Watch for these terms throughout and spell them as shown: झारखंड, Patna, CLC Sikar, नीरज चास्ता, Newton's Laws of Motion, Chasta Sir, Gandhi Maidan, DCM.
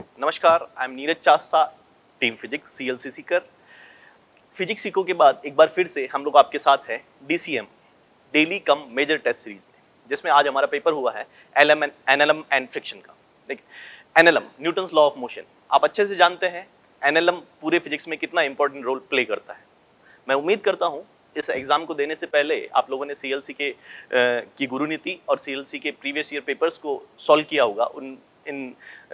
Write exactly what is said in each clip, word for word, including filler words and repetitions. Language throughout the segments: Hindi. नमस्कार, I am नीरज चास्ता, team physics C L C Sikar. Physics सीखो के बाद एक बार फिर से हम लोग आपके साथ हैं D C M daily cum major test series में, जिसमें आज हमारा पेपर हुआ है ALM and NLM and friction का। देखिए, एनलम न्यूटन्स लॉ ऑफ मोशन आप अच्छे से जानते हैं। एनलम पूरे फिजिक्स में कितना इंपॉर्टेंट रोल प्ले करता है। मैं उम्मीद करता हूँ इस एग्जाम को देने से पहले आप लोगों ने सी एल सी के आ, की गुरु नीति और सी एल सी के प्रीवियस ईयर पेपर्स को सॉल्व किया होगा, उन इन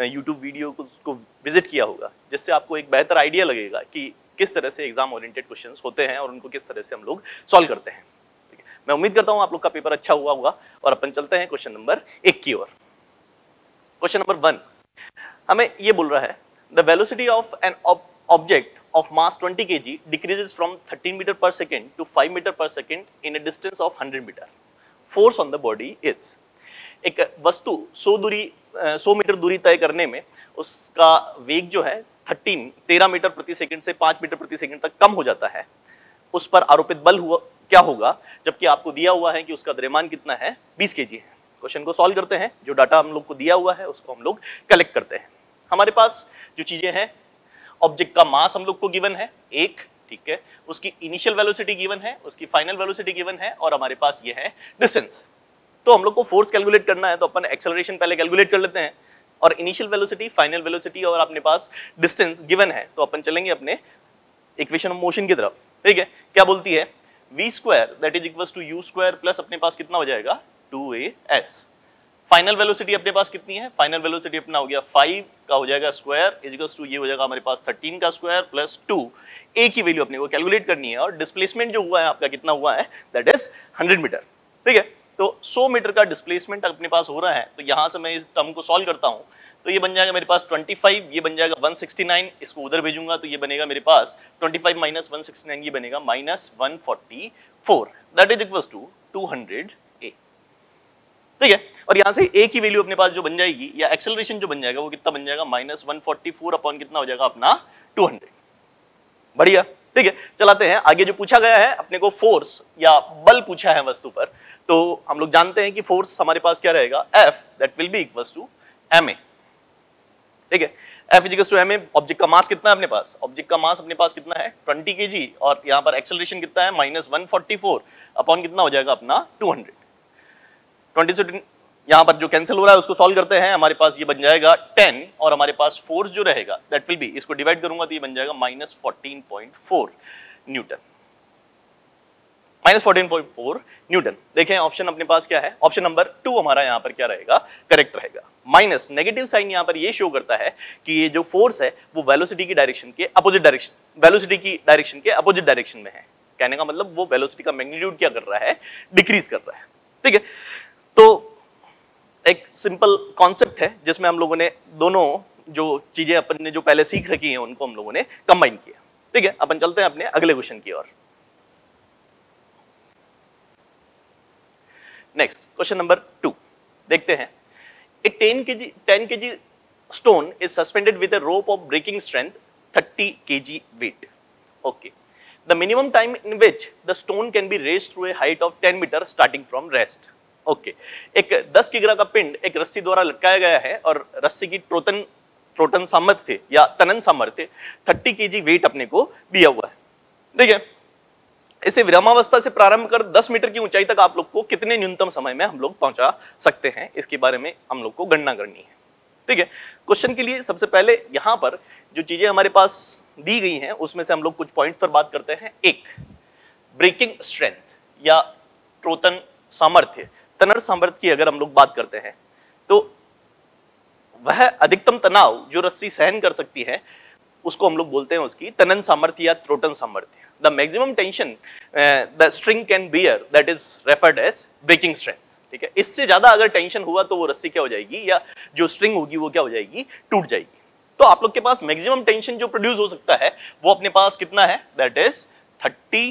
यूट्यूब वीडियो को, को विजिट किया होगा, जिससे आपको एक बेहतर आइडिया लगेगा कि किस तरह से एग्जाम ओरिएंटेड क्वेश्चंस होते हैं और उनको किस तरह से हम लोग सॉल्व करते हैं। ठीक है, मैं उम्मीद करता हूँ आप लोग का पेपर अच्छा हुआ होगा। और अपन चलते हैं क्वेश्चन नंबर एक की ओर। क्वेश्चन नंबर वन हमें ये बोल रहा है, the velocity of an object of mass twenty kilograms decreases from thirteen meters per second to five meters per second in a distance of one hundred meters. Force on the body is. एक वस्तु सौ दूरी सौ मीटर दूरी तय करने में उसका वेग जो है थर्टीन तेरह मीटर प्रति सेकंड से पाँच मीटर प्रति सेकंड तक कम हो जाता है। उस पर आरोपित बल हुआ क्या होगा, जबकि आपको दिया हुआ है कि उसका द्रव्यमान कितना है, बीस किलोग्राम है। क्वेश्चन को सॉल्व करते हैं। जो डाटा हम लोग को दिया हुआ है उसको हम लोग कलेक्ट करते हैं। हमारे पास जो चीजें हैं, ऑब्जेक्ट का मास हम लोग को गिवन है एक, ठीक है, उसकी इनिशियल वेलोसिटी गिवन है, उसकी फाइनल वेलोसिटी गिवन है, और हमारे पास ये है डिस्टेंस। तो हम लोग को फोर्स कैलकुलेट करना है, तो अपन एक्सेलरेशन पहले कैलकुलेट कर लेते हैं, और इनिशियल वेलोसिटी, फाइनल वेलोसिटी और अपने पास डिस्टेंस गिवन है, तो अपन चलेंगे अपने इक्वेशन ऑफ मोशन की तरफ। ठीक है, क्या बोलती है, V square that is equal to U square plus अपने पास कितना हो जाएगा two A S. Final velocity अपने पास कितनी है, फाइनल वेलोसिटी अपना हो गया फाइव का हो जाएगा स्क्वायर इजिकल्स टू ये हो जाएगा हमारे पास थर्टीन का स्क्वायर प्लस टू, ए की वैल्यू अपने को कैलकुलेट करनी है। और डिस्प्लेसमेंट जो हुआ है आपका कितना हुआ है, दैट इज हंड्रेड मीटर। ठीक है, तो सौ मीटर का डिस्प्लेसमेंट अपने पास हो रहा है। तो यहाँ से मैं इस टर्म को सॉल्व करता हूँ तो ये बन जाएगा मेरे पास ट्वेंटी फाइव, ये बन जाएगा वन सिक्सटी नाइन, इसको उधर भेजूंगा तो ये बनेगा मेरे पास twenty five minus one sixty nine, ये बनेगा minus one forty four, that is equal to two hundred. ठीक है, और यहाँ से ए की वैल्यू अपने पास जो बन जाएगी या एक्सेलरेशन जो बन जाएगा वो कितना बन जाएगा, minus one forty four upon कितना हो जाएगा अपना टू हंड्रेड। बढ़िया, ठीक है, चलाते हैं आगे। जो पूछा गया है अपने को फोर्स या बल पूछा है वस्तु पर, तो हम लोग जानते हैं कि फोर्स हमारे पास क्या रहेगा, F that will be equal to M A. ठीक है, F is equal to M A. Object का मास कितना है अपने पास, ऑब्जेक्ट का मास अपने पास कितना है ट्वेंटी के जी, और यहाँ पर एक्सेलरेशन कितना है minus one forty four upon कितना हो जाएगा अपना टू हंड्रेड। ट्वेंटी से यहाँ पर जो कैंसिल हो रहा है उसको सॉल्व करते हैं। हमारे पास ये बन जाएगा टेन, और हमारे पास फोर्स जो रहेगा दैट विल बी, इसको डिवाइड करूंगा तो ये बन जाएगा minus fourteen point four newton, minus fourteen point four newton. देखें ऑप्शन अपने पास क्या है, ऑप्शन नंबर टू हमारा यहाँ पर क्या रहेगा, करेक्ट रहेगा। माइनस नेगेटिव साइन यहाँ पर ये शो करता है कि ये जो फोर्स है वो वेलोसिटी की डायरेक्शन के अपोजिट डायरेक्शन, वेलोसिटी की डायरेक्शन के अपोजिट डायरेक्शन में है। कहने का मतलब वो वेलोसिटी का मैग्नीट्यूड क्या कर रहा है, डिक्रीज कर रहा है। ठीक है, तो एक सिंपल कॉन्सेप्ट है जिसमें हम लोगों ने दोनों जो चीजें अपन ने जो पहले सीख रखी हैं उनको हम लोगों ने कंबाइन किया। ठीक है, अपन चलते हैं अपने अगले क्वेश्चन की ओर। नेक्स्ट क्वेश्चन नंबर टू देखते हैं। A ten K G ten K G stone is suspended with a rope of breaking strength thirty K G weight. Okay, the minimum time in which the stone can be raise through a height of ten metre starting from rest. Okay okay. एक दस किग्रा का पिंड एक रस्सी द्वारा लटकाया गया है, और रस्सी की ट्रोटन ट्रोटन सामर्थ्य या तनन सामर्थ्य तीस किलोग्राम वेट अपने को दिया हुआ है। ठीक है, इसे विरामावस्था से प्रारंभ कर दस मीटर की ऊंचाई तक आप लोग को कितने न्यूनतम समय में हम लोग पहुंचा सकते हैं, इसके बारे में हम लोग को गणना करनी है। ठीक है, क्वेश्चन के लिए सबसे पहले यहाँ पर जो चीजें हमारे पास दी गई हैं उसमें से हम लोग कुछ पॉइंट्स पर बात करते हैं। एक, ब्रेकिंग स्ट्रेंथ या ट्रोटन सामर्थ्य, तनन सामर्थ्य की अगर हम लोग बात करते हैं तो वह अधिकतम तनाव जो रस्सी सहन कर सकती है उसको हम लोग बोलते हैं उसकी तनन सामर्थ्य या त्रोटन सामर्थ्य। The maximum tension the string can bear that is referred as breaking strength. ठीक है, इससे ज्यादा अगर टेंशन हुआ तो वो रस्सी क्या हो जाएगी, या जो स्ट्रिंग होगी वो क्या हो जाएगी, टूट जाएगी। तो आप लोग के पास मैक्सिमम टेंशन जो प्रोड्यूस हो सकता है वो अपने पास कितना है, that is thirty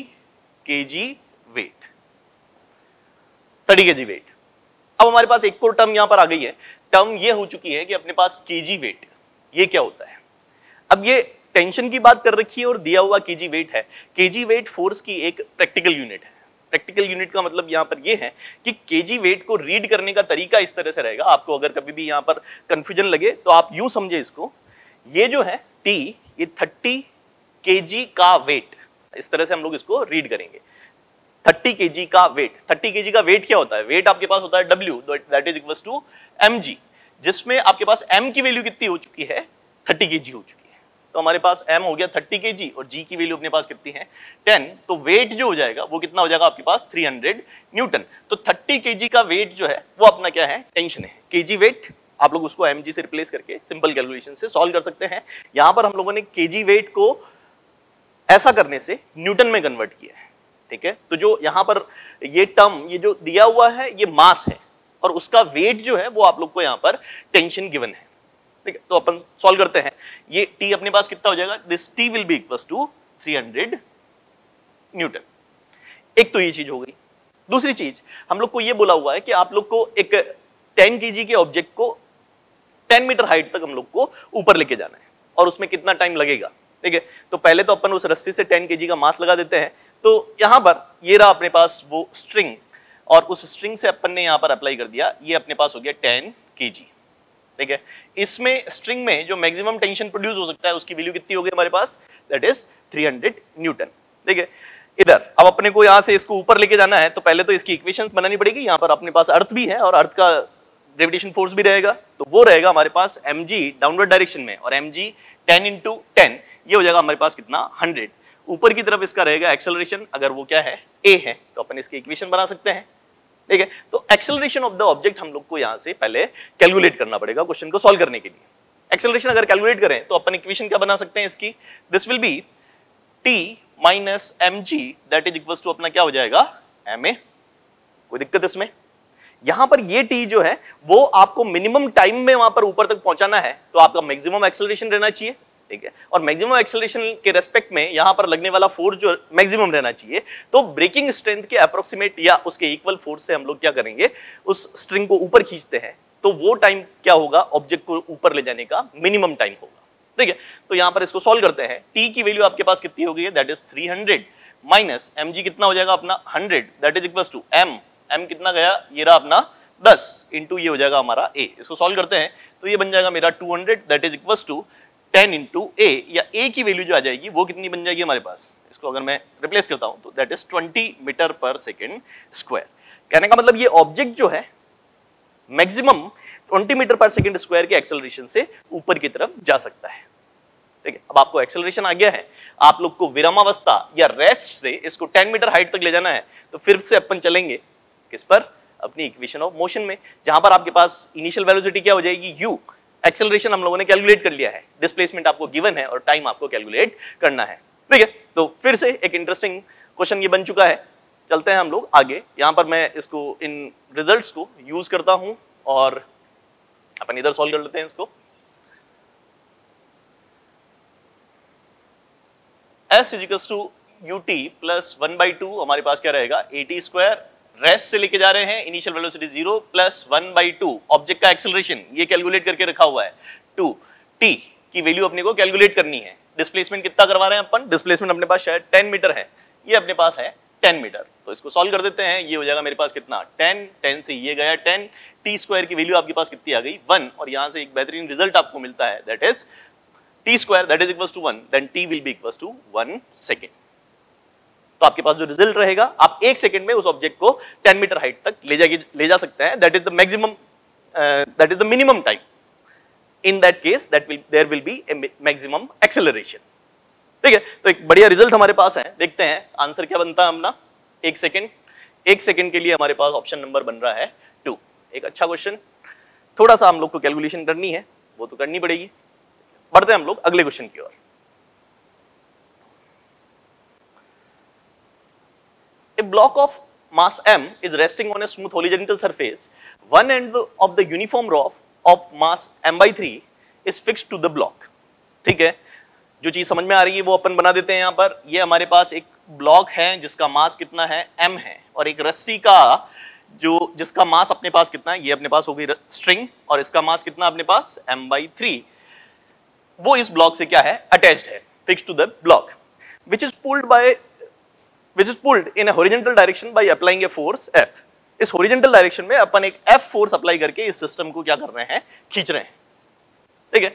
K G weight thirty K G wait. अब हमारे पास एक और टर्म यहां पर आ गई है, टर्म ये हो चुकी है कि अपने पास केजी वेट, ये क्या होता है। अब ये टेंशन की बात कर रखी है और दिया हुआ केजी वेट है। केजी वेट फोर्स की एक प्रैक्टिकल यूनिट है। प्रैक्टिकल यूनिट का मतलब यहाँ पर ये है कि केजी वेट को रीड करने का तरीका इस तरह से रहेगा। आपको अगर कभी भी यहाँ पर कंफ्यूजन लगे तो आप यूं समझे इसको ये जो है T, ये तीस केजी का वेट, इस तरह से हम लोग इसको रीड करेंगे। तीस केजी का वेट, तीस केजी का वेट क्या होता है? वेट आपके पास होता है W, that is equals to mg, जिसमें आपके पास m की वैल्यू कितनी हो चुकी है? तीस केजी हो चुकी है। तो हमारे पास m हो गया तीस केजी और g की वैल्यू अपने पास कितनी है? दस। तो वेट जो हो जाएगा वो कितना हो जाएगा आपके पास? तीन सौ न्यूटन। तो तीस केजी का वेट जो है वो अपना क्या है? टेंशन है। केजी वेट आप लोग उसको mg से रिप्लेस करके सिंपल कैलकुलेशन से सॉल्व कर सकते हैं। यहां पर हम लोगों ने केजी वेट को ऐसा करने से न्यूटन में कन्वर्ट किया है, ठीक है। तो जो यहाँ पर ये टर्म, ये जो दिया हुआ है ये मास है और उसका वेट जो है वो आप लोग को यहाँ पर टेंशन गिवन है, ठीक है। तो अपन सॉल्व करते हैं। ये टी अपने पास कितना हो जाएगा? This T will be equals to तीन सौ न्यूटन। एक तो ये चीज हो गई। दूसरी चीज, हम लोग को ये बोला हुआ है कि आप लोग को एक दस केजी के ऑब्जेक्ट को दस मीटर हाइट तक हम लोग को ऊपर लेके जाना है और उसमें कितना टाइम लगेगा, ठीक है। तो पहले तो अपन उस रस्सी से दस केजी का मास लगा देते हैं। तो यहाँ पर ये रहा अपने पास वो स्ट्रिंग और उस स्ट्रिंग से अपन ने यहाँ पर अप्लाई कर दिया। ये अपने पास हो गया दस केजी, ठीक है। इसमें स्ट्रिंग में जो मैक्सिमम टेंशन प्रोड्यूस हो सकता है उसकी वैल्यू कितनी हो गई हमारे पास? दैट इज तीन सौ न्यूटन, ठीक है। इधर अब अपने को यहाँ से इसको ऊपर लेके जाना है तो पहले तो इसकी इक्वेशंस बनानी पड़ेगी। यहाँ पर अपने पास अर्थ भी है और अर्थ का ग्रेविटेशन फोर्स भी रहेगा, तो वो रहेगा हमारे पास एम जी डाउनवर्ड डायरेक्शन में और M G ten into ten, ये हो जाएगा हमारे पास कितना? हंड्रेड। ऊपर की तरफ इसका रहेगा एक्सेलरेशन, अगर वो क्या है? ए है, तो अपन इसकी इक्वेशन बना सकते हैं, ठीक है। तो एक्सेलरेशन ऑफ द ऑब्जेक्ट हम लोग को यहाँ से पहले कैलकुलेट करना पड़ेगा क्वेश्चन को सॉल्व करने के लिए। एक्सेलरेशन अगर कैलकुलेट करें तो अपन इक्वेशन क्या बना सकते हैं इसकी? This will be T minus M G that is equals to अपना क्या हो जाएगा? M A. कोई दिक्कत इसमें? यहाँ पर ये टी जो है वो आपको मिनिमम टाइम में वहां पर ऊपर तक पहुंचाना है तो आपका मैक्सिमम एक्सेलरेशन रहना चाहिए, ठीक है। और मैक्सिमम एक्सेलरेशन के रेस्पेक्ट में यहाँ पर लगने वाला फोर्स जो मैक्सिमम रहना चाहिए, तो ब्रेकिंग स्ट्रेंथ के अप्रोक्सीमेट या उसके इक्वल फोर्स से हम लोग क्या करेंगे? उस स्ट्रिंग को ऊपर खींचते हैं, तो वो टाइम क्या होगा? ऑब्जेक्ट को ऊपर ले जाने का मिनिमम टाइम होगा, ठीक है। तो यहाँ पर इसको सॉल्व करते हैं। टी की वैल्यू आपके पास कितनी हो गई है? That is three hundred minus M G कितना हो जाएगा अपना? Hundred that is equal to M, M कितना गया? ये रहा अपना दस इंटू ये हो जाएगा हमारा ए। इसको सॉल्व करते हैं तो ये बन जाएगा मेरा two hundred that is equal to ten into ए, या ए की वैल्यू जो आ जाएगी वो कितनी बन जाएगी हमारे पास? इसको अगर मैं रिप्लेस करता हूं तो दैट इज बीस मीटर पर सेकंड स्क्वायर। कहने का मतलब ये ऑब्जेक्ट जो है मैक्सिमम बीस मीटर पर सेकंड स्क्वायर के एक्सेलरेशन से ऊपर की तरफ जा सकता है, ठीक है। अब आपको एक्सेलरेशन आ गया है, आप लोग को विरामावस्था या रेस्ट से इसको दस मीटर हाइट तक ले जाना है, तो फिर से अपन चलेंगे किस पर? अपनी इक्वेशन ऑफ मोशन में, जहां पर आपके पास इनिशियल वेलोसिटी क्या हो जाएगी? यू। एक्सेलरेशन हम लोगों ने कैलकुलेट कर लिया है, डिस्प्लेसमेंट आपको गिवन है और टाइम आपको कैलकुलेट करना है, ठीक है। तो फिर से एक इंटरेस्टिंग क्वेश्चन ये बन चुका है। चलते हैं हम लोग आगे। यहाँ पर मैं इसको इन रिजल्ट्स को यूज करता हूँ और अपन इधर सॉल्व कर लेते हैं इसको। S equals to U T plus one by two हमारे पास क्या रहेगा? ए टी स्क्वायर। रेस्ट से लेके जा रहे हैं, initial velocity zero plus one by two object का एक्सेलरेशन, ये कैलकुलेट करके रखा हुआ है। टू टी की वैल्यू अपने को कैलकुलेट करनी है। डिस्प्लेसमेंट कितना करवा रहे हैं अपन? डिस्प्लेसमेंट अपने पास शायद दस मीटर है, ये अपने पास है दस मीटर। तो इसको सॉल्व कर देते हैं। ये हो जाएगा मेरे पास कितना? टेन। टेन से ये गया टेन। टी स्क्वायर की वैल्यू आपके पास कितनी आ गई? वन। और यहाँ से एक बेहतरीन रिजल्ट आपको मिलता है that is T square that is equals to one, then T will be equals to one second. तो आपके पास जो रिजल्ट रहेगा, आप एक सेकंड में उस ऑब्जेक्ट को दस मीटर हाइट तक ले जाके ले जा सकते हैं। That is the maximum, that is the minimum time. In that case that will there will be a maximum acceleration, ठीक है। तो एक बढ़िया रिजल्ट हमारे पास है। देखते हैं आंसर क्या बनता है अपना। एक सेकेंड, एक सेकेंड के लिए हमारे पास ऑप्शन नंबर बन रहा है टू। एक अच्छा क्वेश्चन, थोड़ा सा हम लोग को कैलकुलेशन करनी है, वो तो करनी पड़ेगी। बढ़ते हैं हम लोग अगले क्वेश्चन की ओर। A block of mass m is resting on a smooth horizontal surface. One end of the uniform rough of mass m by three is fixed to the block. ठीक है, जो चीज समझ में आ रही है वो अपन बना देते हैं। यहाँ पर ये हमारे पास एक ब्लॉक है जिसका मास कितना है? m है, और एक रस्सी का जो जिसका मास अपने पास कितना है? ये अपने पास हो गई स्ट्रिंग और इसका मास कितना अपने पास? m by three। वो इस ब्लॉक से क्या है? अटैच्ड है, fixed to the block, which is pulled by which is pulled in a horizontal direction by applying a force F. इस horizontal direction में अपन एक F force apply करके इस system को क्या कर रहे हैं? खींच रहे हैं, ठीक है।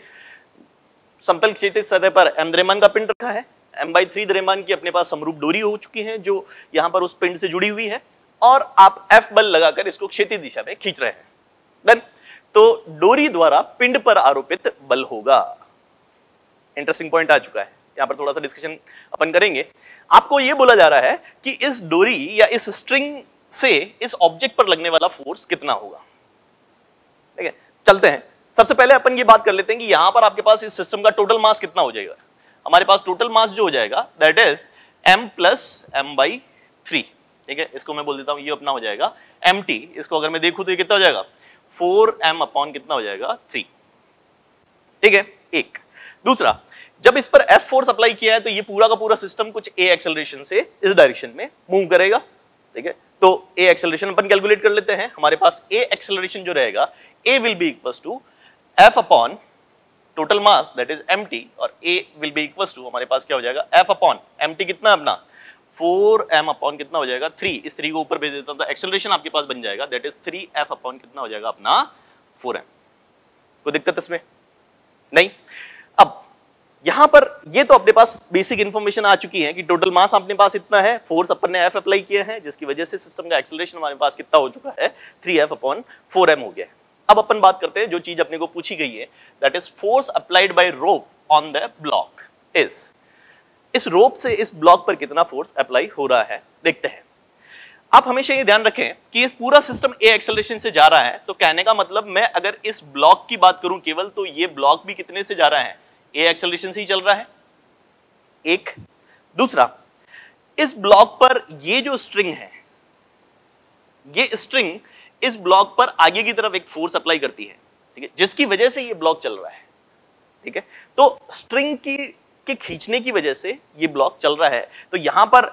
समतल क्षेत्रित सतह पर एम द्रव्यमान का पिंड रखा है। एम बाई थ्री द्रव्यमान की अपने पास समरूप डोरी हो चुकी है जो यहाँ पर उस पिंड से जुड़ी हुई है और आप एफ बल लगाकर इसको क्षेत्रीय दिशा में खींच रहे हैं। देन तो डोरी द्वारा पिंड पर आरोपित बल होगा। इंटरेस्टिंग पॉइंट आ चुका है, यहाँ पर थोड़ा सा डिस्कशन अपन करेंगे। आपको ये बोला जा रहा है कि इस डोरी या इस स्ट्रिंग से इस ऑब्जेक्ट पर लगने वाला फोर्स कितना होगा। ठीक है, चलते हैं। सबसे पहले अपन ये बात कर लेते हैं कि यहाँ पर आपके पास इस सिस्टम का टोटल मास कितना हो जाएगा। हमारे पास टोटल मास जो हो जाएगा that is m plus M by three. ठीक है, इसको मैं बोल देता हूँ ये अपना हो जाएगा mt। इसको अगर मैं देखूँ तो ये कितना हो जाएगा फोर एम अपॉन कितना हो जाएगा थ्री। ठीक है, एक। दूसरा, जब इस पर एफ फोर्स अप्लाई किया है तो ये पूरा का पूरा सिस्टम कुछ ए एक्सेलरेशन से इस डायरेक्शन में मूव करेगा। ठीक है, तो ए एक्सेलरेशन अपन कैलकुलेट कर लेते हैं। हमारे पास ए एक्सेलरेशन जो रहेगा A will be equals to F upon total mass that is M T और A will be equals to हमारे पास क्या हो जाएगा एफ अपॉन एम टी कितना अपना फोर एम अपॉन कितना हो जाएगा थ्री। इस थ्री को ऊपर भेज देता हूँ तो एक्सेलरेशन आपके पास बन जाएगा that is three F upon कितना हो जाएगा अपना फोर एम। कोई दिक्कत इसमें नहीं। अब यहाँ पर ये तो अपने पास बेसिक इन्फॉर्मेशन आ चुकी है कि टोटल मास अपने पास इतना है, फोर्स अपन ने एफ अप्लाई किया है जिसकी वजह से सिस्टम का एक्सेलरेशन हमारे पास कितना हो चुका है three F upon four M हो गया है। अब अपन बात करते हैं जो चीज अपने को पूछी गई है that is force applied by rope on the block is. इस रोप से इस ब्लॉक पर कितना फोर्स अप्लाई हो रहा है देखते हैं। आप हमेशा ये ध्यान रखें कि पूरा सिस्टम ए एक्सेलरेशन से जा रहा है, तो कहने का मतलब मैं अगर इस ब्लॉक की बात करूं केवल तो ये ब्लॉक भी कितने से जा रहा है ए एक्सेलरेशन से ही चल रहा है, एक। दूसरा, इस ब्लॉक पर ये जो स्ट्रिंग है ये स्ट्रिंग इस ब्लॉक पर आगे की तरफ एक फोर्स अप्लाई करती है। ठीक है, जिसकी वजह से ये ब्लॉक चल रहा है। ठीक है, तो स्ट्रिंग की के खींचने की वजह से ये ब्लॉक चल रहा है। तो यहां पर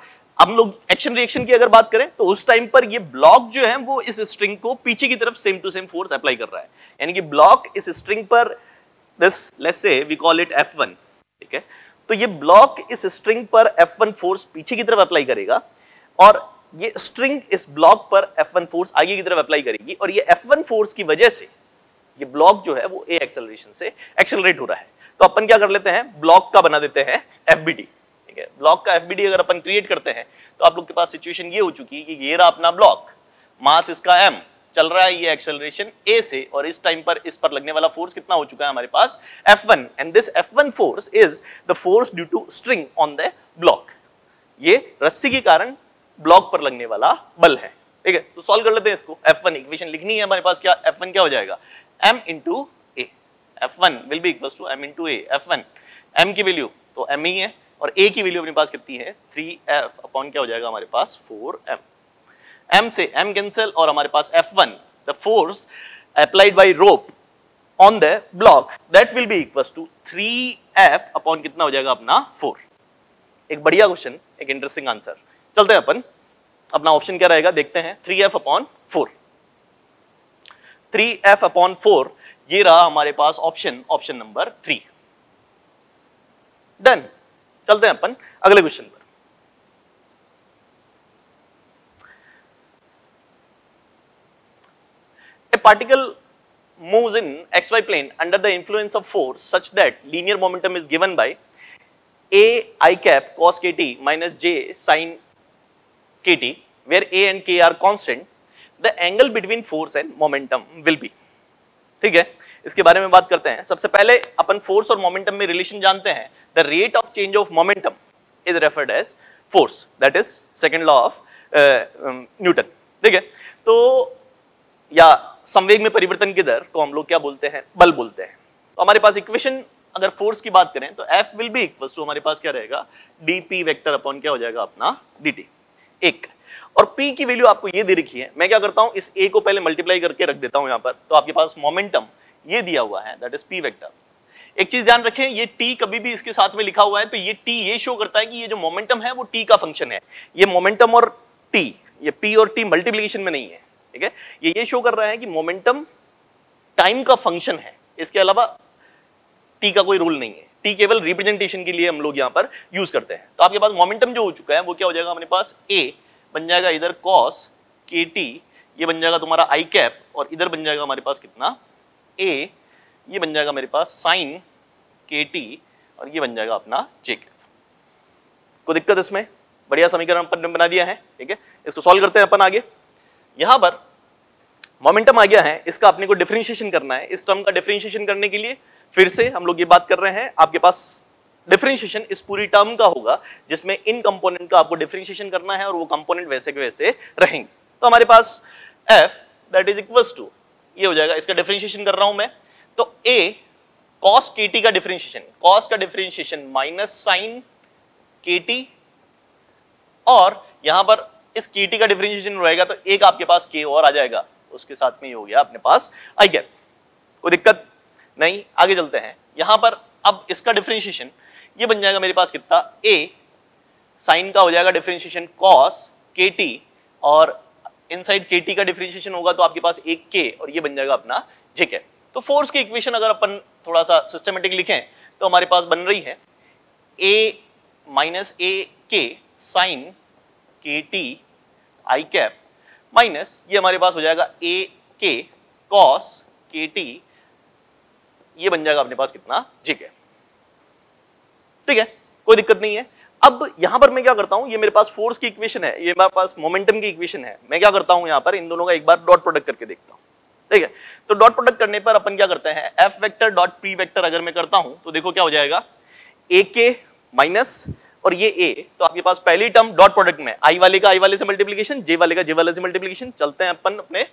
हम लोग एक्शन रिएक्शन की अगर बात करें तो उस टाइम पर ये ब्लॉक जो है वो इस स्ट्रिंग को पीछे की तरफ same to same force apply कर रहा है। यानी कि ब्लॉक इस स्ट्रिंग पर This, let's say we call it F one, ठीक है? तो ये ब्लॉक इस स्ट्रिंग पर F वन फोर्स पीछे की तरफ अप्लाई करेगा और ये स्ट्रिंग इस ब्लॉक पर F वन फोर्स आगे की तरफ अप्लाई करेगी और ये F वन फोर्स की वजह से ये ब्लॉक जो है वो A एक्सेलरेशन से एक्सेलरेट हो रहा है। तो अपन क्या कर लेते हैं, ब्लॉक का बना देते हैं F B D। ठीक है, ब्लॉक का F B D अगर अपन क्रिएट करते हैं तो आप लोग के पास सिचुएशन ये हो चुकी है कि ये रहा अपना ब्लॉक, मास इसका M चल रहा है ये एक्सेलरेशन ए से और इस टाइम पर इस पर लगने वाला फोर्स कितना हो चुका है हमारे पास F one and this F one force is the force due to string on the block. ये रस्सी के कारण ब्लॉक पर लगने वाला बल है। ठीक है, तो सॉल्व कर लेते हैं इसको। F वन इक्वेशन लिखनी है हमारे पास, क्या F वन क्या हो जाएगा m into A. F one will be equals to m into A. F one m की वैल्यू तो m ही है और a की वैल्यू अपने पास कितनी है थ्री एफ अपॉन क्या हो जाएगा हमारे पास फोर एम। M से M कैंसिल और हमारे पास F one the force applied by rope on the block that will be equals to three F upon कितना हो जाएगा अपना फोर। एक बढ़िया क्वेश्चन, एक इंटरेस्टिंग आंसर। चलते हैं अपन, अपना ऑप्शन क्या रहेगा देखते हैं। Three F upon four, three F upon four ये रहा हमारे पास option option number three. Done, चलते हैं अपन अगले क्वेश्चन पर। Particle moves in xy plane under the influence of force such that linear momentum is given by a I cap cos kt minus j sin kt, where a and k are constant. The angle between force and momentum will be. ठीक है, इसके बारे में बात करते हैं। सबसे पहले अपन फोर्स और मोमेंटम में रिलेशन जानते हैं। The rate of change of momentum is referred as force. That is second law of Newton. ठीक है, तो या संवेग में परिवर्तन की दर को हम लोग क्या बोलते हैं, बल बोलते हैं। तो हमारे पास इक्वेशन अगर फोर्स की बात करें तो F will be equals to हमारे पास क्या रहेगा dp वेक्टर अपॉन क्या हो जाएगा अपना dt, एक। और P की वैल्यू आपको ये दे रखी है। मैं क्या करता हूं, इस A को पहले मल्टीप्लाई करके रख देता हूं यहाँ पर, तो आपके पास मोमेंटम ये दिया हुआ है दैट इज P वेक्टर। एक चीज ध्यान रखें, ये T कभी भी इसके साथ में लिखा हुआ है तो ये T ये शो करता है कि ये जो मोमेंटम है वो T का फंक्शन है। ये मोमेंटम और T, ये P और T मल्टीप्लीकेशन में नहीं है। ठीक है, ये ये शो कर रहा है कि मोमेंटम टाइम का फंक्शन है, इसके अलावा टी का कोई रोल नहीं है। टी केवल रिप्रेजेंटेशन के लिए हम लोग यहाँ पर यूज करते हैं। तो आपके पास मोमेंटम जो हो चुका है वो क्या हो जाएगा हमारे पास ए बन जाएगा इधर कॉस के टी, ये बन जाएगा तुम्हारा आई कैप और इधर बन जाएगा हमारे पास कितना ए, ये बन जाएगा मेरे पास साइन kT और ये बन जाएगा अपना J कैप। कोई दिक्कत इसमें? बढ़िया समीकरण अपन ने बना दिया है, ठीक है। इसको सॉल्व करते हैं अपन आगे। यहाँ पर मोमेंटम आ गया है, इसका अपने को डिफरेंशिएशन करना है। इस टर्म का डिफरेंशिएशन करने के लिए फिर से हम लोग ये बात कर रहे हैं, आपके पास डिफरेंशिएशन इस पूरी टर्म का होगा जिसमें इन कंपोनेंट का आपको डिफरेंशिएशन करना है और वो कंपोनेंट वैसे के वैसे रहेंगे। तो हमारे पास f that is equals to ये हो जाएगा, इसका डिफरेंशिएशन कर रहा हूं मैं, तो a cos kt का डिफरेंशिएशन, cos का डिफरेंशिएशन माइनस sin kt, और यहां पर इस kt का डिफरेंशिएशन रहेगा तो एक आपके पास k और आ जाएगा, उसके साथ में ये हो गया अपने पास आई गैप। कोई दिक्कत नहीं, आगे चलते हैं। यहां पर अब इसका डिफरेंशिएशन ये बन जाएगा मेरे पास कितना, a साइन का हो जाएगा डिफरेंशिएशन cos kt और इनसाइड kt का डिफरेंशिएशन होगा तो आपके पास एक k और ये बन जाएगा अपना j कैप। तो फोर्स की इक्वेशन अगर अपन थोड़ा सा सिस्टमेटिक लिखें तो हमारे पास बन रही है a minus A K sign K T I cap minus ये हमारे पास हो जाएगा a k cos kt, ये बन जाएगा अपने पास कितना j कैप। ठीक है, कोई दिक्कत नहीं है। अब यहां पर मैं क्या करता हूं, ये मेरे पास फोर्स की इक्वेशन है, ये मेरे पास मोमेंटम की इक्वेशन है, मैं क्या करता हूं यहां पर इन दोनों का एक बार डॉट प्रोडक्ट करके देखता हूं। ठीक है, तो डॉट प्रोडक्ट करने पर अपन क्या करते हैं, F vector dot P vector अगर मैं करता हूं तो देखो क्या हो जाएगा, ए के माइनस और ये ए, तो आपके पास पहली टर्म डॉट प्रोडक्ट में आई वाले का आई वाले से मल्टीप्लीकेशन, जे वाले का जे वाले से मल्टीप्लीकेशन। चलते हैं अपन अपने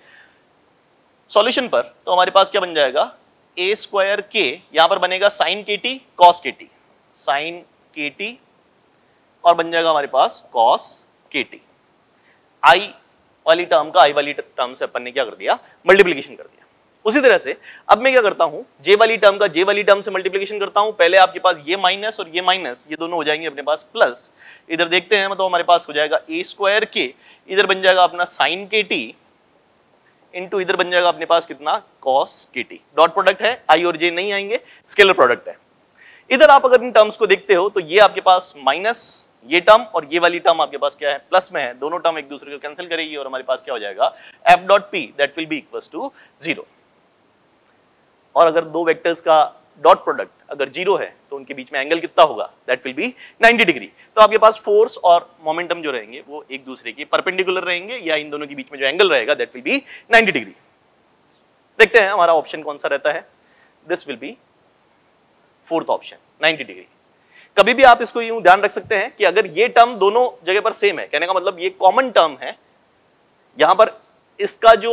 सॉल्यूशन पर, तो हमारे पास क्या बन जाएगा ए स्क्वायर के, यहां पर बनेगा sine K T cos K T, sine K T और बन जाएगा हमारे पास cos kt। आई वाली टर्म का आई वाली टर्म से अपन ने क्या कर दिया, मल्टीप्लिकेशन कर दिया। उसी तरह से अब मैं क्या करता हूं, j वाली टर्म का j वाली टर्म से मल्टीप्लिकेशन करता हूं। पहले आपके पास ये माइनस और ये माइनस, ये दोनों हो जाएंगे अपने पास प्लस, इधर देखते हैं मतलब हमारे पास हो जाएगा ए स्क्वायर के, इधर बन जाएगा अपना साइन के टी इंटू इधर बन जाएगा अपने पास कितना cos kt। डॉट प्रोडक्ट है, आई और जे नहीं आएंगे, स्केलर प्रोडक्ट है। इधर आप अगर इन टर्म्स को देखते हो तो ये आपके पास माइनस ये टर्म और ये वाली टर्म आपके पास क्या है, प्लस में है, दोनों टर्म एक दूसरे को कैंसिल करेगी और हमारे पास क्या हो जाएगा f dot p that will be equals to zero. और अगर दो वेक्टर्स का डॉट प्रोडक्ट अगर जीरो है तो उनके बीच में एंगल कितना होगा, दैट विल बी नब्बे डिग्री। तो आपके पास फोर्स और मोमेंटम जो रहेंगे वो एक दूसरे के परपेंडिकुलर रहेंगे या इन दोनों के बीच में जो एंगल रहेगा दैट विल बी नब्बे डिग्री। देखते हैं हमारा ऑप्शन कौन सा रहता है, this will be fourth option नब्बे डिग्री। कभी भी आप इसको यूं ध्यान रख सकते हैं कि अगर ये टर्म दोनों जगह पर सेम है, कहने का मतलब ये कॉमन टर्म है, यहां पर इसका जो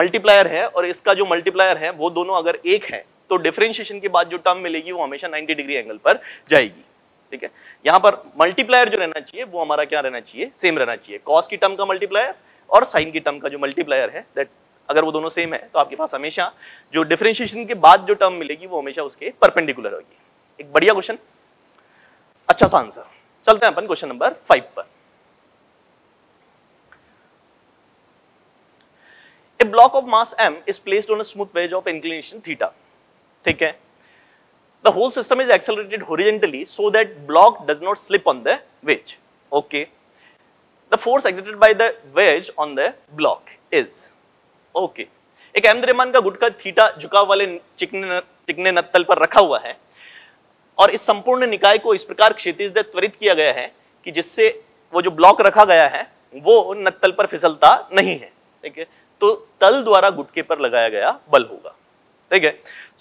मल्टीप्लायर है और इसका जो मल्टीप्लायर है वो दोनों अगर एक है तो डिफरेंशिएशन के बाद जो टर्म मिलेगी वो हमेशा नब्बे डिग्री एंगल पर जाएगी। ठीक है, यहां पर मल्टीप्लायर जो रहना चाहिए वो हमारा क्या रहना चाहिए, सेम रहना चाहिए। कॉस की टर्म का मल्टीप्लायर और साइन की टर्म का जो मल्टीप्लायर है दैट अगर वो दोनों सेम है तो आपके पास हमेशा जो डिफरेंशिएशन के बाद जो टर्म मिलेगी वो हमेशा उसके परपेंडिकुलर होगी। एक बढ़िया क्वेश्चन, अच्छा सा आंसर। चलते हैं अपन क्वेश्चन नंबर फाइव पर। A block of mass m is placed on a smooth wedge of inclination theta. ठीक है, the whole system is accelerated horizontally so that block does not slip on the wedge. Okay, the force exerted by the wedge on the block is okay okay. एक अहम द्रव्यमान का गुटका थीटा झुकाव वाले चिकने चिकने नत्तल पर रखा हुआ है और इस संपूर्ण निकाय को इस प्रकार क्षैतिज दर त्वरित किया गया है कि जिससे वो जो ब्लॉक रखा गया है वो नत्तल पर फिसलता नहीं है। ठीक है, तो तल द्वारा गुटके पर लगाया गया बल होगा। ठीक है,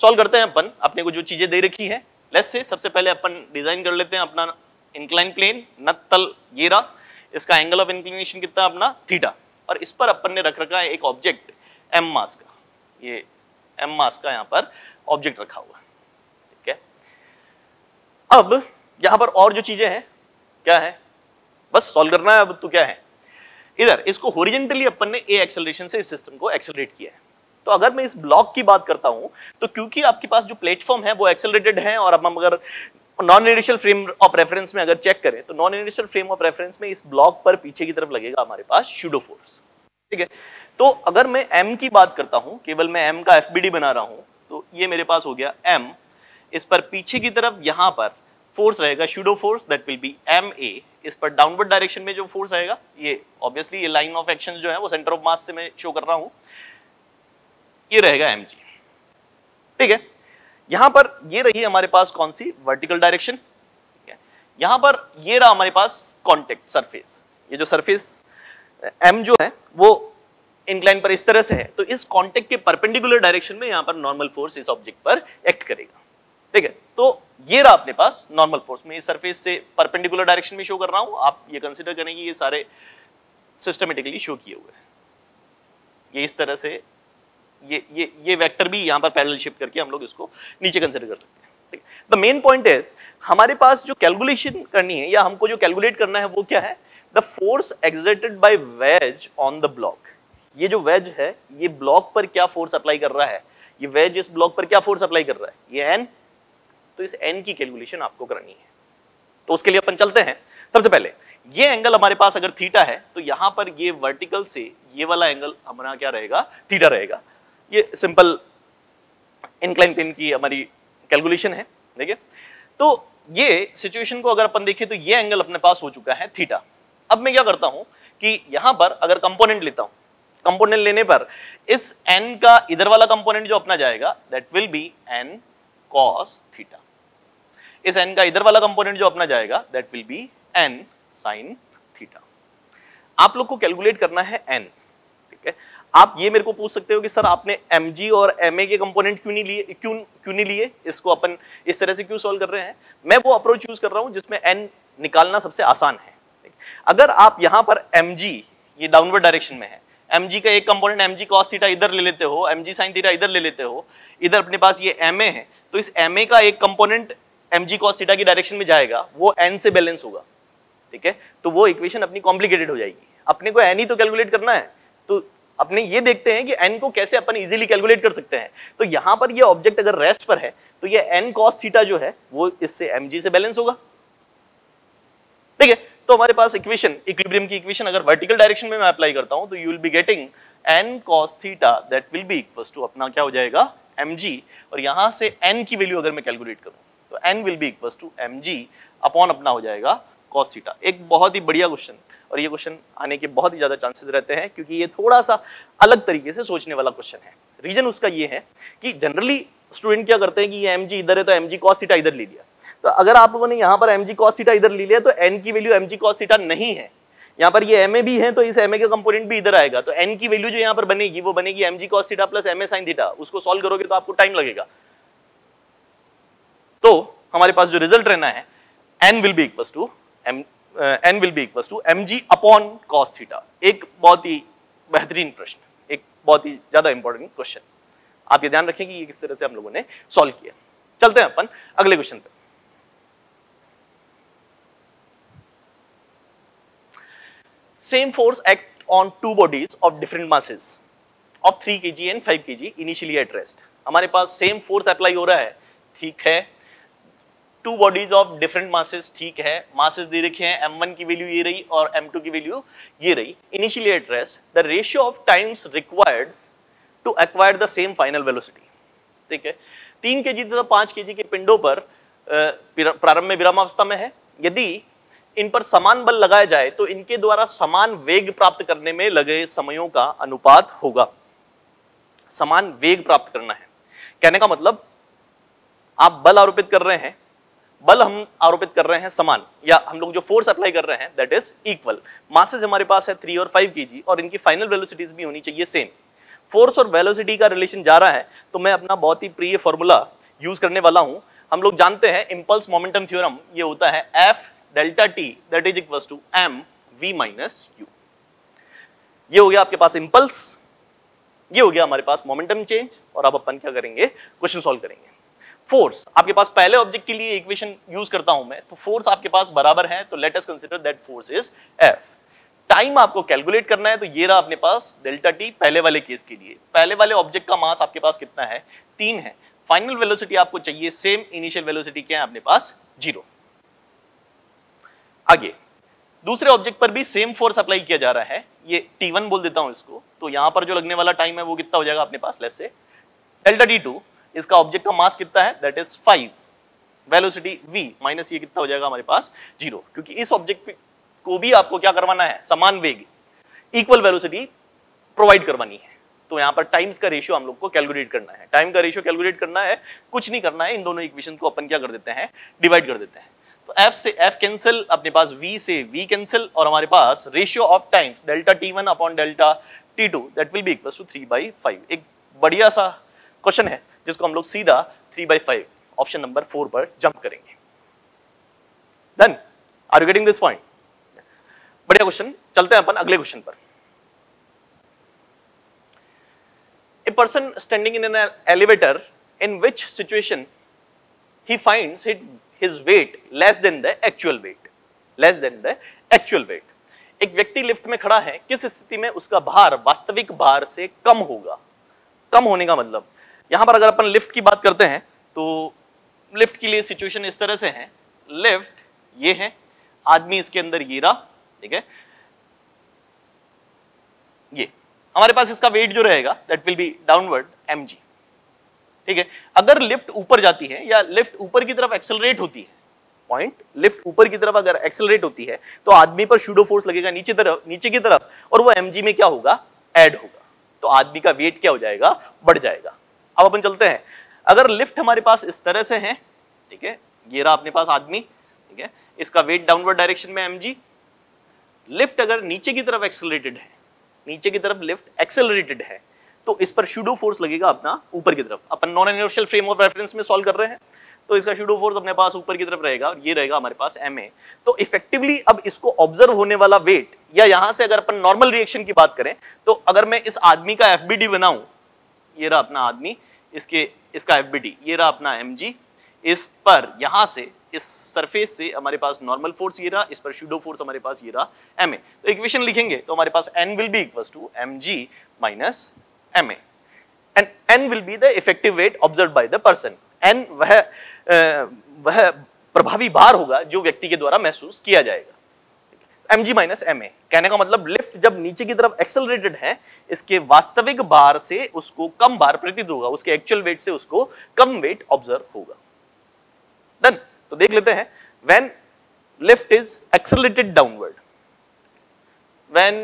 सॉल्व करते हैं अपन, अपने को जो चीजें दे रखी है। लेट्स से सबसे पहले अपन डिजाइन कर लेते हैं अपना इंक्लाइन प्लेन, नत्तल ये रहा, इसका एंगल ऑफ इंक्लिनेशन कितना अपना थीटा, और इस पर अपन ने रख रखा है एक ऑब्जेक्ट एम मास का, ये एम मास का यहाँ पर ऑब्जेक्ट रखा हुआ। ठीक है, अब यहाँ पर और जो चीजें हैं क्या है, बस सॉल्व करना है अब तो क्या है। इधर इसको हॉरिजॉन्टली अपन ने ए एक्सेलरेशन से इस सिस्टम को एक्सेलरेट किया है। तो अगर मैं इस ब्लॉक की बात करता हूं तो क्योंकि आपके पास जो प्लेटफॉर्म है वो एक्सेलरेटेड है और अब हम अगर non inertial frame of reference में अगर चेक करें तो non inertial frame of reference में इस ब्लॉक पर पीछे की तरफ लगेगा हमारे पास शूडो फोर्स। ठीक है, तो अगर मैं m की बात करता हूं, केवल मैं m का एफबीडी बना रहा हूं, तो ये मेरे पास हो गया m, इस पर पीछे की तरफ यहां पर फोर्स रहेगा pseudo force that will be ma, इस पर डाउनवर्ड डायरेक्शन में जो फोर्स आएगा ये ऑब्वियसली ये लाइन ऑफ एक्शन जो है वो सेंटर ऑफ मास से मैं शो कर रहा हूं, ये रहेगा mg। ठीक है, यहां पर ये रही हमारे पास कौन सी वर्टिकल डायरेक्शन, यहां पर ये रहा हमारे पास कॉन्टेक्ट सरफेस, ये जो सरफेस एम जो है वो इंक्लाइन पर इस तरह से है, तो इस कॉन्टेक्ट के परपेंडिकुलर डायरेक्शन में यहां पर नॉर्मल फोर्स इस ऑब्जेक्ट पर एक्ट करेगा। ठीक है, तो ये रहा अपने पास नॉर्मल फोर्स, में इस सरफेस से परपेंडिकुलर डायरेक्शन में शो कर रहा हूं, आप ये कंसिडर करेंगे ये सारे सिस्टमेटिकली शो किए हुए हैं, ये इस तरह से ये ये ये वेक्टर भी यहां पर पैरेलल शिफ्ट करके हम लोग इसको नीचे कंसिडर कर सकते हैं। ठीक है, द मेन पॉइंट इज हमारे पास जो कैलकुलेशन करनी है या हमको जो कैलकुलेट करना है वो क्या है, the force exerted by wedge on the block. ये जो वेज है ये ब्लॉक पर क्या फोर्स अप्लाई कर रहा है, ये वेज इस ब्लॉक पर क्या फोर्स अप्लाई कर रहा है, ये एन, तो इस एन की कैलकुलेशन आपको करनी है। तो उसके लिए अपन चलते हैं, सबसे पहले ये एंगल हमारे पास अगर थीटा है तो यहां पर ये वर्टिकल से ये वाला एंगल हमारा क्या रहेगा, थीटा रहेगा। ये सिंपल इंक्लाइन प्लेन की हमारी कैलकुलेशन है। देखिए, तो ये सिचुएशन को अगर अपन देखें तो ये एंगल अपने पास हो चुका है थीटा। अब मैं क्या करता हूं कि यहां पर अगर कंपोनेंट लेता हूं, कंपोनेंट लेने पर इस एन का इधर वाला कंपोनेंट जो अपना जाएगा that will be N cos theta, इस एन का इधर वाला कंपोनेंट जो अपना जाएगा that will be N sine theta. आप लोग को कैलकुलेट करना है एन। ठीक है, आप ये मेरे को पूछ सकते हो कि सर आपने mg और ma के कंपोनेंट क्यों नहीं लिए, क्यों क्यों नहीं लिए, इसको अपन इस तरह से क्यों सॉल्व कर रहे हैं। मैं वो अप्रोच यूज कर रहा हूं जिसमें n निकालना सबसे आसान है। अगर आप यहां पर mg, ये डाउनवर्ड डायरेक्शन में है, mg का एक कंपोनेंट mg cos थीटा इधर ले लेते हो, mg sin थीटा इधर ले लेते हो, इधर अपने पास ये ma है, तो इस ma का एक कंपोनेंट mg cos थीटा की डायरेक्शन में जाएगा, वो n से बैलेंस होगा। ठीक है, तो वो इक्वेशन अपनी कॉम्प्लिकेटेड हो जाएगी। अपने को n ही तो कैलकुलेट करना है, तो अपने ये देखते हैं कि n को कैसे अपन इजीली कैलकुलेट कर सकते हैं। तो यहाँ पर ये ऑब्जेक्ट अगर रेस्ट पर है तो ये n cos थीटा जो है वो इससे mg से बैलेंस होगा। ठीक है, तो हमारे पास इक्वेशन, इक्विलिब्रियम की इक्वेशन अगर वर्टिकल डायरेक्शन में मैं अप्लाई करता हूं तो you will be getting n cos theta that will be equals to अपना क्या हो जाएगा mg, और यहाँ से n की वैल्यू अगर मैं कैलकुलेट करूँ तो n will be equals to mg upon अपना हो जाएगा cos थीटा। एक बहुत ही बढ़िया क्वेश्चन, और ये क्वेश्चन आने के बहुत ही ज्यादा चांसेस रहते हैं क्योंकि ये थोड़ा सा अलग तरीके से सोचने वाला क्वेश्चन है। रीजन उसका ये है कि जनरली स्टूडेंट क्या करते हैं कि ये mg इधर है तो mg cos थीटा इधर ले लिया। तो अगर आप लोगों ने यहाँ पर mg cos थीटा इधर ले लिया तो n की वैल्यू mg cos थीटा नहीं है, यहाँ पर ये ma भी है तो इस ma का कंपोनेंट भी इधर आएगा, तो n की वैल्यू जो यहाँ पर बनेगी वो बनेगी mg cos theta plus ma sin theta. उसको सॉल्व करोगे तो आपको टाइम लगेगा, तो हमारे पास जो रिजल्ट रहना है n will be equals to m n will be equals to mg upon cos theta। एक बहुत ही बेहतरीन प्रश्न, एक बहुत ही ज्यादा इंपॉर्टेंट क्वेश्चन, आप ये ध्यान रखें कि ये किस तरह से हम लोगों ने सॉल्व किया। चलते हैं अपन अगले क्वेश्चन पे। Same force act on two bodies of different masses of three KG and five KG initially at rest. हमारे पास सेम फोर्स अप्लाई हो रहा है, ठीक है, two bodies of different masses, ठीक है, मासेस दे रखे हैं, एम वन की वैल्यू ये रही और एम टू की वैल्यू ये रही। Initially at rest the ratio of times required to acquire the same final velocity. ठीक है, तीन केजी तथा पांच केजी के पिंडों पर प्रारंभ में विरामावस्था में है, यदि इन पर समान बल लगाया जाए तो इनके द्वारा समान वेग प्राप्त करने में लगे समयों का अनुपात होगा। समान वेग प्राप्त करना है, कहने का मतलब आप बल आरोपित कर रहे हैं, बल हम आरोपित कर रहे हैं समान, या हम लोग जो फोर्स अप्लाई कर रहे हैं दैट इज इक्वल। मासेस हमारे पास है थ्री और फाइव केजी और इनकी फाइनल वेलोसिटीज भी होनी चाहिए सेम। फोर्स और वेलोसिटी का रिलेशन जा रहा है तो मैं अपना बहुत ही प्रिय फॉर्मूला यूज करने वाला हूं। हम लोग जानते हैं इंपल्स मोमेंटम थ्योरम, ये होता है F delta T that is equal to M V minus U. ये हो गया आपके पास इंपल्स, ये हो गया हमारे पास मोमेंटम चेंज, और अब अपन क्या करेंगे, क्वेश्चन सोल्व करेंगे। फोर्स आपके पास पहले ऑब्जेक्ट के लिए इक्वेशन यूज करता हूं मैं, तो फोर्स आपके पास बराबर है, तो let us consider that force is F. Time आपको कैलकुलेट करना है, तो ये रहा अपने पास डेल्टा टी पहले वाले केस के लिए। पहले वाले ऑब्जेक्ट का मास आपके पास कितना है, तीन है, फाइनल वेलोसिटी आपको चाहिए सेम, इनिशियल वेलोसिटी क्या है अपने पास, जीरो। आगे दूसरे ऑब्जेक्ट पर भी सेम फोर्स अप्लाई किया जा रहा है, ये टी वन बोल देता हूं इसको, तो यहां पर जो लगने वाला टाइम है वो कितना हो जाएगा अपने पास, लेट्स से डेल्टा टी टू, इसका ऑब्जेक्ट का मास कितना है that is five, velocity v minus ये कितना हो जाएगा हमारे पास जीरो, क्योंकि इस ऑब्जेक्ट को भी आपको क्या करवाना है, समान वेग, इक्वल वेलोसिटी प्रोवाइड करवानी है। तो यहाँ पर टाइम्स का रेशियो हम लोग को कैलकुलेट करना है। टाइम का रेशियो कैलकुलेट करना है, कुछ नहीं करना है, इन दोनों इक्वेशन को अपन क्या कर देते हैं, डिवाइड कर देते हैं। तो f से f कैंसिल, अपने पास v से v कैंसिल, और हमारे पास ratio of times delta T one upon delta T two that will be equal to three by five. एक बढ़िया सा क्वेश्चन है जिसको हम लोग सीधा three by five option number four पर जंप करेंगे। Done? Are you getting this point? बढ़िया क्वेश्चन। चलते हैं अपन अगले क्वेश्चन पर। A person standing in an elevator in which situation he finds his weight less than the actual weight, less than the actual weight. एक व्यक्ति लिफ्ट में खड़ा है, किस स्थिति में उसका भार वास्तविक भार से कम होगा। कम होने का मतलब यहां पर अगर अपन लिफ्ट की बात करते हैं तो लिफ्ट के लिए सिचुएशन इस तरह से है, लिफ्ट ये है, आदमी इसके अंदर ये रहा, ठीक है, ये हमारे पास इसका वेट जो रहेगा that will be downward MG, ठीक है। अगर लिफ्ट ऊपर जाती है या लिफ्ट ऊपर की तरफ एक्सेलरेट होती है, पॉइंट, लिफ्ट ऊपर की तरफ अगर एक्सेलरेट होती है तो आदमी पर शूडो फोर्स लगेगा नीचे तरफ, नीचे की तरफ, और वो एमजी में क्या होगा, ऐड होगा, तो आदमी का वेट क्या हो जाएगा, बढ़ जाएगा। अब अपन चलते हैं, अगर लिफ्ट हमारे पास इस तरह से है, ठीक है, ये रहा अपने पास आदमी, ठीक है, इसका वेट डाउनवर्ड डायरेक्शन में एमजी, लिफ्ट अगर नीचे की तरफ एक्सेलरेटेड है, नीचे की तरफ लिफ्ट एक्सेलरेटेड है, तो इस पर शूडो फोर्स लगेगा अपना ऊपर की तरफ। अपन non inertial frame of reference में सॉल्व कर रहे हैं तो इसका शूडो फोर्स अपने पास ऊपर की तरफ रहेगा और ये रहेगा हमारे पास एम ए। तो इफेक्टिवली अब इसको ऑब्जर्व होने वाला वेट, या यहाँ से अगर अपन नॉर्मल रिएक्शन की बात करें तो अगर मैं इस आदमी का एफ बी डी बनाऊं, ये रहा अपना आदमी, इसके इसका एफ बी डी, ये रहा अपना एम जी, इस पर यहां से इस सरफेस से हमारे पास नॉर्मल फोर्स ये रहा, इस पर शूडो फोर्स हमारे पास ये रहा एम ए। तो इक्वेशन लिखेंगे तो हमारे पास N will be equal to M G minus M A, and N will be the effective weight observe by the person. एन वह वह प्रभावी भार होगा जो व्यक्ति के द्वारा महसूस किया जाएगा, M G minus M A. कहने का मतलब लिफ्ट जब नीचे की तरफ एक्सेलरेटेड है, इसके वास्तविक भार से उसको कम भार प्रतीत होगा, उसके एक्चुअल वेट से उसको कम वेट ऑब्जर्व होगा। Done. तो देख लेते हैं, when lift is accelerated downward, when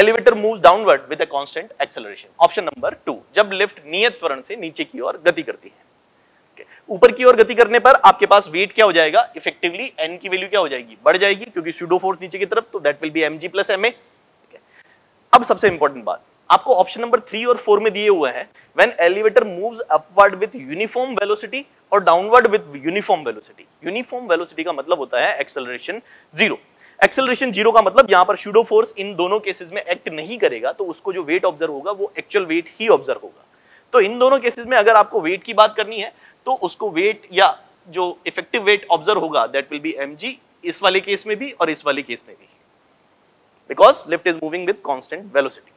elevator moves downward with a constant acceleration, option number two, जब लिफ्ट नियत त्वरण से नीचे की ओर गति करती है। ऊपर की ओर गति करने पर आपके पास वेट क्या हो जाएगा, इफेक्टिवली एन की वैल्यू क्या हो जाएगी, बढ़ जाएगी, क्योंकि शूडो फोर्स नीचे की तरफ, तो that will be M G plus M ए। अब सबसे इंपॉर्टेंट बात आपको ऑप्शन नंबर थ्री और फोर में दिए हुए हैं, when elevator moves upward with uniform velocity और downward with uniform velocity. Uniform velocity का मतलब होता है एक्सेलरेशन जीरो। एक्सेलरेशन जीरो का मतलब यहाँ पर शूडो फोर्स इन दोनों केसेस में एक्ट नहीं करेगा, तो उसको जो वेट ऑब्जर्व होगा वो एक्चुअल वेट ही ऑब्जर्व होगा। तो इन दोनों केसेस में अगर आपको वेट की बात करनी है तो उसको वेट या जो इफेक्टिव वेट ऑब्जर्व होगा दैट विल बी एम जी, इस वाले केस में भी और इस वाले केस में भी, because lift is moving with constant velocity.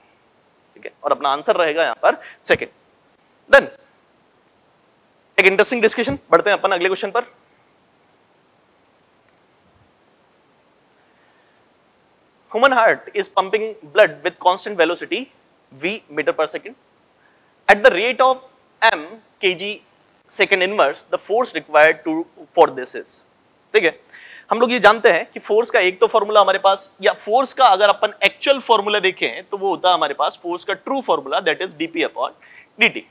और अपना आंसर रहेगा यहां पर सेकंड। देन एक इंटरेस्टिंग डिस्कशन, बढ़ते हैं अपन अगले क्वेश्चन पर। Human heart is pumping blood with constant velocity v meter पर second at the rate of m kg second inverse. The force required to for this is, ठीक है, हम लोग ये जानते हैं कि फोर्स का एक तो फॉर्मूला हमारे पास, या फोर्स का अगर अपन एक्चुअल फॉर्मूला देखें तो वो होता है हमारे पास फोर्स का true formula that is DP upon DT.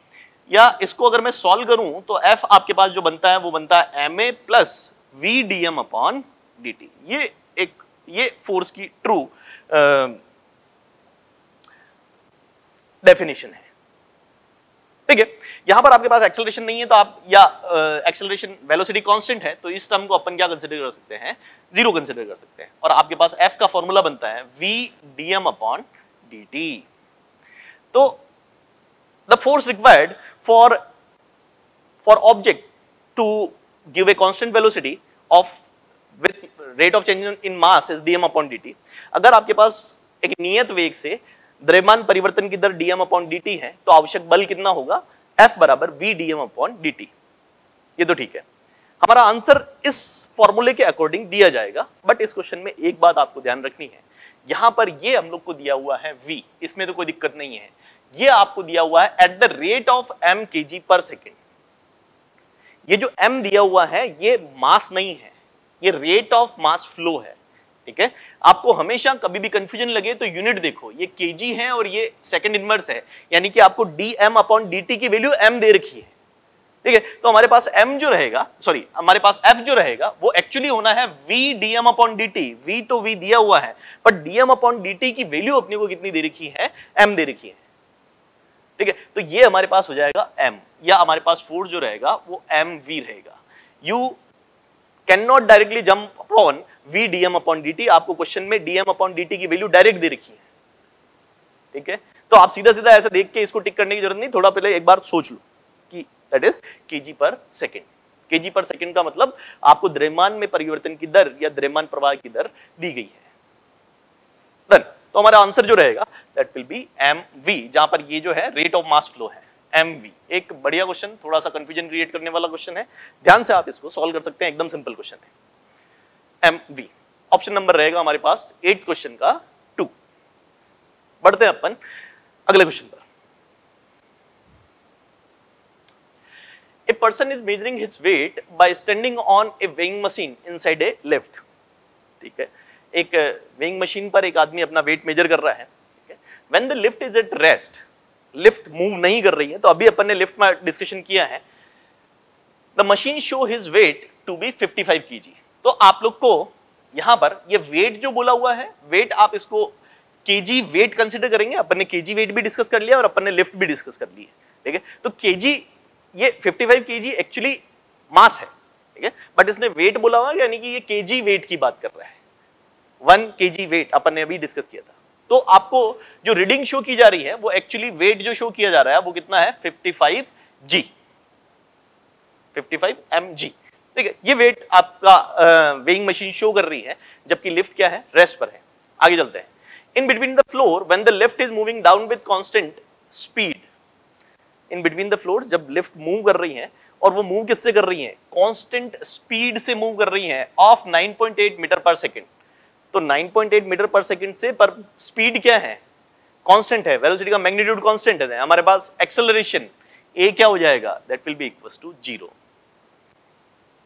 या इसको अगर मैं सॉल्व करूं तो एफ आपके पास जो बनता है वो बनता है M A plus V D M upon D T. ये एक ये फोर्स की ट्रू डेफिनेशन है, ठीक है। यहां पर आपके पास एक्सेलरेशन नहीं है तो आप, या एक्सेलरेशन वेलोसिटी कांस्टेंट है तो इस टर्म को अपन क्या कंसीडर कर सकते हैं, जीरो कंसीडर कर सकते हैं, और आपके पास एफ का फॉर्मूला बनता है V D M upon D T. तो the force required for for object to give a constant velocity of with rate of change in mass is D M upon D T. अगर आपके पास एक नियत वेग से द्रव्यमान परिवर्तन की दर dm अपॉन dt है तो आवश्यक बल कितना होगा, F बराबर v dm अपॉन dt। ये तो ठीक है, हमारा आंसर इस फॉर्मूले के अकॉर्डिंग दिया जाएगा। बट इस क्वेश्चन में एक बात आपको ध्यान रखनी है, यहाँ पर ये हम लोग को दिया हुआ है v, इसमें तो कोई दिक्कत नहीं है, ये आपको दिया हुआ है at the rate of m kg per second. ये जो m दिया हुआ है ये मास नहीं है, ये रेट ऑफ मास फ्लो है, ठीक है। आपको हमेशा कभी भी कंफ्यूजन लगे तो यूनिट देखो, ये केजी है और ये सेकंड इनवर्स है, यानी कि आपको D M upon D T की वैल्यू एम दे रखी है, ठीक है। तो हमारे पास एम जो रहेगा, सॉरी हमारे पास एफ जो रहेगा वो एक्चुअली होना है V D M upon D T. V तो वी दिया हुआ है, but D M upon D T की वैल्यू अपने को कितनी दे रखी है, एम दे रखी है, ठीक है। तो ये हमारे पास हो जाएगा एम, या हमारे पास फोर्स जो रहेगा वो एम वी रहेगा। You can not directly jump upon V D M upon D T, आपको क्वेश्चन में D M upon D T की वैल्यू डायरेक्ट दे रखी है, ठीक है। तो आप सीधा सीधा ऐसा देख के इसको टिक करने की जरूरत नहीं, थोड़ा पहले एक बार सोच लो कि that is KG per second. KG per second का मतलब आपको द्रव्यमान में परिवर्तन की दर या द्रव्यमान प्रवाह की दर दी गई है। डन। तो हमारा आंसर जो रहेगा that will be M V, जहां पर ये जो है रेट ऑफ मास फ्लो है एम वी। एक बढ़िया क्वेश्चन, थोड़ा सा कंफ्यूजन क्रिएट करने वाला क्वेश्चन है, ध्यान से आप इसको सॉल्व कर सकते हैं, एकदम सिंपल क्वेश्चन है। M V ऑप्शन नंबर रहेगा हमारे पास एट क्वेश्चन का टू। बढ़ते हैं अपन अगले क्वेश्चन पर। A person is measuring his weight by standing on a weighing machine inside a lift, ठीक है। एक weighing machine पर एक आदमी अपना वेट मेजर कर रहा है, ठीक है। When the lift is at rest, lift move नहीं कर रही है, तो अभी अपन ने लिफ्ट में डिस्कशन किया है। The machine show his weight to be fifty-five kilograms। तो आप लोग को यहां पर ये वेट जो बोला हुआ है, वेट आप इसको केजी वेट कंसीडर करेंगे। अपन ने केजी वेट भी डिस्कस कर लिया और अपन ने लिफ्ट भी डिस्कस कर ली है, ठीक है। तो केजी, ये पचपन केजी एक्चुअली मास है, ठीक है, बट इसने वेट बोला हुआ है, यानी कि ये केजी वेट की बात कर रहा है। वन केजी वेट अपन ने अभी डिस्कस किया था। तो आपको जो रीडिंग शो की जा रही है वो एक्चुअली वेट जो शो किया जा रहा है वो कितना है, पचपन जी, पचपन एम जी, ठीक है। ये वेट आपका वेइंग मशीन शो कर रही है, जबकि लिफ्ट क्या है, रेस्ट पर है। आगे चलते हैं। In between the floor when the lift is moving down with constant speed. In between the floor, जब लिफ्ट मूव कर रही है, और वो मूव किससे कर रही है, कांस्टेंट स्पीड से मूव कर रही है, of nine point eight metre पर सेकंड। तो नाइन पॉइंट एट मीटर पर सेकंड से पर स्पीड क्या है, कांस्टेंट है, वेलोसिटी का मैग्नीट्यूड कांस्टेंट है। हमारे पास एक्सेलरेशन ए क्या हो जाएगा, that will be equals to zero.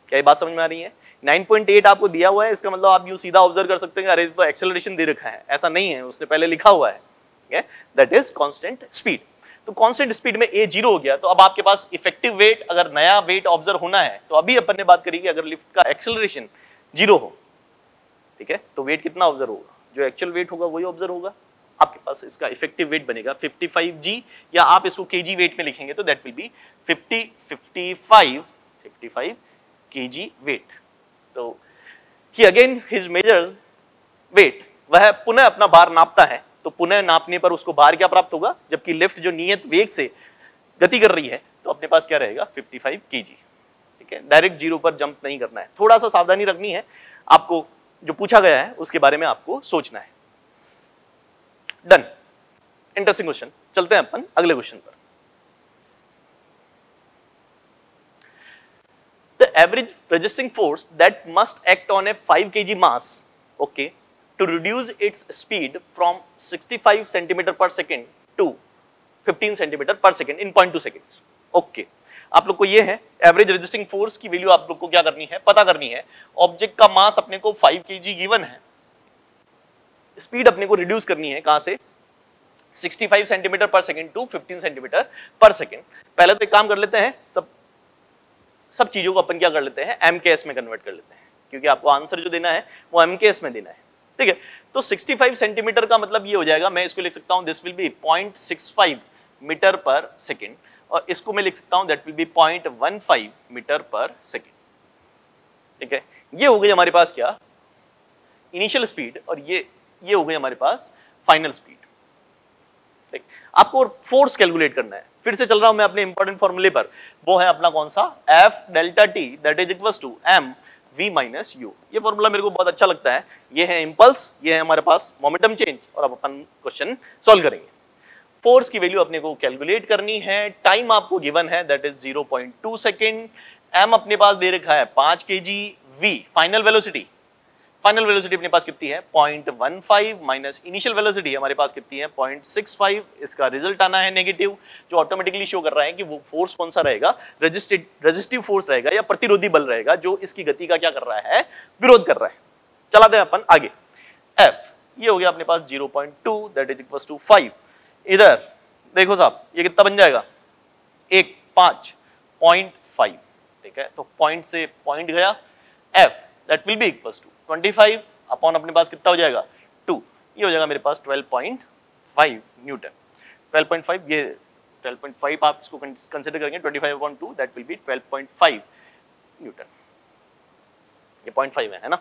क्या ये बात समझ में आ रही है? नाइन पॉइंट एट आपको दिया हुआ है, इसका मतलब आप यूं सीधा ऑब्जर्व कर सकते हैं, अरे तो एक्सेलरेशन दे रखा है, ऐसा नहीं है, उसने पहले लिखा हुआ है, ठीक है, दैट इज कांस्टेंट स्पीड। तो कांस्टेंट स्पीड में ए जीरो हो गया, तो अब आपके पास इफेक्टिव वेट, अगर नया वेट ऑब्जर्व होना है, तो अभी अपन ने बात करी कि अगर लिफ्ट का एक्सेलरेशन जीरो हो, ठीक है, तो वेट कितना ऑब्जर्व होगा, जो एक्चुअल वेट होगा वही ऑब्जर्व होगा। आपके पास इसका इफेक्टिव वेट बनेगा फिफ्टी फाइव जी, या आप इसको केजी वेट में लिखेंगे तो that will be fifty fifty five fifty five KG weight. तो ही अगेन हिज मेजर्स वेट, वह पुनः अपना भार नापता है, तो पुनः नापने पर उसको भार क्या प्राप्त होगा, जबकि लिफ्ट जो नियत वेग से गति कर रही है, तो अपने पास क्या रहेगा, पचपन केजी, ठीक है। डायरेक्ट जीरो पर जंप नहीं करना है, थोड़ा सा सावधानी रखनी है, आपको जो पूछा गया है उसके बारे में आपको सोचना है। Done, interesting question. चलते हैं अपन अगले क्वेश्चन पर। The average resisting force that must act on a five kilogram mass, okay, to reduce its speed from sixty-five centimeters per second to fifteen centimeters per second in zero point two seconds, okay। आप लोग को ये है एवरेज रेजिस्टिंग फोर्स की वैल्यू आप लोग को क्या करनी है, पता करनी है। ऑब्जेक्ट का मास अपने को फाइव केजी गिवन है, स्पीड अपने को रिड्यूस करनी है, कहां से, sixty five centimetre per second to fifteen centimetre per second. पहले तो एक काम कर लेते हैं, सब सब चीजों को अपन क्या कर लेते हैं, एम के एस में कन्वर्ट कर लेते हैं, क्योंकि आपको आंसर जो देना है वो एम के एस में देना है, ठीक है। तो सिक्सटी फाइव सेंटीमीटर का मतलब ये हो जाएगा, मैं इसको लिख सकता हूं, this will be point six five metre पर सेकंड, और इसको मैं लिख सकता हूं that will be point one five metre पर सेकंड, ठीक है। ये हो गई हमारे पास क्या, इनिशियल स्पीड, और ये ये हो गई हमारे पास फाइनल स्पीड। ठीक, आपको फोर्स कैलकुलेट करना है। फिर से चल रहा हूं मैं अपने इंपॉर्टेंट फॉर्मूले पर, वो है अपना कौन सा, F delta T that is equals to M V minus U. ये फॉर्मूला मेरे को बहुत अच्छा लगता है। ये है इंपल्स, ये है हमारे पास मोमेंटम चेंज, और अब अपन क्वेश्चन सॉल्व करेंगे। फोर्स की वैल्यू अपने को कैलकुलेट करनी है, टाइम आपको गिवन है that is zero point two second, M अपने पास दे रखा है पांच KG, V final velocity, final velocity अपने पास कितनी है point one five, minus initial velocity हमारे पास कितनी है पॉइंट सिक्स फाइव। इसका रिजल्ट आना है नेगेटिव, जो ऑटोमेटिकली शो कर रहा है कि वो फोर्स कौन सा रहेगा, रेजिस्टेड रेजिस्टिव फोर्स रहेगा या प्रतिरोधी बल रहेगा, जो इसकी गति का क्या कर रहा है, विरोध कर रहा है। चलाते हैं अपन आगे। एफ, ये हो गया अपने पास zero point two that is equal to five. इधर देखो साहब ये कितना बन जाएगा एक पांच पॉइंट फाइव, ठीक है। तो पॉइंट से पॉइंट गया, F that will be equal to twenty five upon अपने पास कितना हो जाएगा टू, ये हो जाएगा मेरे पास twelve point five newton, twelve point five ये ट्वेल्व पॉइंट फाइव आप इसको कंसिडर करेंगे twenty five upon two that will be twelve point five newton, ये पॉइंट फाइव है, है ना।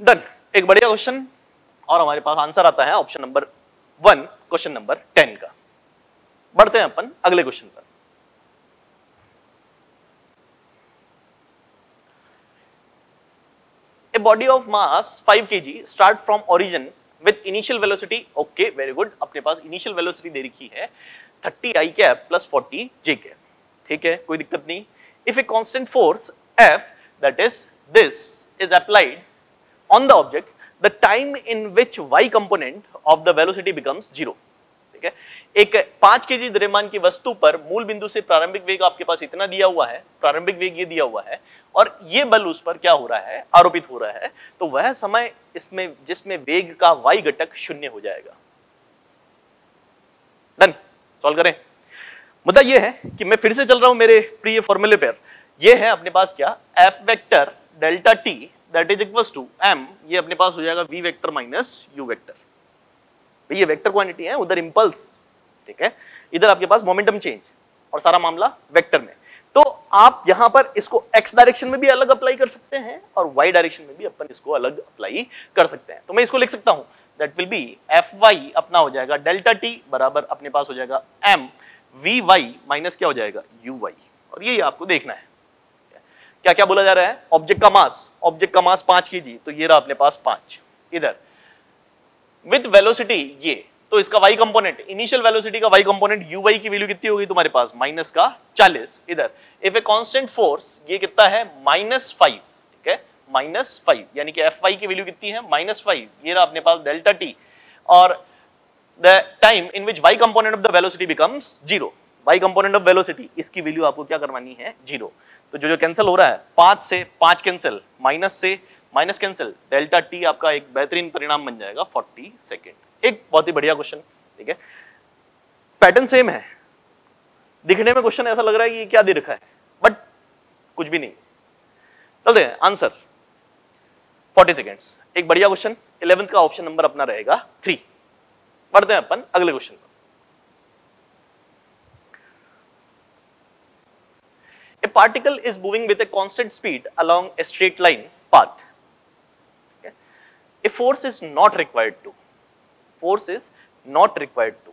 डन, एक बढ़िया क्वेश्चन और हमारे पास आंसर आता है option number one, question number ten का। बढ़ते हैं अपन अगले क्वेश्चन पर। A body of mass five KG start from origin with initial velocity, okay very good, अपने पास इनिशियल वेलोसिटी दे रखी है thirty I cap plus forty J cap, ठीक है, कोई दिक्कत नहीं। If a constant force F that is this is applied on the object, the time in which y component of the velocity becomes zero, ठीक है। एक पांच केजी द्रव्यमान की वस्तु पर मूल बिंदु से प्रारंभिक वेग आपके पास इतना दिया हुआ है, प्रारंभिक वेग ये दिया हुआ है और ये बल उस पर क्या हो रहा है आरोपित हो रहा है, तो वह समय इसमें जिसमें वेग का y घटक शून्य हो जाएगा। डन, सॉल्व करें। मुद्दा यह है कि मैं फिर से चल रहा हूं मेरे प्रिय फॉर्मूले पर, यह है अपने पास क्या F vector delta T That is equals to m, ये अपने पास हो जाएगा v vector minus u vector, ये वेक्टर क्वांटिटी है, उधर इंपल्स, ठीक है, इधर आपके पास मोमेंटम चेंज और सारा मामला वेक्टर में। तो आप यहां पर इसको x डायरेक्शन में भी अलग अप्लाई कर सकते हैं और y डायरेक्शन में भी अपन इसको अलग अप्लाई कर सकते हैं। तो मैं इसको लिख सकता हूं दैट विल बी fy अपना हो जाएगा डेल्टा t बराबर अपने पास हो जाएगा m vy माइनस क्या हो जाएगा uy, और ये आपको देखना है क्या क्या बोला जा रहा है। ऑब्जेक्ट का मास, ऑब्जेक्ट का मास पांच केजी, तो ये रहा अपने पास पांच, इधर विद वेलोसिटी ये, तो इसका y कंपोनेंट, इनिशियल वेलोसिटी का y कंपोनेंट uy की वैल्यू कितनी होगी तुम्हारे पास माइनस का चालीस। इधर इफ ए कांस्टेंट फोर्स ये कितना है माइनस फाइव, ठीक है माइनस फाइव, यानी कि fy की वैल्यू कितनी है माइनस फाइव, ये रहा अपने पास डेल्टा t और the time in which y component of the velocity becomes zero, y component of velocity इसकी वैल्यू आपको क्या करवानी है जीरो। तो जो जो कैंसिल हो रहा है पांच से पांच कैंसिल, माइनस से माइनस कैंसिल, डेल्टा टी आपका एक बेहतरीन परिणाम बन जाएगा चालीस सेकंड। एक बहुत ही बढ़िया क्वेश्चन, ठीक है, पैटर्न सेम है, दिखने में क्वेश्चन ऐसा लग रहा है कि ये क्या दे रखा है, बट कुछ भी नहीं। चलते हैं आंसर चालीस सेकंड्स, एक बढ़िया क्वेश्चन, इलेवेंथ का ऑप्शन नंबर अपना रहेगा थ्री। बढ़ते हैं अपन अगले क्वेश्चन पर। A particle is moving with a constant speed along a straight line path. Okay? A force is not required to, force is not required to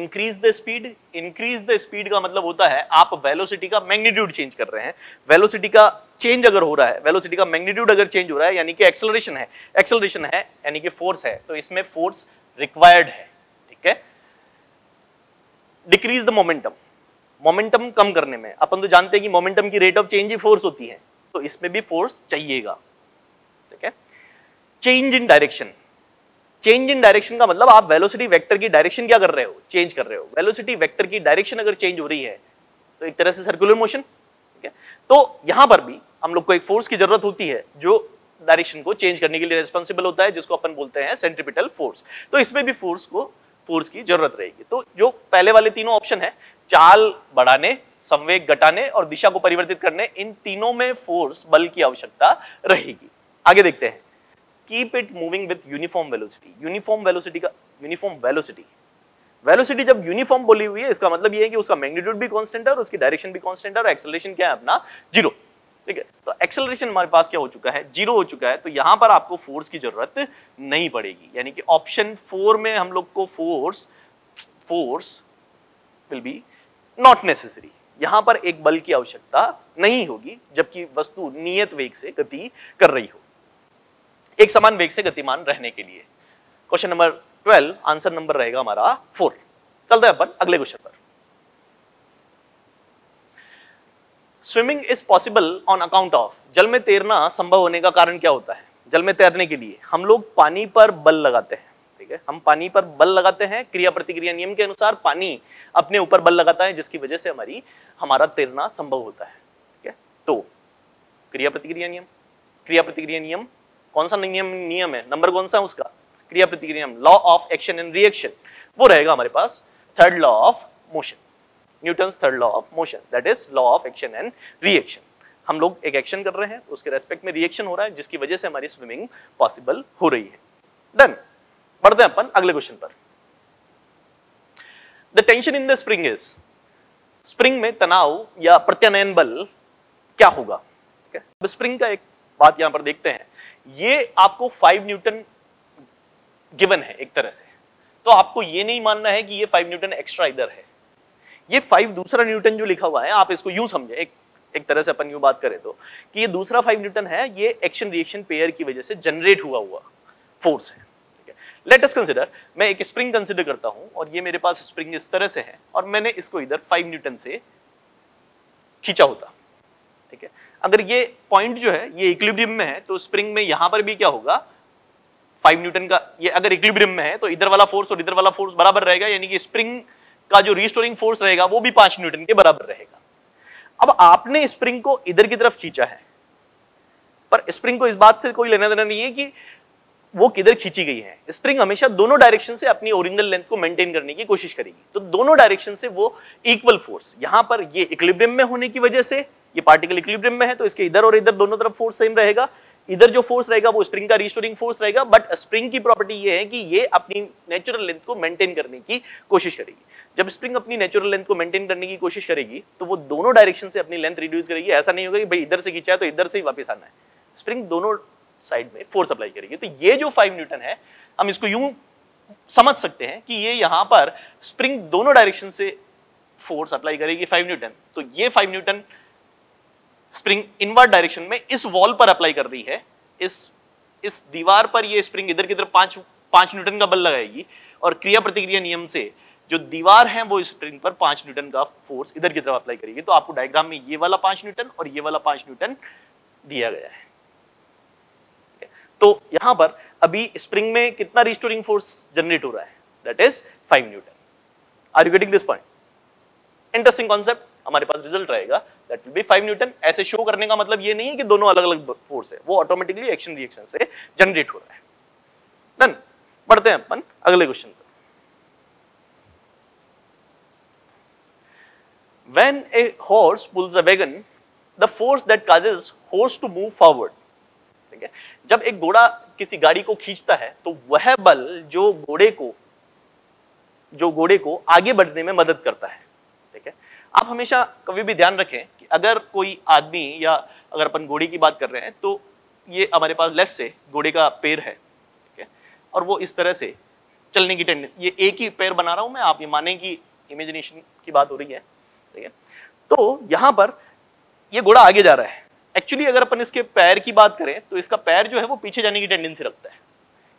increase the speed, increase the speed का मतलब होता है आप velocity का magnitude change कर रहे हैं, velocity का change अगर हो रहा है, velocity का magnitude अगर change हो रहा है यानी कि acceleration है, acceleration है यानी कि force है, तो इसमें force required है, ठीक है। Decrease the momentum, मोमेंटम कम करने में अपन तो जानते हैं कि मोमेंटम की रेट ऑफ चेंज ही फोर्स होती है, तो इसमें भी फोर्स चाहिएगा, ठीक है। Change in direction, change in direction का मतलब आप वेलोसिटी वेक्टर की डायरेक्शन क्या कर रहे हो चेंज कर रहे हो, वेलोसिटी वेक्टर की डायरेक्शन अगर चेंज हो रही है तो एक तरह से सर्कुलर मोशन, ठीक है। तो यहां पर भी हम लोग को एक फोर्स की जरूरत होती है जो डायरेक्शन को चेंज करने के लिए रेस्पॉन्सिबल होता है, जिसको अपन बोलते हैं सेंट्रीपिटल फोर्स, तो इसमें भी फोर्स को फोर्स की जरूरत रहेगी। तो जो पहले वाले तीनों ऑप्शन है, चाल बढ़ाने, संवेग घटाने और दिशा को परिवर्तित करने, इन तीनों में फोर्स बल की आवश्यकता रहेगी। आगे देखते हैं, keep it moving with uniform velocity, uniform velocity का यूनिफॉर्म वेलोसिटी, वेलोसिटी जब यूनिफॉर्म बोली हुई है इसका मतलब ये है कि उसका मैग्नीट्यूड भी कांस्टेंट है और उसकी डायरेक्शन भी कांस्टेंट है और एक्सेलरेशन क्या है अपना जीरो, ठीक है। तो एक्सेलरेशन हमारे पास क्या हो चुका है जीरो हो चुका है, तो यहां पर आपको फोर्स की जरूरत नहीं पड़ेगी, यानी कि ऑप्शन फोर में हम लोग को force force will be not necessary, यहां पर एक बल की आवश्यकता नहीं होगी जबकि वस्तु नियत वेग से गति कर रही हो, एक समान वेग से गतिमान रहने के लिए। Question number twelve answer number रहेगा हमारा फोर। चलते हैं अपन अगले क्वेश्चन पर। Swimming is possible on account of, जल में तैरना संभव होने का कारण क्या होता है, जल में तैरने के लिए हम लोग पानी पर बल लगाते हैं, ठीक है, हम पानी पर बल लगाते हैं, क्रिया प्रतिक्रिया नियम के अनुसार पानी अपने ऊपर बल लगाता है जिसकी वजह से हमारी हमारा तैरना संभव होता है, ठीक है। तो क्रिया प्रतिक्रिया नियम, क्रिया प्रतिक्रिया नियम कौन सा नियम नियम है, नंबर कौन सा है उसका, क्रिया प्रतिक्रिया नियम, law of action and reaction, वो रहेगा हमारे पास third law of motion, Newton's third law of motion, that is law of action and reaction. हम लोग एक एक्शन कर रहे हैं, उसके रेस्पेक्ट में रिएक्शन हो रहा है, जिसकी वजह से हमारी स्विमिंग पॉसिबल हो रही है। डन, बढ़ते हैं अपन अगले क्वेश्चन पर। The tension in the spring is, spring में तनाव या प्रत्यानयन बल क्या होगा। okay. स्प्रिंग का एक बात यहां पर देखते हैं, ये आपको फाइव न्यूटन गिवन है एक तरह से, तो आपको ये नहीं मानना है कि ये फाइव न्यूटन एक्स्ट्रा इधर है, ये फाइव दूसरा न्यूटन जो लिखा हुआ है आप इसको यूं समझे, एक एक तरह से अपन यूं बात करें तो कि ये दूसरा फाइव न्यूटन है, ये एक्शन रिएक्शन पेयर की वजह से जनरेट हुआ हुआ फोर्स है। लेट अस कंसिडर, मैं एक स्प्रिंग कंसिडर करता हूं और ये मेरे पास स्प्रिंग इस तरह से है और मैंने इसको इधर फाइव न्यूटन से खींचा होता, ठीक है। अगर ये पॉइंट जो है ये इक्विलिब्रियम में है तो स्प्रिंग में यहां पर भी क्या होगा, फाइव न्यूटन का, ये अगर इक्विलिब्रियम में है तो इधर वाला फोर्स और इधर वाला फोर्स बराबर रहेगा, यानी कि स्प्रिंग का जो रिस्टोरिंग फोर्स रहेगा वो भी पांच न्यूटन के बराबर रहेगा। अब आपने स्प्रिंग को इधर की तरफ खींचा है, पर स्प्रिंग को इस बात से कोई लेना देना नहीं है कि वो किधर खींची गई है, स्प्रिंग हमेशा दोनों डायरेक्शन से अपनी ओरिजिनल लेंथ को मेंटेन करने की कोशिश करेगी, तो दोनों डायरेक्शन से वो इक्वल फोर्स, यहां पर ये इक्विलिब्रियम में होने की वजह से ये पार्टिकल इक्विलिब्रियम में है तो इसके इधर और इधर दोनों तरफ फोर्स सेम रहेगा, इधर जो फोर्स रहेगा वो स्प्रिंग का रिस्टोरिंग फोर्स रहेगा, बट स्प्रिंग की प्रॉपर्टी ये है कि ये अपनी नेचुरल लेंथ को मेंटेन करने की कोशिश करेगी। जब स्प्रिंग अपनी नेचुरल लेंथ को मेंटेन करने की कोशिश करेगी तो वो दोनों डायरेक्शन से अपनी लेंथ रिड्यूस करेगी, ऐसा नहीं होगा कि भाई इधर से खींचा है तो इधर से ही वापस आना है, स्प्रिंग दोनों साइड में फोर्स अप्लाई करेगी। तो ये जो फाइव न्यूटन है हम इसको यूं समझ सकते हैं कि ये यहां पर स्प्रिंग दोनों डायरेक्शन से फोर्स अप्लाई करेगी फाइव न्यूटन, तो ये five newton spring inward direction में इस वॉल पर अप्लाई कर रही है, इस इस दीवार पर ये स्प्रिंग इधर की तरफ पांच पांच न्यूटन का बल लगाएगी और क्रिया प्रतिक्रिया नियम से जो दीवार है वो स्प्रिंग पर पांच न्यूटन का फोर्स इधर की तरफ अप्लाई करेगी। तो आपको डायग्राम में ये वाला पांच न्यूटन और ये वाला पांच न्यूटन दिया गया है। तो यहां पर अभी स्प्रिंग में कितना रिस्टोरिंग फोर्स जनरेट हो रहा है, that is five newton. Are you getting this point? Interesting concept, हमारे पास रिजल्ट रहेगा that will be five newton. ऐसे शो करने का मतलब ये नहीं है कि दोनों अलग अलग फोर्स है, वो ऑटोमेटिकली एक्शन रिएक्शन से जनरेट हो रहा है। डन, बढ़ते हैं अपन अगले क्वेश्चन पर। When a horse pulls a wagon the force that causes horse to move forward, जब एक घोड़ा किसी गाड़ी को खींचता है तो वह बल जो घोड़े को जो घोड़े को आगे बढ़ने में मदद करता है, ठीक है। आप हमेशा कभी भी ध्यान रखें कि अगर कोई आदमी या अगर अपन घोड़े की बात कर रहे हैं तो ये हमारे पास लेस से घोड़े का पैर है, ठीक है, और वो इस तरह से चलने की टेंडेंसी, ये एक ही पैर बना रहा हूं मैं, आप ये माने कि इमेजिनेशन की बात हो रही है, ठीक है। तो यहां पर यह घोड़ा आगे जा रहा है, एक्चुअली अगर अपन इसके पैर की बात करें तो इसका पैर जो है वो पीछे जाने की टेंडेंसी रखता है।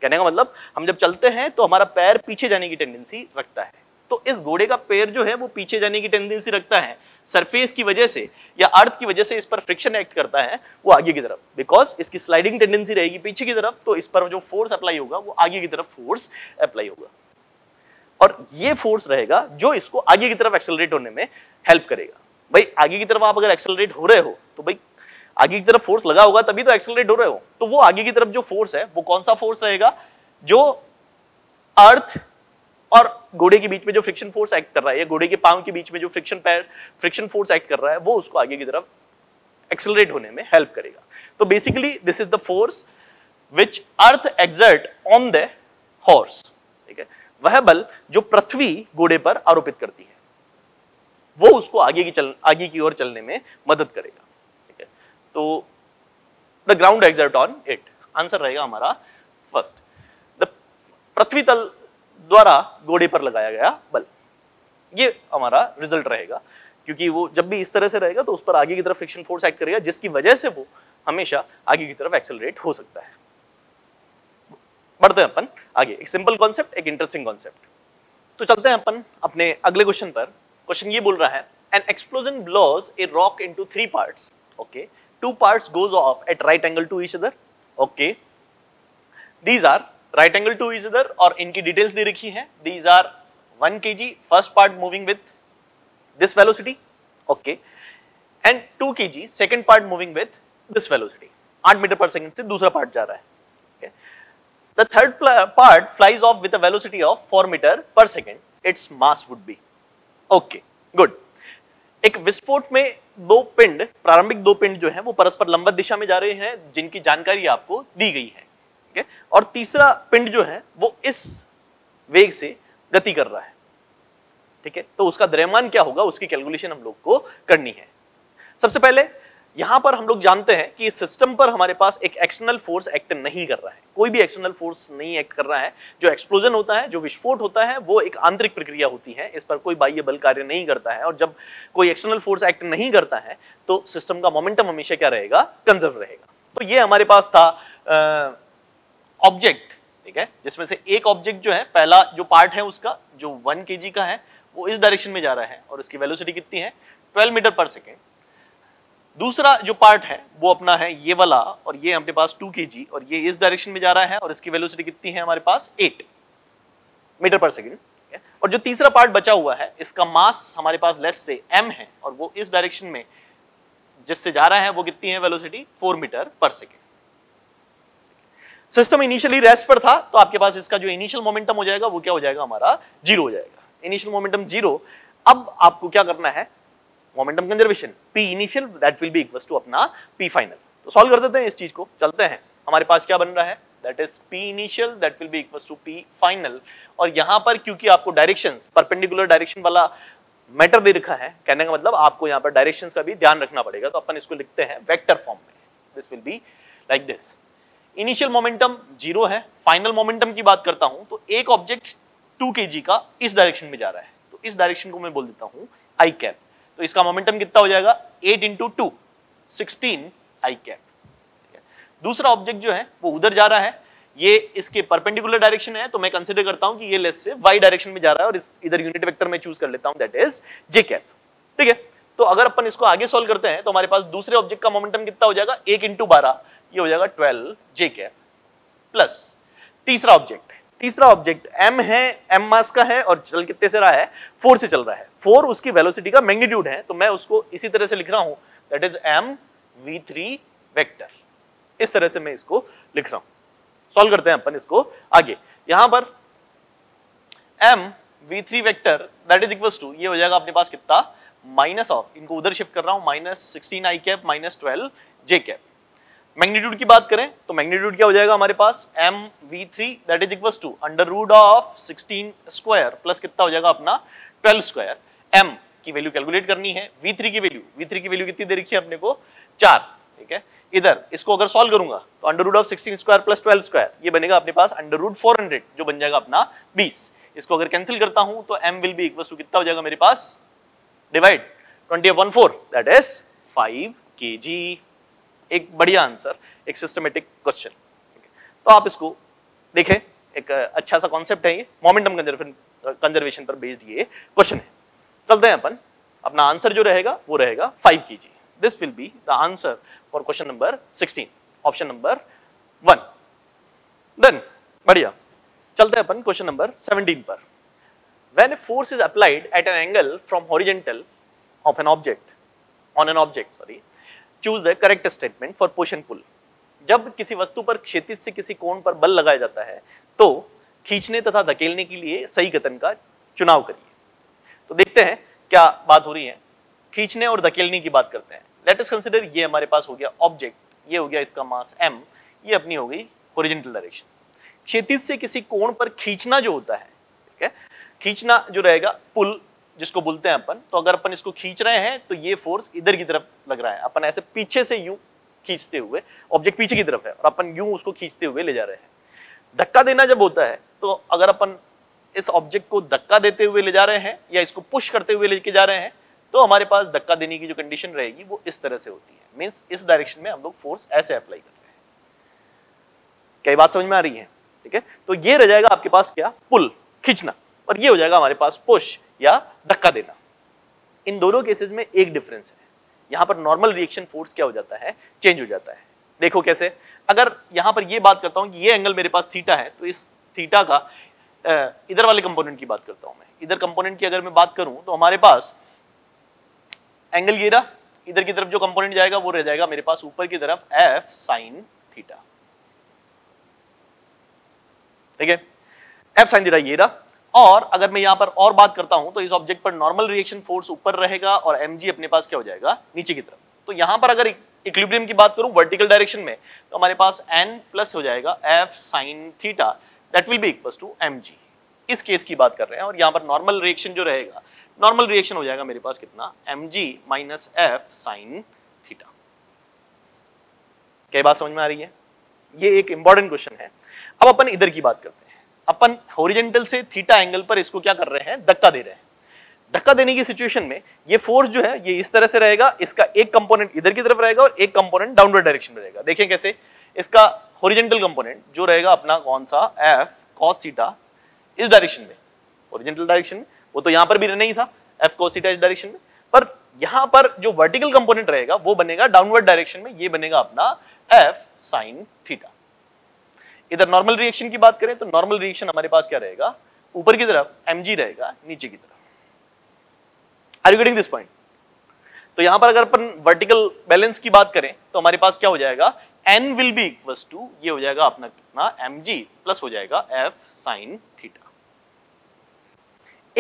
कहने का मतलब हम जब चलते हैं तो हमारा पैर पीछे जाने की टेंडेंसी रखता है, तो इस घोड़े का पैर जो है वो पीछे जाने की टेंडेंसी रखता है, सरफेस की वजह से या अर्थ की वजह से इस पर फ्रिक्शन एक्ट करता है, वो आगे की तरफ, बिकॉज इसकी स्लाइडिंग टेंडेंसी रहेगी पीछे की तरफ, तो इस पर जो फोर्स अप्लाई होगा वो आगे की तरफ फोर्स अप्लाई होगा और ये फोर्स रहेगा जो इसको आगे की तरफ एक्सेलरेट होने में हेल्प करेगा। भाई आगे की तरफ आप अगर एक्सेलरेट हो रहे हो तो भाई आगे की तरफ फोर्स लगा होगा तभी तो एक्सेलरेट हो रहे हो, तो वो आगे की तरफ जो फोर्स है वो कौन सा फोर्स रहेगा, जो अर्थ और घोड़े के बीच में जो फ्रिक्शन फोर्स एक्ट कर रहा है या घोड़े के पांव के बीच में जो फ्रिक्शन पैर फ्रिक्शन फोर्स एक्ट कर रहा है वो उसको आगे की तरफ एक्सेलरेट होने में हेल्प करेगा। तो basically this is the force which earth exert on the horse, ठीक है, वह बल जो पृथ्वी घोड़े पर आरोपित करती है वो उसको आगे की चल आगे की ओर चलने में मदद करेगा। तो the ground exert on it, answer रहेगा हमारा फर्स्ट, द पृथ्वी तल द्वारा घोड़े पर लगाया गया बल, ये हमारा रिजल्ट रहेगा, क्योंकि वो जब भी इस तरह से रहेगा तो उस पर आगे की तरफ फ्रिक्शन फोर्स एक्ट करेगा जिसकी वजह से वो हमेशा आगे की तरफ एक्सेलरेट हो सकता है। बढ़ते हैं अपन आगे, एक सिंपल कॉन्सेप्ट, एक इंटरेस्टिंग कॉन्सेप्ट। तो चलते हैं अपन अपने अगले क्वेश्चन पर। क्वेश्चन ये बोल रहा है an explosion blows a rock into three parts, okay, two parts goes off at right angle to each other, okay, these are right angle to each other और इनकी details दे रखी है, these are one kilogram first part moving with this velocity, okay, and two kilogram second part moving with this velocity, आठ meter per second से दूसरा part जा रहा है, The third part flies off with a velocity of four meter per second. Its mass would be. Okay, good. एक विस्फोट में दो पिंड, प्रारंभिक दो पिंड जो है वो परस्पर लंबवत दिशा में जा रहे हैं, जिनकी जानकारी आपको दी गई है, ठीक है? और तीसरा पिंड जो है वो इस वेग से गति कर रहा है, ठीक है? तो उसका द्रव्यमान क्या होगा उसकी कैलकुलेशन हम लोग को करनी है। सबसे पहले यहां पर हम लोग जानते हैं कि इस सिस्टम पर हमारे पास एक एक्सटर्नल फोर्स एक्ट नहीं कर रहा है, कोई भी एक्सटर्नल फोर्स नहीं एक्ट कर रहा है। जो एक्सप्लोजन होता है, जो विस्फोट होता है, वो एक आंतरिक प्रक्रिया होती है, इस पर कोई बाह्य बल कार्य नहीं करता है। और जब कोई एक्सटर्नल फोर्स एक्ट नहीं करता है तो सिस्टम का मोमेंटम हमेशा क्या रहेगा, कंजर्व रहेगा। तो ये हमारे पास था ऑब्जेक्ट, ठीक है, जिसमें से एक ऑब्जेक्ट जो है, पहला जो पार्ट है उसका जो वन के जी का है वो इस डायरेक्शन में जा रहा है और इसकी वेलोसिटी कितनी है, ट्वेल्व मीटर पर सेकेंड। दूसरा जो पार्ट है वो अपना है ये वाला और ये हमारे पास टू के जी और ये इस डायरेक्शन में जा रहा है और इसकी वेलोसिटी कितनी है हमारे पास एट मीटर पर सेकंड। और जो तीसरा पार्ट बचा हुआ है इसका मास हमारे पास लेस से m है और वो इस डायरेक्शन में जिससे जा रहा है वो कितनी है वेलोसिटी, फोर मीटर पर सेकंड। सिस्टम इनिशियली रेस्ट पर था तो आपके पास इसका जो इनिशियल मोमेंटम हो जाएगा वो क्या हो जाएगा, हमारा जीरो हो जाएगा, इनिशियल मोमेंटम जीरो। अब आपको क्या करना है, momentum conservation, P initial that will be equals to अपना पी फाइनल। तो सॉल्व कर देते हैं इस चीज को, चलते हैं। हमारे पास क्या बन रहा है, that is P initial that will be equals to P final. और यहाँ पर क्योंकि आपको डायरेक्शंस, परपेंडिकुलर डायरेक्शन वाला मैटर दे रखा है, कहने का मतलब आपको यहाँ पर डायरेक्शंस का भी ध्यान रखना पड़ेगा। तो अपन इसको लिखते हैं वेक्टर फॉर्म में, this will be like this. Initial momentum zero है, फाइनल मोमेंटम की बात करता हूँ तो एक ऑब्जेक्ट टू के जी का इस डायरेक्शन में जा रहा है तो इस डायरेक्शन को मैं बोल देता हूँ आई कैप। तो इसका मोमेंटम कितना हो जाएगा, eight into two sixteen I cap. दूसरा ऑब्जेक्ट जो है वो उधर जा रहा है, ये इसके परपेंडिकुलर डायरेक्शन है तो मैं कंसीडर करता हूं कि ये लेस से वाई डायरेक्शन में जा रहा है और इस इधर यूनिट वेक्टर में चूज कर लेता हूं दैट इज जे कैप, ठीक है। तो अगर अपन इसको आगे सॉल्व करते हैं तो हमारे पास दूसरे ऑब्जेक्ट का मोमेंटम कितना हो जाएगा, एक इंटू बारह, ये हो जाएगा ट्वेल्व जे कैप प्लस तीसरा ऑब्जेक्ट। तीसरा ऑब्जेक्ट m है, m मास का है और चल कितने से रहा है, फोर से चल रहा है। फोर उसकी वेलोसिटी का मैग्नीट्यूड है तो मैं उसको इसी तरह से लिख रहा हूं that is m v three vector, इस तरह से मैं इसको लिख रहा हूं। सॉल्व करते हैं अपन इसको आगे। यहां पर m v three vector that is equals to, ये हो जाएगा अपने पास कितना, माइनस ऑफ, इनको उधर शिफ्ट कर रहा हूं, minus sixteen I cap minus twelve J cap. Magnitude की बात करें तो मैग्नीट्यूड क्या हो जाएगा हमारे पास, M V three that is equal to under root of sixteen square plus कितना हो जाएगा अपना ट्वेल्व स्क्वायर। m की वैल्यू कैलकुलेट करनी है, v थ्री की वैल्यू v थ्री की वैल्यू कितनी दे रखी है अपने को, चार, ठीक है। इधर इसको अगर सॉल्व करूंगा तो under root of sixteen square plus twelve square, ये बनेगा अपने पास अंडर रूट फोर हंड्रेड, जो बन जाएगा अपना बीस। इसको अगर कैंसिल करता हूं तो m will be equal to कितना हो जाएगा मेरे पास, divide twenty upon four, that is five K G. एक बढ़िया आंसर, एक सिस्टमेटिक क्वेश्चन। तो आप इसको देखें, एक अच्छा सा कॉन्सेप्ट है ये, मोमेंटम कंजर्वेशन पर बेस्ड ये क्वेश्चन है। चलते हैं अपन, अपना आंसर जो रहेगा वो रहेगा five K G. This will be the answer for question number sixteen, option number one. Then बढ़िया, चलते हैं अपन क्वेश्चन नंबर सेवनटीन पर। When a force is applied at an angle from horizontal of an object on an object sorry Choose the correct statement for push and pull। जब किसी वस्तु पर क्षैतिज से किसी कोण पर बल लगाया जाता है तो खींचने तथा धकेलने के लिए सही कथन का चुनाव करिए। तो देखते हैं क्या बात हो रही है, खींचने और धकेलने की बात करते हैं। Let us consider, ये हमारे पास हो गया ऑब्जेक्ट, ये हो गया इसका मास m, ये अपनी हो गई horizontal direction। क्षैतिज से किसी कोण पर खींचना जो होता है, ठीक है, खींचना जो रहेगा पुल जिसको बोलते हैं अपन। तो अगर अपन इसको खींच रहे हैं तो ये फोर्स इधर की तरफ लग रहा है, अपन ऐसे पीछे से यूं खींचते हुए, ऑब्जेक्ट पीछे की तरफ है और अपन यूं उसको खींचते हुए ले जा रहे हैं। धक्का देना जब होता है तो अगर अपन इस ऑब्जेक्ट को धक्का देते हुए ले जा रहे हैं या इसको पुश करते हुए लेके जा रहे हैं तो हमारे पास धक्का देने की जो कंडीशन रहेगी वो इस तरह से होती है, मीन्स इस डायरेक्शन में हम लोग फोर्स ऐसे अप्लाई कर रहे हैं। क्या बात समझ में आ रही है, ठीक है। तो ये रह जाएगा आपके पास क्या, पुल, खींचना, और ये हो जाएगा हमारे पास पुश या धक्का देना। इन दोनों केसेस में एक डिफरेंस है, यहाँ पर नॉर्मल रिएक्शन फोर्स क्या हो जाता है, चेंज हो जाता है। देखो कैसे, अगर यहाँ पर ये बात करता हूँ कि ये एंगल मेरे पास थीटा है तो इस थीटा का इधर वाले कंपोनेंट की बात करता हूँ मैं। इधर कंपोनेंट की अगर मैं बात करूँ तो हमारे पास एंगल ये रहा, इधर की तरफ जो कंपोनेंट जाएगा वो रह जाएगा मेरे पास ऊपर की तरफ एफ साइन थीटा, ठीक है, एफ साइन थीटा ये रहा। और अगर मैं यहाँ पर और बात करता हूं तो इस ऑब्जेक्ट पर नॉर्मल रिएक्शन फोर्स ऊपर रहेगा और mg अपने पास क्या हो जाएगा, नीचे की तरफ। तो यहाँ पर अगर इक्विलिब्रियम की बात करूं वर्टिकल डायरेक्शन में तो हमारे पास n प्लस हो जाएगा f sin theta that will be equals to mg। इस केस की बात कर रहे हैं और यहाँ पर नॉर्मल रिएक्शन जो रहेगा, नॉर्मल रिएक्शन हो जाएगा मेरे पास कितना, mg minus f sin theta. क्या बात समझ में आ रही है? ये एक इंपॉर्टेंट क्वेश्चन है। अब अपन इधर की बात करते हैं। अपन हॉरिजॉन्टल से थीटा एंगल पर इसको क्या कर रहे हैं, धक्का दे रहे हैं। धक्का देने की सिचुएशन में ये फोर्स जो है ये इस तरह से रहेगा, इसका एक कंपोनेंट इधर की तरफ रहेगा और एक कंपोनेंट डाउनवर्ड डायरेक्शन में रहेगा। देखें कैसे, इसका हॉरिजॉन्टल कंपोनेंट जो रहेगा अपना कौन सा, एफ कॉस थीटा इस डायरेक्शन में, हॉरिजॉन्टल डायरेक्शन में। वो तो यहाँ पर भी नहीं था एफ कॉस थीटा इस डायरेक्शन में, पर यहाँ पर जो वर्टिकल कंपोनेंट रहेगा वो बनेगा डाउनवर्ड डायरेक्शन में, ये बनेगा अपना एफ साइन थीटा। इधर नॉर्मल रिएक्शन की बात करें तो नॉर्मल रिएक्शन हमारे पास क्या रहेगा, ऊपर की तरफ mg रहेगा, नीचे की तरफ। Are you getting this point? तो यहां पर अगर अपन वर्टिकल बैलेंस की बात करें तो हमारे पास क्या हो जाएगा, n will be equals to ये हो जाएगा अपना कितना, mg प्लस हो जाएगा f sin थीटा।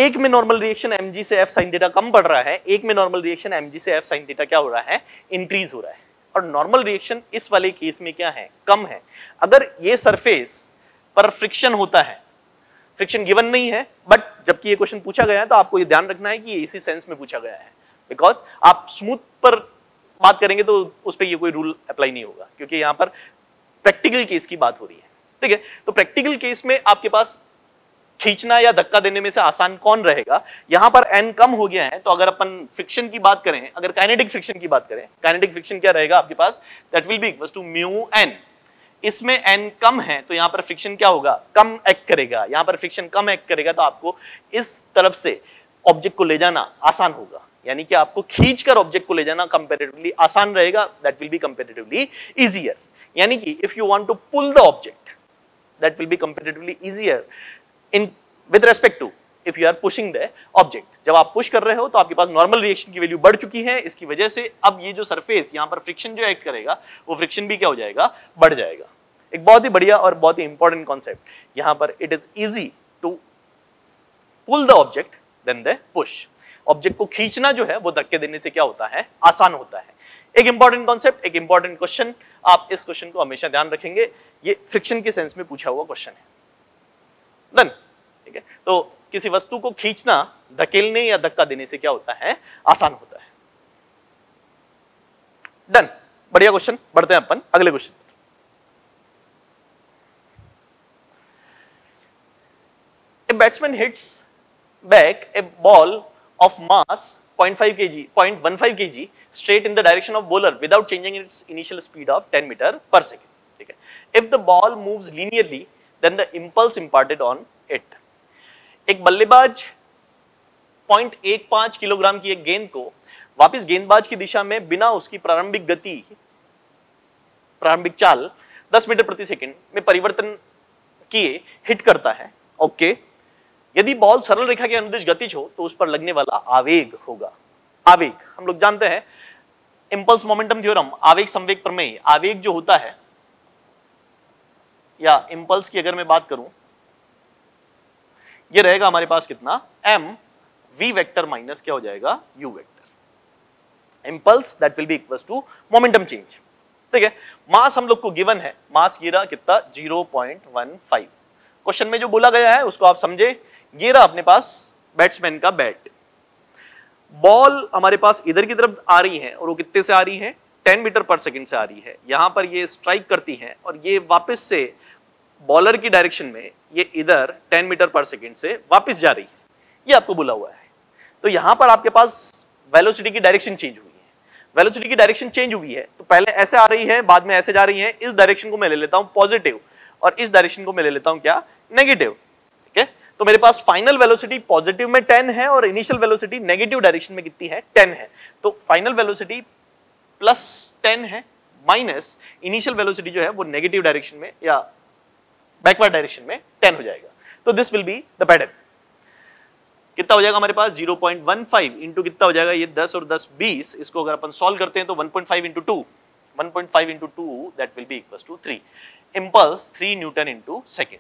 एक में नॉर्मल रिएक्शन mg से f sin थीटा कम पड़ रहा है, एक में नॉर्मल रिएक्शन mg से f sin थीटा क्या हो रहा है, इंक्रीज हो रहा है। और नॉर्मल रिएक्शन इस वाले केस में क्या है, कम है। अगर ये सरफेस पर फ्रिक्शन होता है, फ्रिक्शन गिवन नहीं है बट जबकि ये क्वेश्चन पूछा गया है तो आपको ये ध्यान रखना है कि ये इसी सेंस में पूछा गया है, बिकॉज आप स्मूथ पर बात करेंगे तो उस पर ये कोई रूल अप्लाई नहीं होगा क्योंकि यहाँ पर प्रैक्टिकल केस की बात हो रही है। ठीक है, तो प्रैक्टिकल केस में आपके पास खींचना या धक्का देने में से आसान कौन रहेगा? यहाँ पर n कम हो गया है तो अगर अपन फ्रिक्शन की बात करें, अगर काइनेटिक फ्रिक्शन की बात करें, काइनेटिक फ्रिक्शन क्या रहेगा आपके पास, that will be equals to mu n। इसमें n कम है तो यहाँ पर फ्रिक्शन क्या होगा, कम एक्ट करेगा। यहाँ पर फ्रिक्शन कम एक्ट करेगा तो आपको इस तरफ से ऑब्जेक्ट को ले जाना आसान होगा, यानी कि आपको खींचकर ऑब्जेक्ट को ले जाना कंपैरेटिवली आसान रहेगा, that will be comparatively easier. यानी कि if you want to pull the object that will be comparatively easier in with respect to if you are pushing the object. जब आप पुश कर रहे हो तो आपके पास नॉर्मल रिएक्शन की वैल्यू बढ़ चुकी है, इसकी वजह से अब ये जो सरफेस यहाँ पर फ्रिक्शन जो एक्ट करेगा वो फ्रिक्शन भी क्या हो जाएगा, बढ़ जाएगा। एक बहुत ही बढ़िया और बहुत ही इंपॉर्टेंट कॉन्सेप्ट यहाँ पर, it is easy to pull the object then the push. Object को खींचना जो है वो धक्के देने से क्या होता है, आसान होता है। एक इंपॉर्टेंट कॉन्सेप्ट, एक इंपॉर्टेंट क्वेश्चन। आप इस क्वेश्चन को हमेशा ध्यान रखेंगे, ये फ्रिक्शन के सेंस में पूछा हुआ क्वेश्चन है। Done, ठीक है? तो किसी वस्तु को खींचना, धकेलने या धक्का देने से क्या होता है, आसान होता है। Done, बढ़िया क्वेश्चन। बढ़ते हैं अपन अगले question. A batsman hits back a ball of mass zero point five kilograms, zero point one five kilograms straight in the direction of bowler without changing its initial speed of ten meters per second. ठीक है? If the ball moves linearly, then the impulse imparted on it. एक बल्लेबाज ज़ीरो पॉइंट एक पाँच किलोग्राम की एक गेंद को वापस गेंदबाज की दिशा में बिना उसकी प्रारंभिक गति, प्रारंभिक चाल दस मीटर प्रति सेकंड में परिवर्तन किए हिट करता है। Okay okay. यदि बॉल सरल रेखा के अनुदिश गतिज हो तो उस पर लगने वाला आवेग होगा। आवेग हम लोग जानते हैं, इंपल्स मोमेंटम थ्योरम, आवेग संवेग प्रमेय। आवेग जो होता है या इंपल्स की अगर मैं बात करूं, ये रहेगा हमारे पास कितना, m v वेक्टर माइनस क्या हो जाएगा, u vector. Impulse that will be equals to momentum change. ठीक है, मास हम लोग को गिवन है, मास ये रहा कितना, zero point one five. Question में जो बोला गया है उसको आप समझे। ये रहा अपने पास बैट्समैन का बैट, बॉल हमारे पास इधर की तरफ आ रही है और वो कितने से आ रही है, दस मीटर पर सेकंड से आ रही है। यहाँ पर ये स्ट्राइक करती है और ये वापस से बॉलर की डायरेक्शन में ये इधर दस मीटर पर सेकंड से वापस जा रही है, ये आपको बोला हुआ है। तो यहाँ पर आपके पास वेलोसिटी की डायरेक्शन चेंज हुई है, वेलोसिटी की डायरेक्शन चेंज हुई है तो पहले ऐसे आ रही है, बाद में ऐसे जा रही है। इस डायरेक्शन को मैं ले लेता हूँ पॉजिटिव और इस डायरेक्शन को मैं ले लेता हूँ क्या, नेगेटिव। ठीक है, तो मेरे पास फाइनल वेलोसिटी पॉजिटिव में टेन है और इनिशियल वेलोसिटी नेगेटिव डायरेक्शन में कितनी है, टेन है। तो फाइनल वेलोसिटी प्लस टेन है माइनस इनिशियल वेलोसिटी जो है वो नेगेटिव डायरेक्शन में या बैकवर्ड डायरेक्शन में टेन हो जाएगा। तो this will be the pattern. कितना हो जाएगा हमारे पास, zero point one five into कितना हो जाएगा, ये दस और दस बीस। इसको अगर अपन सॉल्व करते हैं तो one point five into two, one point five into two that will be equals to three. Impulse three newton into second.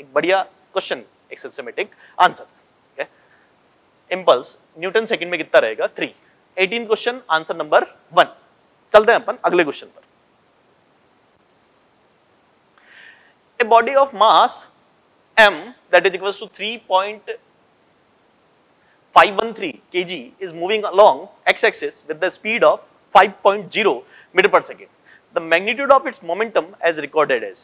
एक बढ़िया क्वेश्चन, एक systematic answer. Impulse newton second में कितना रहेगा? Three. Eighteen question answer number one. चलते हैं अपन अगले क्वेश्चन पर। A body of mass m that is equals to three point five one three kg is moving along x-axis with the speed of five point zero meter per second. The magnitude of its momentum as recorded as.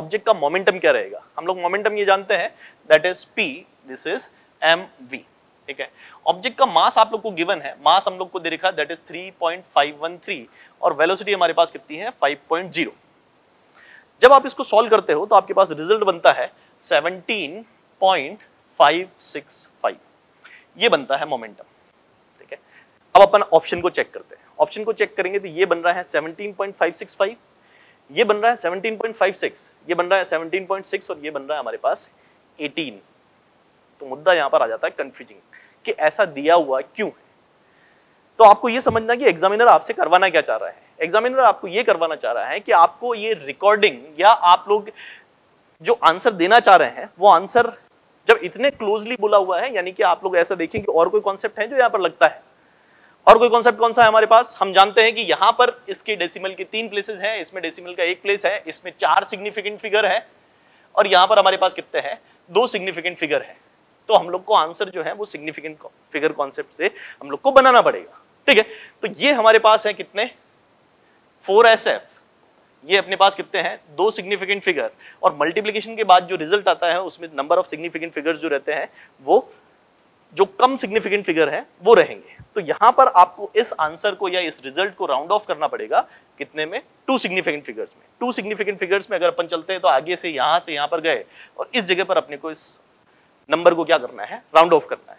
Object का momentum क्या रहेगा? हम लोग momentum ये जानते हैं that is p, this is mv, ठीक है। Object का mass आप लोग को given है, mass हम लोग को दे रखा that is three point five one three और velocity हमारे पास कितनी है? Five point zero. जब आप इसको solve करते हो तो आपके पास result बनता है seventeen point five six five. ये बनता है मोमेंटम, ठीक है। अब अपन ऑप्शन को चेक करते हैं। ऑप्शन को चेक करेंगे तो ये बन रहा है seventeen point five six five, ये बन रहा है सेवनटीन पॉइंट फाइव सिक्स, ये बन रहा है सेवनटीन पॉइंट सिक्स और ये बन रहा है हमारे पास एटीन। तो मुद्दा यहाँ पर आ जाता है कंफ्यूजिंग कि ऐसा दिया हुआ क्यों है। तो आपको ये समझना कि एग्जामिनर आपसे करवाना क्या चाह रहा है। एग्जामिनर आपको ये करवाना चाह रहा है कि आपको ये रिकॉर्डिंग या आप लोग जो आंसर देना चाह रहे हैं वो आंसर जब इतने क्लोजली बोला हुआ है, यानी कि आप लोग ऐसा देखें कि और कोई कॉन्सेप्ट है जो यहाँ पर लगता है। और कोई कॉन्सेप्ट कौन सा है हमारे पास? हम जानते हैं कि यहाँ पर इसके डेसिमल के तीन प्लेसेस हैं, इसमें डेसिमल का एक प्लेस है, इसमें चार सिग्निफिकेंट फिगर है और यहाँ पर हमारे पास कितने हैं? दो सिग्निफिकेंट फिगर है। तो हम लोग को आंसर जो है वो सिग्निफिकेंट फिगर कॉन्सेप्ट से हम लोग को बनाना पड़ेगा, ठीक है। तो ये हमारे पास है कितने? Four S F. ये अपने पास कितने हैं? दो सिग्निफिकेंट फिगर। और मल्टीप्लिकेशन के बाद जो रिजल्ट आता है उसमें नंबर ऑफ सिग्निफिकेंट फिगर्स जो रहते हैं वो जो कम सिग्निफिकेंट फिगर है वो रहेंगे। तो यहाँ पर आपको इस आंसर को या इस रिजल्ट को राउंड ऑफ करना पड़ेगा कितने में? टू सिग्निफिकेंट फिगर्स में। टू सिग्निफिकेंट फिगर्स में अगर अपन चलते हैं तो आगे से यहाँ से यहाँ पर गए और इस जगह पर अपने को इस नंबर को क्या करना है? राउंड ऑफ करना है।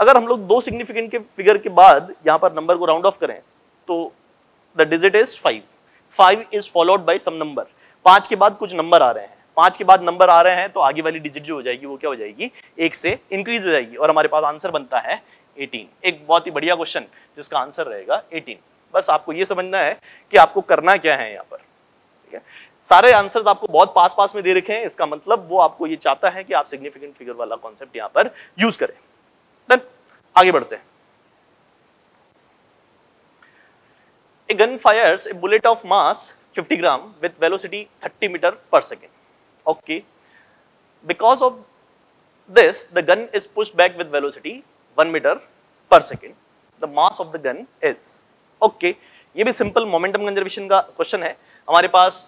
अगर हम लोग दो सिग्निफिकेंट के फिगर के बाद यहाँ पर नंबर को राउंड ऑफ करें तो the digit is five. Five is followed by some number. पांच के बाद कुछ नंबर आ रहे हैं, पांच के बाद नंबर आ रहे हैं तो आगे वाली डिजिट जो हो जाएगी वो क्या हो जाएगी? एक से इंक्रीज हो जाएगी और हमारे पास आंसर बनता है एटीन। एक बहुत ही बढ़िया क्वेश्चन जिसका आंसर रहेगा एटीन। बस आपको ये समझना है कि आपको करना क्या है यहाँ पर, ठीक है। सारे आंसर आपको बहुत पास पास में दे रखे हैं, इसका मतलब वो आपको ये चाहता है कि आप सिग्निफिकेंट फिगर वाला कॉन्सेप्ट यहाँ पर यूज करें। देन आगे बढ़ते हैं। A gun fires a bullet of mass fifty gram with velocity thirty meter per second. Okay, because of this, the gun is pushed back with velocity one meter per second. The mass of the gun is okay. ये भी simple momentum conservation का question है। हमारे पास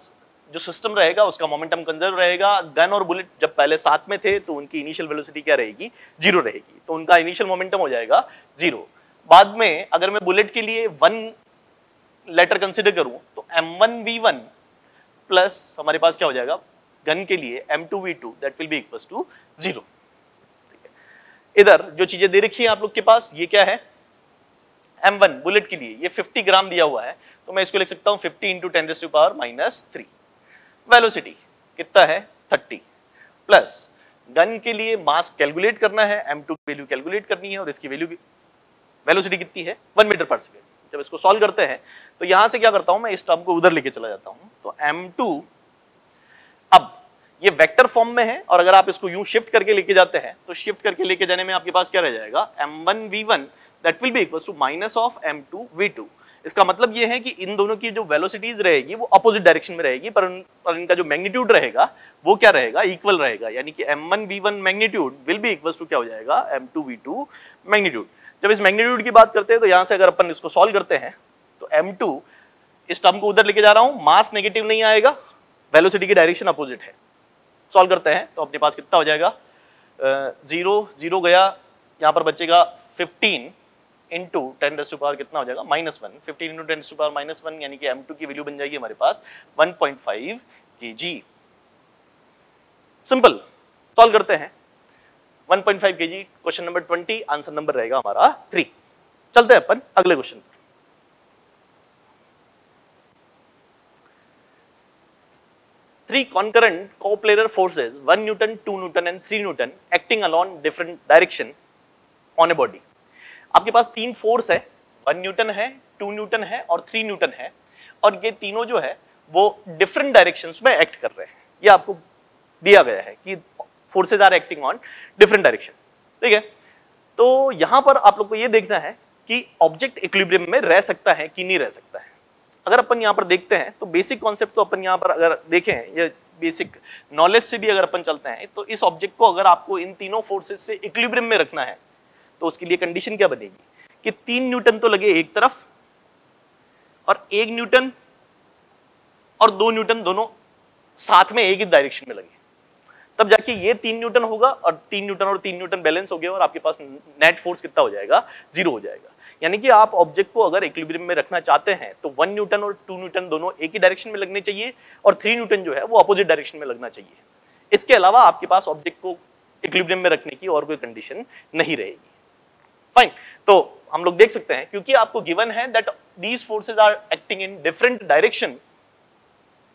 जो system रहेगा उसका momentum conserve रहेगा। Gun और bullet जब पहले साथ में थे तो उनकी initial velocity क्या रहेगी? Zero रहेगी। तो उनका initial momentum हो जाएगा zero. बाद में अगर मैं bullet के लिए one लेटर कंसिडर करूं तो m one v one plus हमारे पास क्या हो जाएगा? गन के लिए m two v two that will be equals to zero. इधर जो चीजें दे रखी है आप लोग के पास ये क्या है? एम वन बुलेट के लिए ये फिफ्टी ग्राम दिया हुआ है तो मैं इसको लिख सकता हूं fifty into ten raise to power minus three. Velocity कितना है? थर्टी। प्लस गन के लिए मास कैलकुलेट करना है, एम टू वैल्यू कैलकुलेट करनी है और इसकी वैल्यू वेलोसिटी कितनी है? वन मीटर पर सेकेंड। जब इसको सॉल्व करते हैं तो यहां से क्या करता हूं मैं? इस टर्म को उधर लेके चला जाता हूं तो एम टू अब ये वेक्टर फॉर्म में है और अगर आप इसको यूं शिफ्ट करके लेके जाते हैं तो शिफ्ट करके लेके जाने में आपके पास क्या रह जाएगा? M one v one that will be equals to minus of m two v two. इसका मतलब ये है कि इन दोनों की जो वेलोसिटीज रहेगी वो अपोजिट डायरेक्शन में रहेगी पर, उन, पर इनका जो मैग्नीट्यूड रहेगा वो क्या रहेगा? इक्वल रहेगा। यानी कि m one v one magnitude will be equals to क्या हो जाएगा? M two v two magnitude. जब इस मैग्नीट्यूड की बात करते हैं तो यहां से अगर अपन इसको सॉल्व करते हैं तो एम टू इस टर्म को उधर लेके जा रहा हूं, मास नेगेटिव नहीं आएगा, वेलोसिटी की डायरेक्शन अपोजिट है। सॉल्व करते हैं तो अपने पास कितना हो जाएगा? जीरो जीरो गया, यहां पर बचेगा fifteen into ten raise to power कितना हो जाएगा? Minus one. Fifteen into ten raise to power minus one यानी कि एम टू की वैल्यू बन जाएगी हमारे पास one point five kg. Simple, solve करते हैं। One point five kg, question number twenty, answer number रहेगा हमारा थ्री। चलते हैं अपन अगले क्वेश्चन पर। Three concurrent coplanar forces, one Newton, two Newton and three Newton, acting along different direction on a body. आपके पास तीन फोर्स है, वन न्यूटन है, टू न्यूटन है और थ्री न्यूटन है और ये तीनों जो है वो डिफरेंट डायरेक्शंस में एक्ट कर रहे हैं। ये आपको दिया गया है कि forces are acting on different direction. ठीक है, तो यहां पर आप लोग को ये देखना है कि ऑब्जेक्ट इक्विलिब्रियम में रह सकता है कि नहीं रह सकता है। अगर अपन यहाँ पर देखते हैं तो बेसिक कॉन्सेप्ट तो अपन यहाँ पर अगर देखें या बेसिक नॉलेज से भी अगर अपन चलते हैं तो इस ऑब्जेक्ट को अगर आपको इन तीनों फोर्सेज से इक्विलिब्रियम में रखना है तो उसके लिए कंडीशन क्या बनेगी कि तीन न्यूटन तो लगे एक तरफ और एक न्यूटन और दो न्यूटन दोनों साथ में एक ही डायरेक्शन में लगे, तब जाके ये तीन न्यूटन होगा और तीन न्यूटन और तीन न्यूटन बैलेंस हो गया और आपके पास नेट फोर्स कितना हो जाएगा, जीरो हो जाएगा। यानी कि आप ऑब्जेक्ट को अगर इक्विलिब्रियम में रखना चाहते हैं तो वन न्यूटन और टू न्यूटन दोनों एक ही डायरेक्शन में लगने चाहिए और थ्री न्यूटन जो है वो अपोजिट डायरेक्शन में लगना चाहिए। इसके अलावा आपके पास ऑब्जेक्ट को इक्विलिब्रियम में रखने की और कोई कंडीशन नहीं रहेगी। फाइन, तो हम लोग देख सकते हैं क्योंकि आपको गिवन है that these forces are acting in different direction,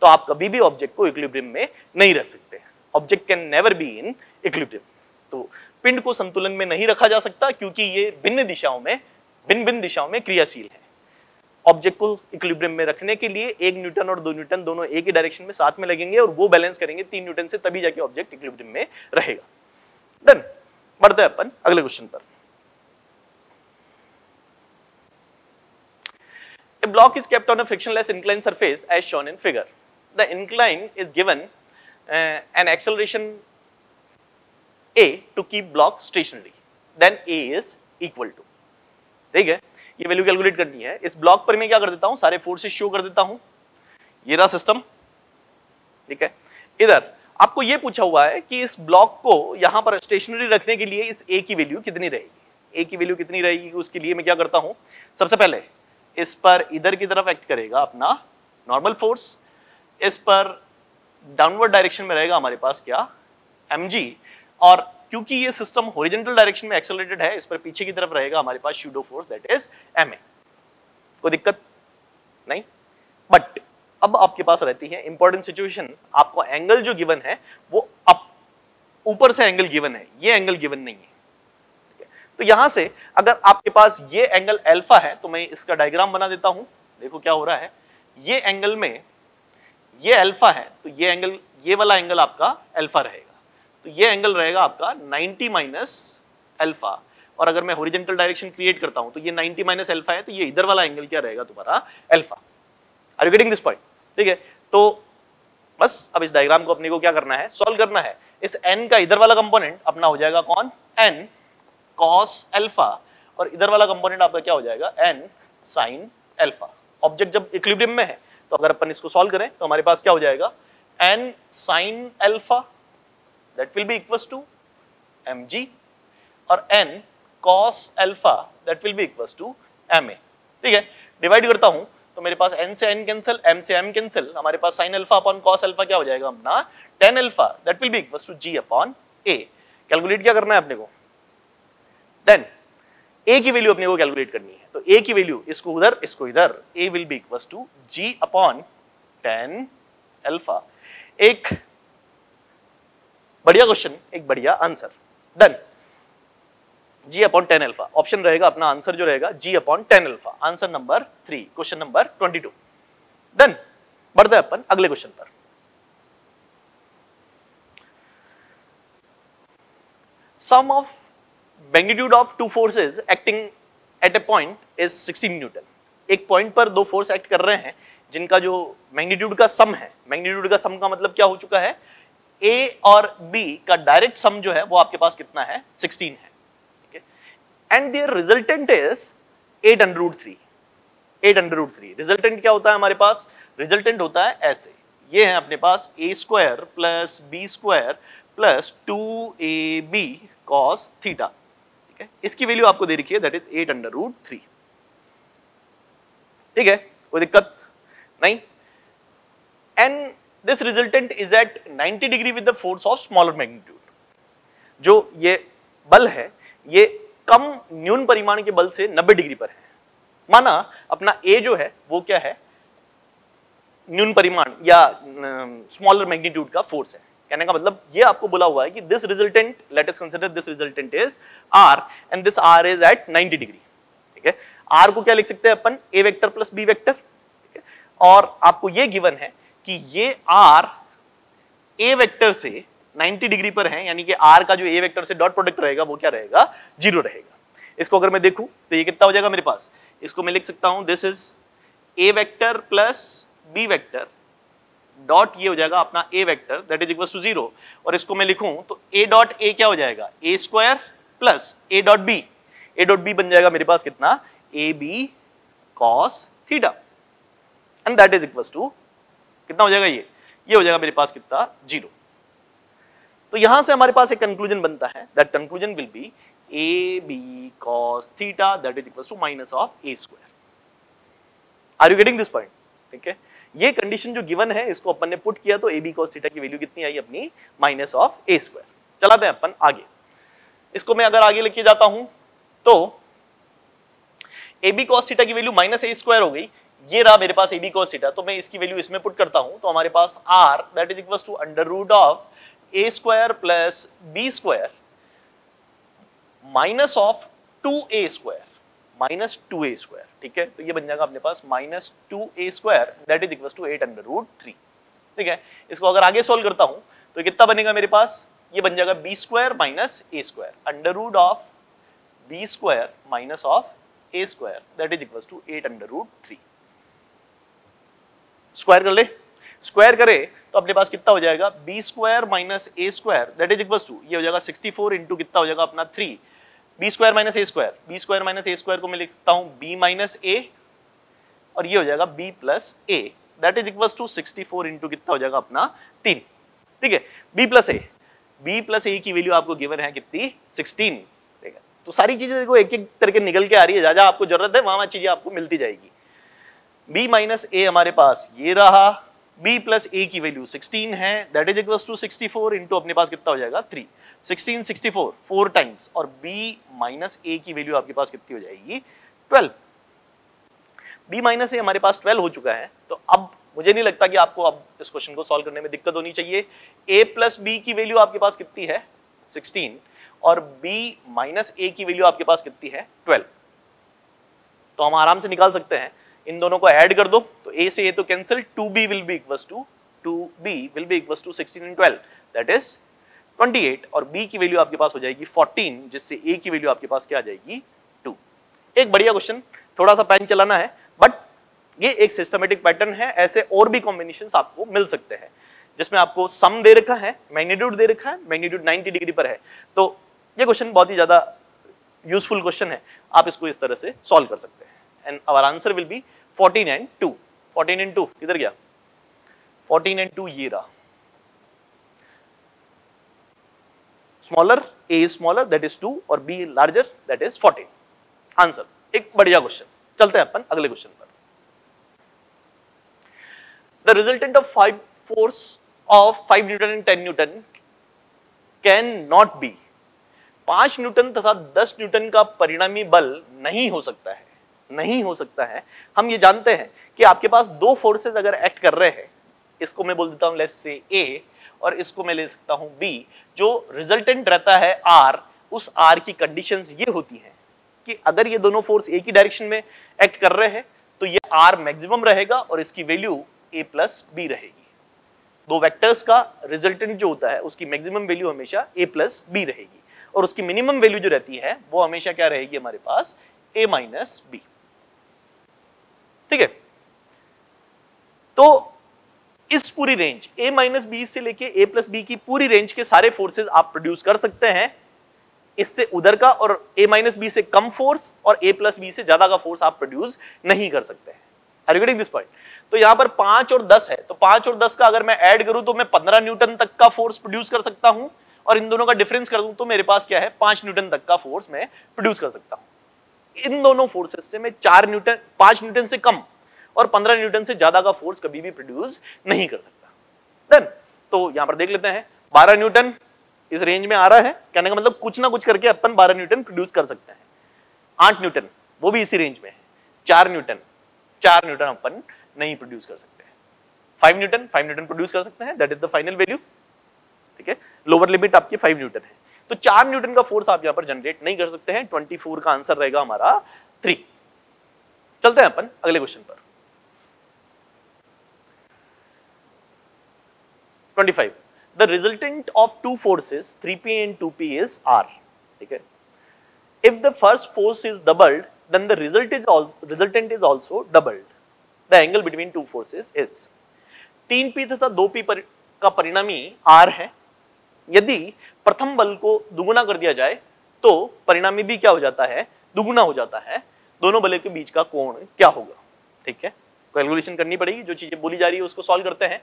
तो आप कभी भी ऑब्जेक्ट को इक्विलिब्रियम में नहीं रख सकते हैं। Object can never be in equilibrium. तो पिंड को संतुलन में नहीं रखा जा सकता क्योंकि ये भिन्न दिशाओं में भिन्न भिन्न दिशाओं में क्रियाशील है। ऑब्जेक्ट को इक्विलिब्रियम में रखने के लिए एक न्यूटन और दो न्यूटन दोनों एक ही डायरेक्शन में साथ में लगेंगे और वो बैलेंस करेंगे तीन न्यूटन से, तभी जाके ऑब्जेक्ट इक्विलिब्रियम में रहेगा। डन, बढ़ते हैं अपन अगले क्वेश्चन पर। A block is kept on a frictionless inclined surface as shown in figure. The incline is given uh, an acceleration a to keep block stationary. Then a is equal to. ठीक है, ये वैल्यू कैलकुलेट करनी है। इस ब्लॉक पर मैं क्या कर देता हूँ, सारे फोर्सेस शो कर देता हूँ। ये रहा सिस्टम, ठीक है। इधर आपको ये पूछा हुआ है कि इस ब्लॉक को यहाँ पर स्टेशनरी रखने के लिए इस ए की वैल्यू कितनी रहेगी, ए की वैल्यू कितनी रहेगी। उसके लिए मैं क्या करता हूँ, सबसे पहले इस पर इधर की तरफ एक्ट करेगा अपना नॉर्मल फोर्स, इस पर डाउनवर्ड डायरेक्शन में रहेगा हमारे पास क्या, mg, और क्योंकि ये सिस्टम हॉरिजॉन्टल डायरेक्शन में एक्सेलरेटेड है इस पर पीछे की तरफ रहेगा हमारे पास pseudo force that is ma। कोई दिक्कत नहीं, बट अब आपके पास रहती है इंपॉर्टेंट सिचुएशन। आपको एंगल जो गिवन है वो अप ऊपर से एंगल गिवन है, ये एंगल गिवन नहीं है। तो यहां से अगर आपके पास ये एंगल अल्फा है तो मैं इसका डायग्राम बना देता हूं। देखो क्या हो रहा है, ये एंगल में ये अल्फा है तो ये एंगल, ये वाला एंगल आपका अल्फा रहेगा, तो ये एंगल रहेगा आपका नाइंटी माइनस अल्फा। और अगर मैं हॉरिजॉन्टल डायरेक्शन क्रिएट करता हूं तो ये नाइंटी माइनस अल्फा है, तो ये इधर वाला एंगल क्या रहेगा तुम्हारा, alpha. Are you getting this point? ठीक है, तो बस अब इस डायग्राम को अपने को क्या करना है, सॉल्व करना है। इस एन का इधर वाला कंपोनेंट अपना हो जाएगा कौन, एन कॉस अल्फा, और इधर वाला कंपोनेंट आपका क्या हो जाएगा, एन साइन अल्फा। ऑब्जेक्ट जब इक्विलिब्रियम में है तो अगर अपन इसको सॉल्व करें तो हमारे पास क्या हो जाएगा, N sine alpha that will be equals to mg और N cos alpha that will be equals to ma। ठीक है, डिवाइड करता हूं तो मेरे पास n से n कैंसिल, m से m कैंसिल, हमारे पास sine alpha upon cos alpha क्या हो जाएगा अपना, tan alpha that will be equals to g upon a। Calculate क्या करना है अपने को, देन ए की वैल्यू अपने को कैलकुलेट करनी है। तो ए की वैल्यू इसको उधर इसको इधर, a will be equals to ji upon tan alpha. एक बढ़िया क्वेश्चन, एक बढ़िया answer. Done, g upon tan alpha option रहेगा अपना, आंसर जो रहेगा g upon tan alpha, answer number three, question number twenty two. Done, बढ़ते हैं अपन अगले क्वेश्चन पर। Sum of magnitude of two forces acting at a point is sixteen newton. एक पॉइंट पर दो फोर्स एक्ट कर रहे हैं जिनका जो मैग्नीट्यूड का सम है, मैग्नीट्यूड का सम का मतलब क्या हो चुका है, ए और बी का डायरेक्ट सम जो है वो आपके पास कितना है, सिक्सटीन है। ठीक है, and their resultant is eight under root three eight under root three. Resultant क्या होता है हमारे पास, रिजल्टेंट होता है ऐसे, ये है अपने पास a square plus B square plus two a b cos theta. इसकी वैल्यू आपको दे रखी है that is eight under root three. ठीक है, कोई दिक्कत नहीं। And this resultant is at ninety degree with the force of smaller magnitude. जो ये बल है ये कम न्यून परिमाण के बल से नब्बे डिग्री पर है। माना अपना ए जो है वो क्या है, न्यून परिमाण या स्मॉलर मैग्नीट्यूड का फोर्स है। कहने का मतलब ये आपको बोला हुआ है कि this resultant, let us consider this resultant is R and this R is at ninety degree. ठीक है, आर को क्या लिख सकते हैं अपन, a vector plus b vector. ठीक है, और आपको ये गिवन है कि ये आर ए वेक्टर से नब्बे डिग्री पर है, यानी कि आर का जो ए वेक्टर से डॉट प्रोडक्ट रहेगा वो क्या रहेगा, जीरो रहेगा। इसको अगर मैं देखूं तो ये कितना हो जाएगा मेरे पास, इसको मैं लिख सकता हूं this is a vector plus b vector dot, ये हो जाएगा अपना a vector that is equal to zero. और इसको मैं लिखूं तो ए डॉट ए क्या हो जाएगा, a square plus a dot b, a dot b बन जाएगा मेरे पास कितना, a b cos theta, and that is equal to कितना हो जाएगा ये ये हो जाएगा मेरे पास कितना, जीरो। तो यहां से हमारे पास एक कंक्लूजन बनता है, that conclusion will be a b cos theta that is equals to minus of a square. Are you getting this point? ठीक है, ये कंडीशन जो गिवन है इसको अपन ने पुट किया तो a b cos theta की वैल्यू कितनी आई अपनी, minus of a square। चलाते हैं अपन आगे। इसको मैं अगर आगे लेके जाता हूं तो a b cos theta की वैल्यू minus a square हो गई, ये रहा मेरे पास a b cos theta, तो मैं इसकी वैल्यू इसमें पुट करता हूं तो हमारे पास r that is equals to under root of a square plus b square minus of two a square, minus two a square, ठीक है। तो ये बन जाएगा अपने पास minus two a square that is equal to eight under root three, ठीक है। इसको अगर आगे सोल्व करता हूं तो कितना बनेगा मेरे पास, ये बन जाएगा b square minus a square, under root of b square minus of a square that is equal to eight under root three. Square कर ले, स्क्वायर करे तो अपने पास कितना हो जाएगा, b square minus a square that is equal to ये हो जाएगा सिक्सटी फोर इंटू कितना हो जाएगा अपना three, b square minus a square, b square minus a square को मैं लिख सकता हूं बी माइनस ए, और ये हो जाएगा b plus a that is equal to sixty four into कितना हो जाएगा अपना तीन, ठीक है। B plus a, b plus a की वैल्यू आपको गिवन है कितनी, सिक्सटीन, ठीक है। तो सारी चीजें देखो एक एक करके निकल के आ रही है, जहां आपको जरूरत है वहां चीजें आपको मिलती जाएगी। बी माइनस ए हमारे पास ये रहा, b प्लस ए की वैल्यू सिक्सटीन है that is equal to sixty four into अपने पास कितना हो जाएगा three, sixteen sixty four four times, और b माइनस ए की वैल्यू आपके पास कितनी हो जाएगी, ट्वेल्व। b माइनस ए हमारे पास ट्वेल्व हो चुका है, तो अब मुझे नहीं लगता कि आपको अब इस क्वेश्चन को सॉल्व करने में दिक्कत होनी चाहिए। a प्लस बी की वैल्यू आपके पास कितनी है, सिक्सटीन, और b माइनस ए की वैल्यू आपके पास कितनी है, ट्वेल्व। तो हम आराम से निकाल सकते हैं, इन दोनों को ऐड कर दो तो a से a तो cancel, two b will be equals to two b will be equals to sixteen and twelve that is twenty eight, और b की वैल्यू आपके पास हो जाएगी फोर्टीन, जिससे a की वैल्यू आपके पास क्या आ जाएगी, टू। एक बढ़िया क्वेश्चन, थोड़ा सा पैन चलाना है, बट ये एक सिस्टमेटिक पैटर्न है, ऐसे और भी कॉम्बिनेशंस आपको मिल सकते हैं जिसमें आपको सम दे रखा है, मैग्नीट्यूड दे रखा है, मैग्नीट्यूड नाइन्टी डिग्री पर है, तो ये क्वेश्चन बहुत ही ज्यादा यूजफुल क्वेश्चन है, आप इसको इस तरह से सॉल्व कर सकते हैं। And our answer will be fourteen and two. fourteen and two किधर गया? fourteen and two ये रहा। Smaller a is smaller that is two और b larger that is fourteen. Answer एक बढ़िया क्वेश्चन। चलते हैं अपन अगले क्वेश्चन पर। The resultant of five force of five Newton and ten Newton can not be. पांच न्यूटन तथा दस न्यूटन का परिणामी बल नहीं हो सकता है। नहीं हो सकता है। हम ये जानते हैं कि आपके पास दो फोर्सेस अगर एक्ट कर रहे हैं, इसको मैं बोल देता हूं लेट्स से A और इसको मैं ले सकता हूं B, जो रिजल्टेंट रहता है R, उस R की कंडीशंस ये होती हैं कि अगर ये दोनों फोर्स A की डायरेक्शन में एक्ट कर रहे हैं तो ये R मैक्सिमम रहेगा और इसकी वैल्यू A प्लस B रहेगी। दो वेक्टर्स का रिजल्टेंट जो होता है उसकी मैक्सिमम वैल्यू हमेशा A प्लस B रहेगी और उसकी मिनिमम वैल्यू जो रहती है वो हमेशा क्या रहेगी हमारे पास, A माइनस B, ठीक है। तो इस पूरी रेंज a माइनस बी से लेके a प्लस बी की पूरी रेंज के सारे फोर्सेस आप प्रोड्यूस कर सकते हैं, इससे उधर का और a माइनस बी से कम फोर्स और a प्लस बी से ज्यादा का फोर्स आप प्रोड्यूस नहीं कर सकते हैं। Are you getting this point? तो यहां पर पांच और दस है, तो पांच और दस का अगर मैं ऐड करूं तो मैं पंद्रह न्यूटन तक का फोर्स प्रोड्यूस कर सकता हूं और इन दोनों का डिफरेंस कर दूं तो मेरे पास क्या है, पांच न्यूटन तक का फोर्स मैं प्रोड्यूस कर सकता हूं। इन दोनों फोर्सेस से मैं चार न्यूटन, पांच न्यूटन से कम और पंद्रह न्यूटन से ज्यादा का फोर्स कभी भी प्रोड्यूस नहीं कर सकता। देन तो यहां पर देख लेते हैं बारह न्यूटन इस रेंज में आ रहा है, कहने का मतलब कुछ ना कुछ करके अपन बारह न्यूटन प्रोड्यूस कर सकते हैं। आठ न्यूटन वो भी इसी रेंज में है, चार न्यूटन चार न्यूटन अपन नहीं प्रोड्यूस कर सकते। Five newton five newton produce कर सकते हैं, that is the final value, ठीक है। लोअर लिमिट आपकी फाइव न्यूटन है, तो चार न्यूटन का फोर्स आप यहां पर जनरेट नहीं कर सकते हैं। चौबीस का आंसर रहेगा हमारा थ्री। चलते हैं अपन अगले क्वेश्चन पर। पच्चीस The resultant of two forces three P and two P is R. ठीक है. If the first force is doubled, then the result is all, resultant is also doubled. The angle between two forces is. तीन P तथा दो P पर, का परिणामी R है. यदि प्रथम बल को दुगुना कर दिया जाए तो परिणामी भी क्या हो जाता है, दुगुना हो जाता है. दोनों बलों के बीच का कोण क्या होगा, ठीक है, कैलकुलेशन करनी पड़ेगी. जो चीजें बोली जा रही है उसको सॉल्व करते हैं.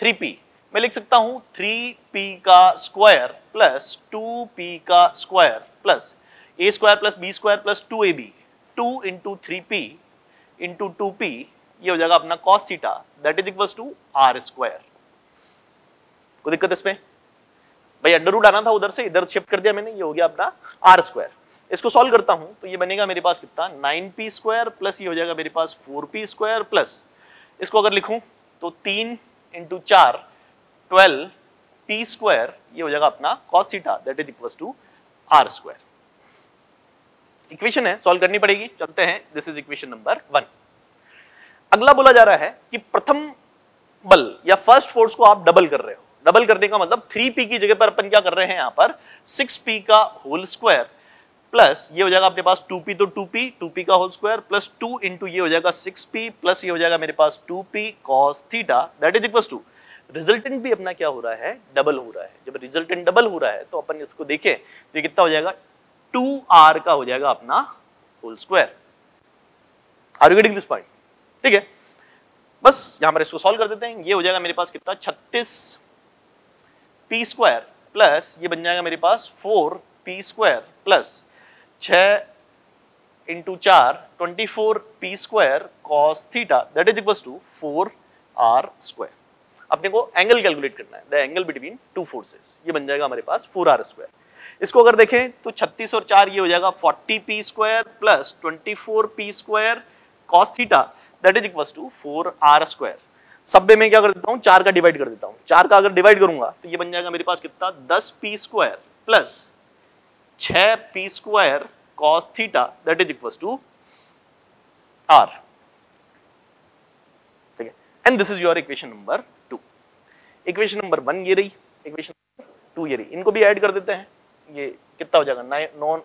थ्री P मैं लिख सकता हूं थ्री P का स्क्वायर प्लस टू P का square plus A square plus B square plus two A B, two into three P into two P, ये हो जाएगा अपना cos theta, that is equals to R square. कोई दिक्कत इसमें भाई, अंडर रूट आना था उधर से इधर शिफ्ट कर दिया मैंने, ये हो गया अपना आर स्क्वायर. इसको सॉल्व करता हूं तो ये बनेगा मेरे पास कितना, नाइन पी स्क्वायर प्लस ये हो जाएगा मेरे पास फोर पी स्क्वायर प्लस इसको अगर लिखूं तो तीन इंटू चार ट्वेल्व पी स्क्वायर, ये हो जाएगा अपना cos theta that is equals to R square. Equation है, सॉल्व करनी पड़ेगी. चलते हैं, this is equation number one. अगला बोला जा रहा है कि प्रथम बल या फर्स्ट फोर्स को आप डबल कर रहे हो. डबल करने का मतलब थ्री P की जगह पर अपन क्या कर रहे हैं, यहाँ पर सिक्स P का होल स्क्वायर प्लस ये हो जाएगा अपने पास टू P, तो टू P टू P का whole square plus two into ये हो जाएगा सिक्स P प्लस ये हो जाएगा मेरे पास two P cos theta that is equals to, resultant भी अपना क्या हो रहा है, डबल हो रहा है. जब रिजल्टेंट डबल हो रहा है तो अपन इसको देखें तो ये कितना हो जाएगा, टू R का हो जाएगा अपना whole square. Are you getting this point, ठीक है. बस यहां पर इसको सॉल्व कर देते हैं. ये हो जाएगा मेरे पास कितना, छत्तीस पी स्क्वायर प्लस ये बन जाएगा मेरे पास फोर पी स्क्वायर प्लस छः इंटू चार twenty four P square cos theta that is equals to four R square. अपने को एंगल कैलकुलेट करना है, the angle between two forces, ये बन जाएगा हमारे पास फोर आर स्क्वायर. इसको अगर देखें तो छत्तीस और चार ये हो जाएगा forty P square plus twenty four P square cos theta that is equals to four R square. सब में क्या कर देता हूँ, चार का डिवाइड कर देता हूँ. चार का अगर डिवाइड करूंगा तो ये बन जाएगा मेरे पास कितना, दस पी स्क्वायर प्लस छः P square cos theta that is equals to R, ठीक है. And this is your equation number two. Equation number one ये रही, इक्वेशन नंबर टू ये रही. इनको भी ऐड कर देते हैं. ये कितना हो जाएगा, nine non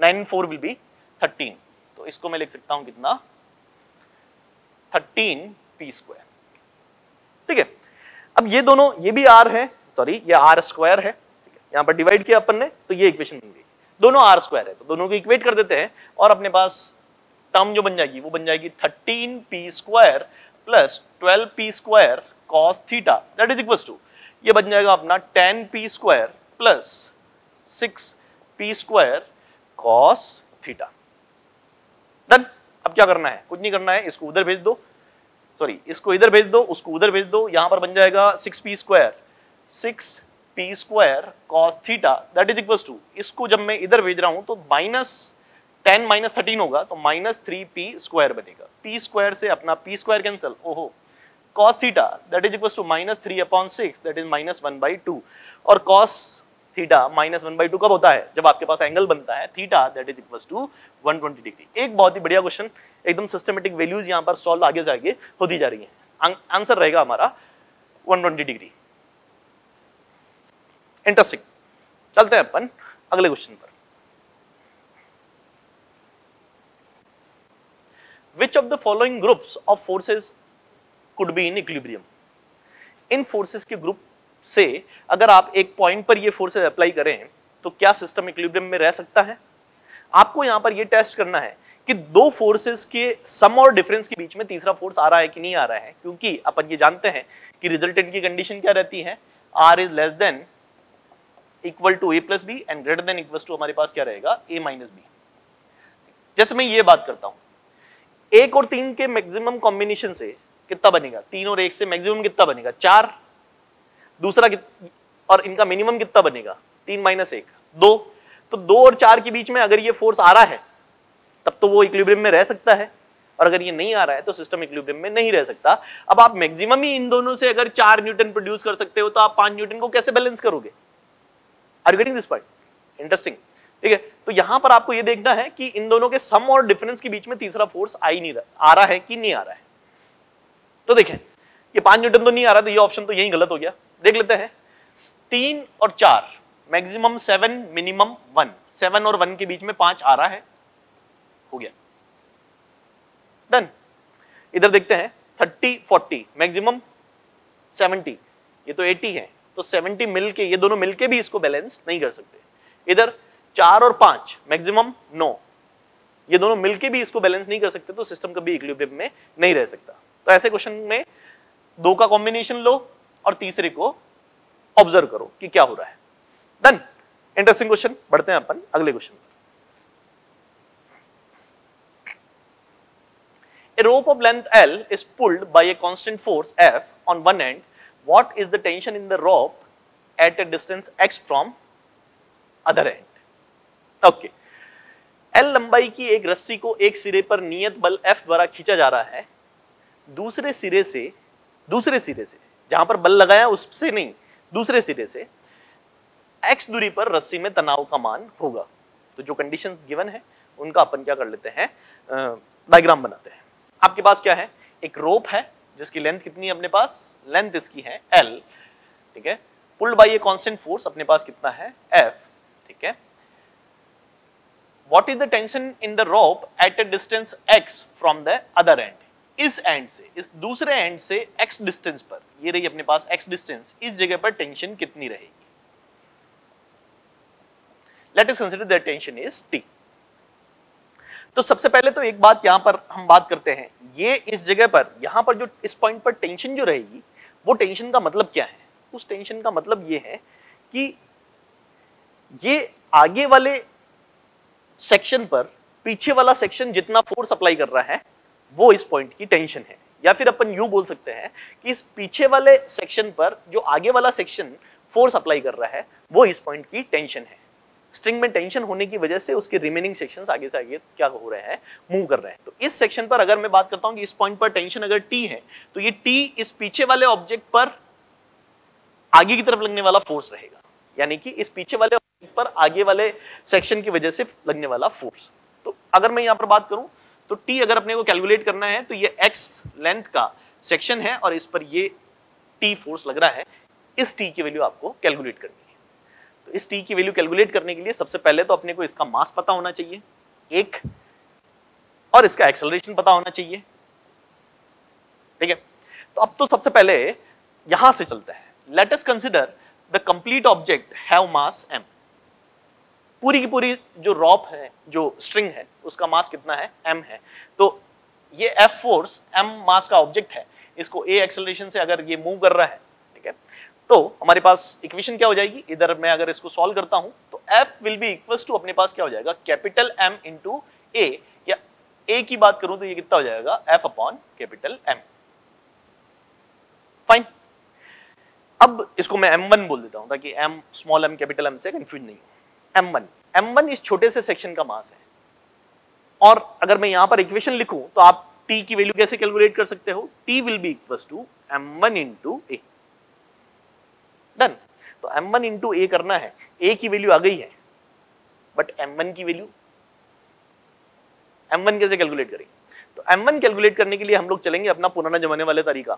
nine four will be thirteen. तो इसको मैं लिख सकता हूँ कितना, थर्टीन पी स्क्वायर, ठीक है. अब ये दोनों, ये भी r है, सॉरी ये r स्क्वायर है, ठीक है. यहाँ पर डिवाइड किया अपन ने तो ये इक्वेशन बन गई, दोनों r स्क्वायर है तो दोनों को इक्वेट कर देते हैं और अपने पास टर्म जो बन जाएगी वो बन जाएगी thirteen P square plus twelve P square cos theta that is equals to, ये बन जाएगा अपना ten P square plus six P square cos theta. Done. अब क्या करना है, कुछ नहीं करना है. इसको उधर भेज दो, सॉरी इसको इधर भेज दो, उसको उधर भेज दो. यहां पर बन जाएगा six P square six P square cos theta that is equals to, इसको जब मैं इधर भेज रहा हूं तो माइनस टेन माइनस थर्टीन होगा तो माइनस थ्री पी स्क्वायर बनेगा. पी स्क्वायर से अपना पी स्क्वायर कैंसिल, ओहो cos theta that is equals to minus three upon six that is minus one by two. और cos theta minus one by two कब होता है, जब आपके पास एंगल बनता है theta that is equals to one twenty degree. एक बहुत ही बढ़िया क्वेश्चन, एकदम सिस्टमेटिक वैल्यूज यहाँ पर सॉल्व आगे जाके होती जा रही हैं. आंसर रहेगा हमारा वन ट्वेंटी डिग्री. इंटरेस्टिंग. चलते हैं अपन अगले क्वेश्चन पर. Which of the following groups of forces could be in equilibrium. इन फोर्सेस के ग्रुप से अगर आप एक पॉइंट पर ये फोर्सेस अप्लाई करें तो क्या सिस्टम इक्विलिब्रियम में रह सकता है. आपको यहां पर ये टेस्ट करना है कि दो फोर्सेस के सम और डिफरेंस के बीच में तीसरा फोर्स आ रहा है कि नहीं आ रहा है, क्योंकि अपन ये जानते हैं कि रिजल्टेंट की कंडीशन क्या रहती है, R is less than equal to A plus B and greater than equal to हमारे पास क्या रहेगा A माइनस B. जैसे मैं ये बात करता हूं, एक और तीन के मैक्सिमम कॉम्बिनेशन से कितना बनेगा, तीन और एक से मैक्सिमम कितना बनेगा, चार. दूसरा और इनका मिनिमम कितना बनेगा, तीन माइनस एक, दो. तो दो और चार के बीच में अगर ये फोर्स आ रहा है तब तो वो इक्विलिब्रियम में रह सकता है, और अगर ये नहीं आ रहा है तो सिस्टम इक्विलिब्रियम में नहीं रह सकता. अब आप मैक्सिमम ही इन दोनों से अगर चार न्यूटन प्रोड्यूस कर सकते हो तो आप पांच न्यूटन को कैसे बैलेंस करोगे. Are you getting this point. Interesting, ठीक है. तो यहां पर आपको ये देखना है कि इन दोनों के सम और डिफरेंस के बीच में तीसरा फोर्स आ ही नहीं रहा, आ रहा है कि नहीं आ रहा है. तो देखें ये पांच न्यूटन तो नहीं आ रहा, तो ये ऑप्शन तो यही गलत हो गया. देख लेते हैं तीन और चार, maximum seven minimum one, seven और वन के बीच में पांच आ रहा है, हो गया डन। इधर देखते हैं थर्टी फोर्टी मैक्सिमम सेवेंटी, ये तो एटी है तो सेवेंटी मिलके, ये दोनों मिलके भी इसको बैलेंस नहीं कर सकते। इधर चार और पांच मैक्सिमम नौ, ये दोनों मिलके भी इसको बैलेंस नहीं कर सकते तो सिस्टम कभी इक्विलिब्रियम में नहीं रह सकता। तो ऐसे क्वेश्चन में दो का कॉम्बिनेशन लो और तीसरे को ऑब्जर्व करो कि क्या हो रहा है। डन, इंटरेस्टिंग क्वेश्चन, बढ़ते हैं अपन अगले क्वेश्चन पर। A rope of length L is pulled by a constant force F on one end. What is the tension in the rope at a distance x from other end? Okay. L लंबाई की एक रस्सी को एक सिरे पर नियत बल F द्वारा खींचा जा रहा है, दूसरे सिरे से, दूसरे सिरे से जहां पर बल लगाया उससे नहीं, दूसरे सिरे से x दूरी पर रस्सी में तनाव का मान होगा। तो जो कंडीशंस गिवन है उनका अपन क्या कर लेते हैं, डायग्राम बनाते हैं। आपके पास क्या है, एक रोप है जिसकी लेंथ कितनी है अपने पास, लेंथ इसकी है L, ठीक है, pulled by a constant force अपने पास कितना है F, ठीक है। What is the tension in the rope at a distance x from the other end, इस एंड से, इस दूसरे एंड से x डिस्टेंस पर, ये रही अपने पास x डिस्टेंस, इस जगह पर टेंशन कितनी रहेगी। Let us consider that tension is T। तो सबसे पहले तो एक बात यहां पर हम बात करते हैं, ये इस जगह पर, यहां पर जो इस पॉइंट पर टेंशन जो रहेगी, वो टेंशन का मतलब क्या है, उस टेंशन का मतलब ये है कि ये आगे वाले सेक्शन पर पीछे वाला सेक्शन जितना फोर्स अप्लाई कर रहा है वो इस पॉइंट की टेंशन है। या फिर अपन यूं बोल सकते हैं कि इस पीछे वाले सेक्शन पर जो आगे वाला सेक्शन फोर्स अप्लाई कर रहा है वो इस पॉइंट की टेंशन है। स्ट्रिंग में टेंशन होने की वजह से उसके रिमेनिंग सेक्शंस आगे से आगे क्या हो रहे हैं, मूव कर रहे हैं। तो इस सेक्शन पर अगर मैं बात करता हूं कि इस पॉइंट पर टेंशन अगर T है तो ये T इस पीछे वाले ऑब्जेक्ट पर आगे की तरफ लगने वाला फोर्स रहेगा, यानी कि इस पीछे वाले ऑब्जेक्ट पर आगे वाले सेक्शन की वजह से लगने वाला फोर्स। तो अगर मैं यहाँ पर बात करूं तो T अगर अपने को कैलकुलेट करना है तो ये एक्स लेंथ का सेक्शन है और इस पर ये T फोर्स लग रहा है, इस T की वैल्यू आपको कैलकुलेट करनी है। इस टी की वैल्यू कैलकुलेट करने के लिए सबसे पहले तो अपने को इसका मास पता होना चाहिए एक, और इसका एक्सेलरेशन पता होना चाहिए, ठीक है। तो अब तो सबसे पहले यहां से चलता है, let us consider the complete object have mass m। पूरी की पूरी जो रॉप है, जो स्ट्रिंग है, उसका मास कितना है, m है। तो ये f फोर्स, m मास का ऑब्जेक्ट है, इसको a एक्सेलरेशन से अगर ये मूव कर रहा है, ठीक है, तो हमारे पास इक्वेशन क्या हो जाएगी, इधर मैं अगर इसको सॉल्व करता हूं तो F will be equals to अपने पास क्या हो जाएगा, कैपिटल M इनटू A, या A की बात करूं तो ये कितना हो जाएगा, F upon capital M। Fine, अब इसको मैं M वन बोल देता हूं ताकि M small m capital M से कंफ्यूज नहीं हो। M वन, M वन इस छोटे से सेक्शन का मास है, और अगर मैं यहां पर इक्वेशन लिखूं तो आप T की वैल्यू कैसे कैलकुलेट कर सकते हो, T will be equals to M one into A। Done, तो m वन into a करना है, a की वैल्यू आ गई है, बट m वन की वैल्यू, m वन कैसे कैलकुलेट करें, तो m वन कैलकुलेट करने के लिए हम लोग चलेंगे अपना पुराना जमाने वाले तरीका।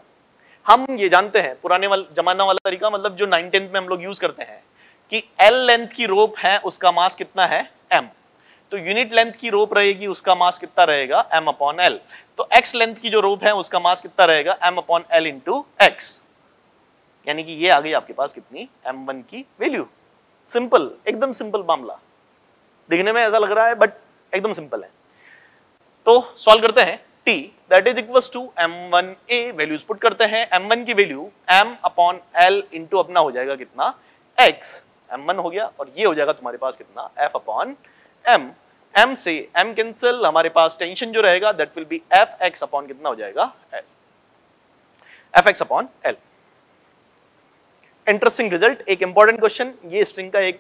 हम ये जानते हैं पुराने वाला जमाना वाला तरीका मतलब जो नाइन टेंथ में हम लोग यूज करते हैं कि l लेंथ की रोप है उसका मास कितना है m, तो यूनिट लेंथ की रोप रहेगी उसका मास कितना रहेगा m अपॉन l, तो x लेंथ की जो रोप है उसका मास कितना रहेगा m upon l into x, यानी कि ये आ गई आपके पास कितनी m वन की वैल्यू। सिंपल, एकदम सिंपल मामला, दिखने में ऐसा लग रहा है बट एकदम सिंपल है। तो सॉल्व करते हैं, t that is equals to m one a, values put करते हैं, m वन की value m upon l into अपना हो जाएगा कितना x, m वन हो गया, और ये हो जाएगा तुम्हारे पास कितना f अपॉन m, m से m कैंसिल, हमारे पास टेंशन जो रहेगा that will be f x upon कितना हो जाएगा l, f x upon l। Interesting result, एक इंपॉर्टेंट क्वेश्चन, ये स्ट्रिंग का एक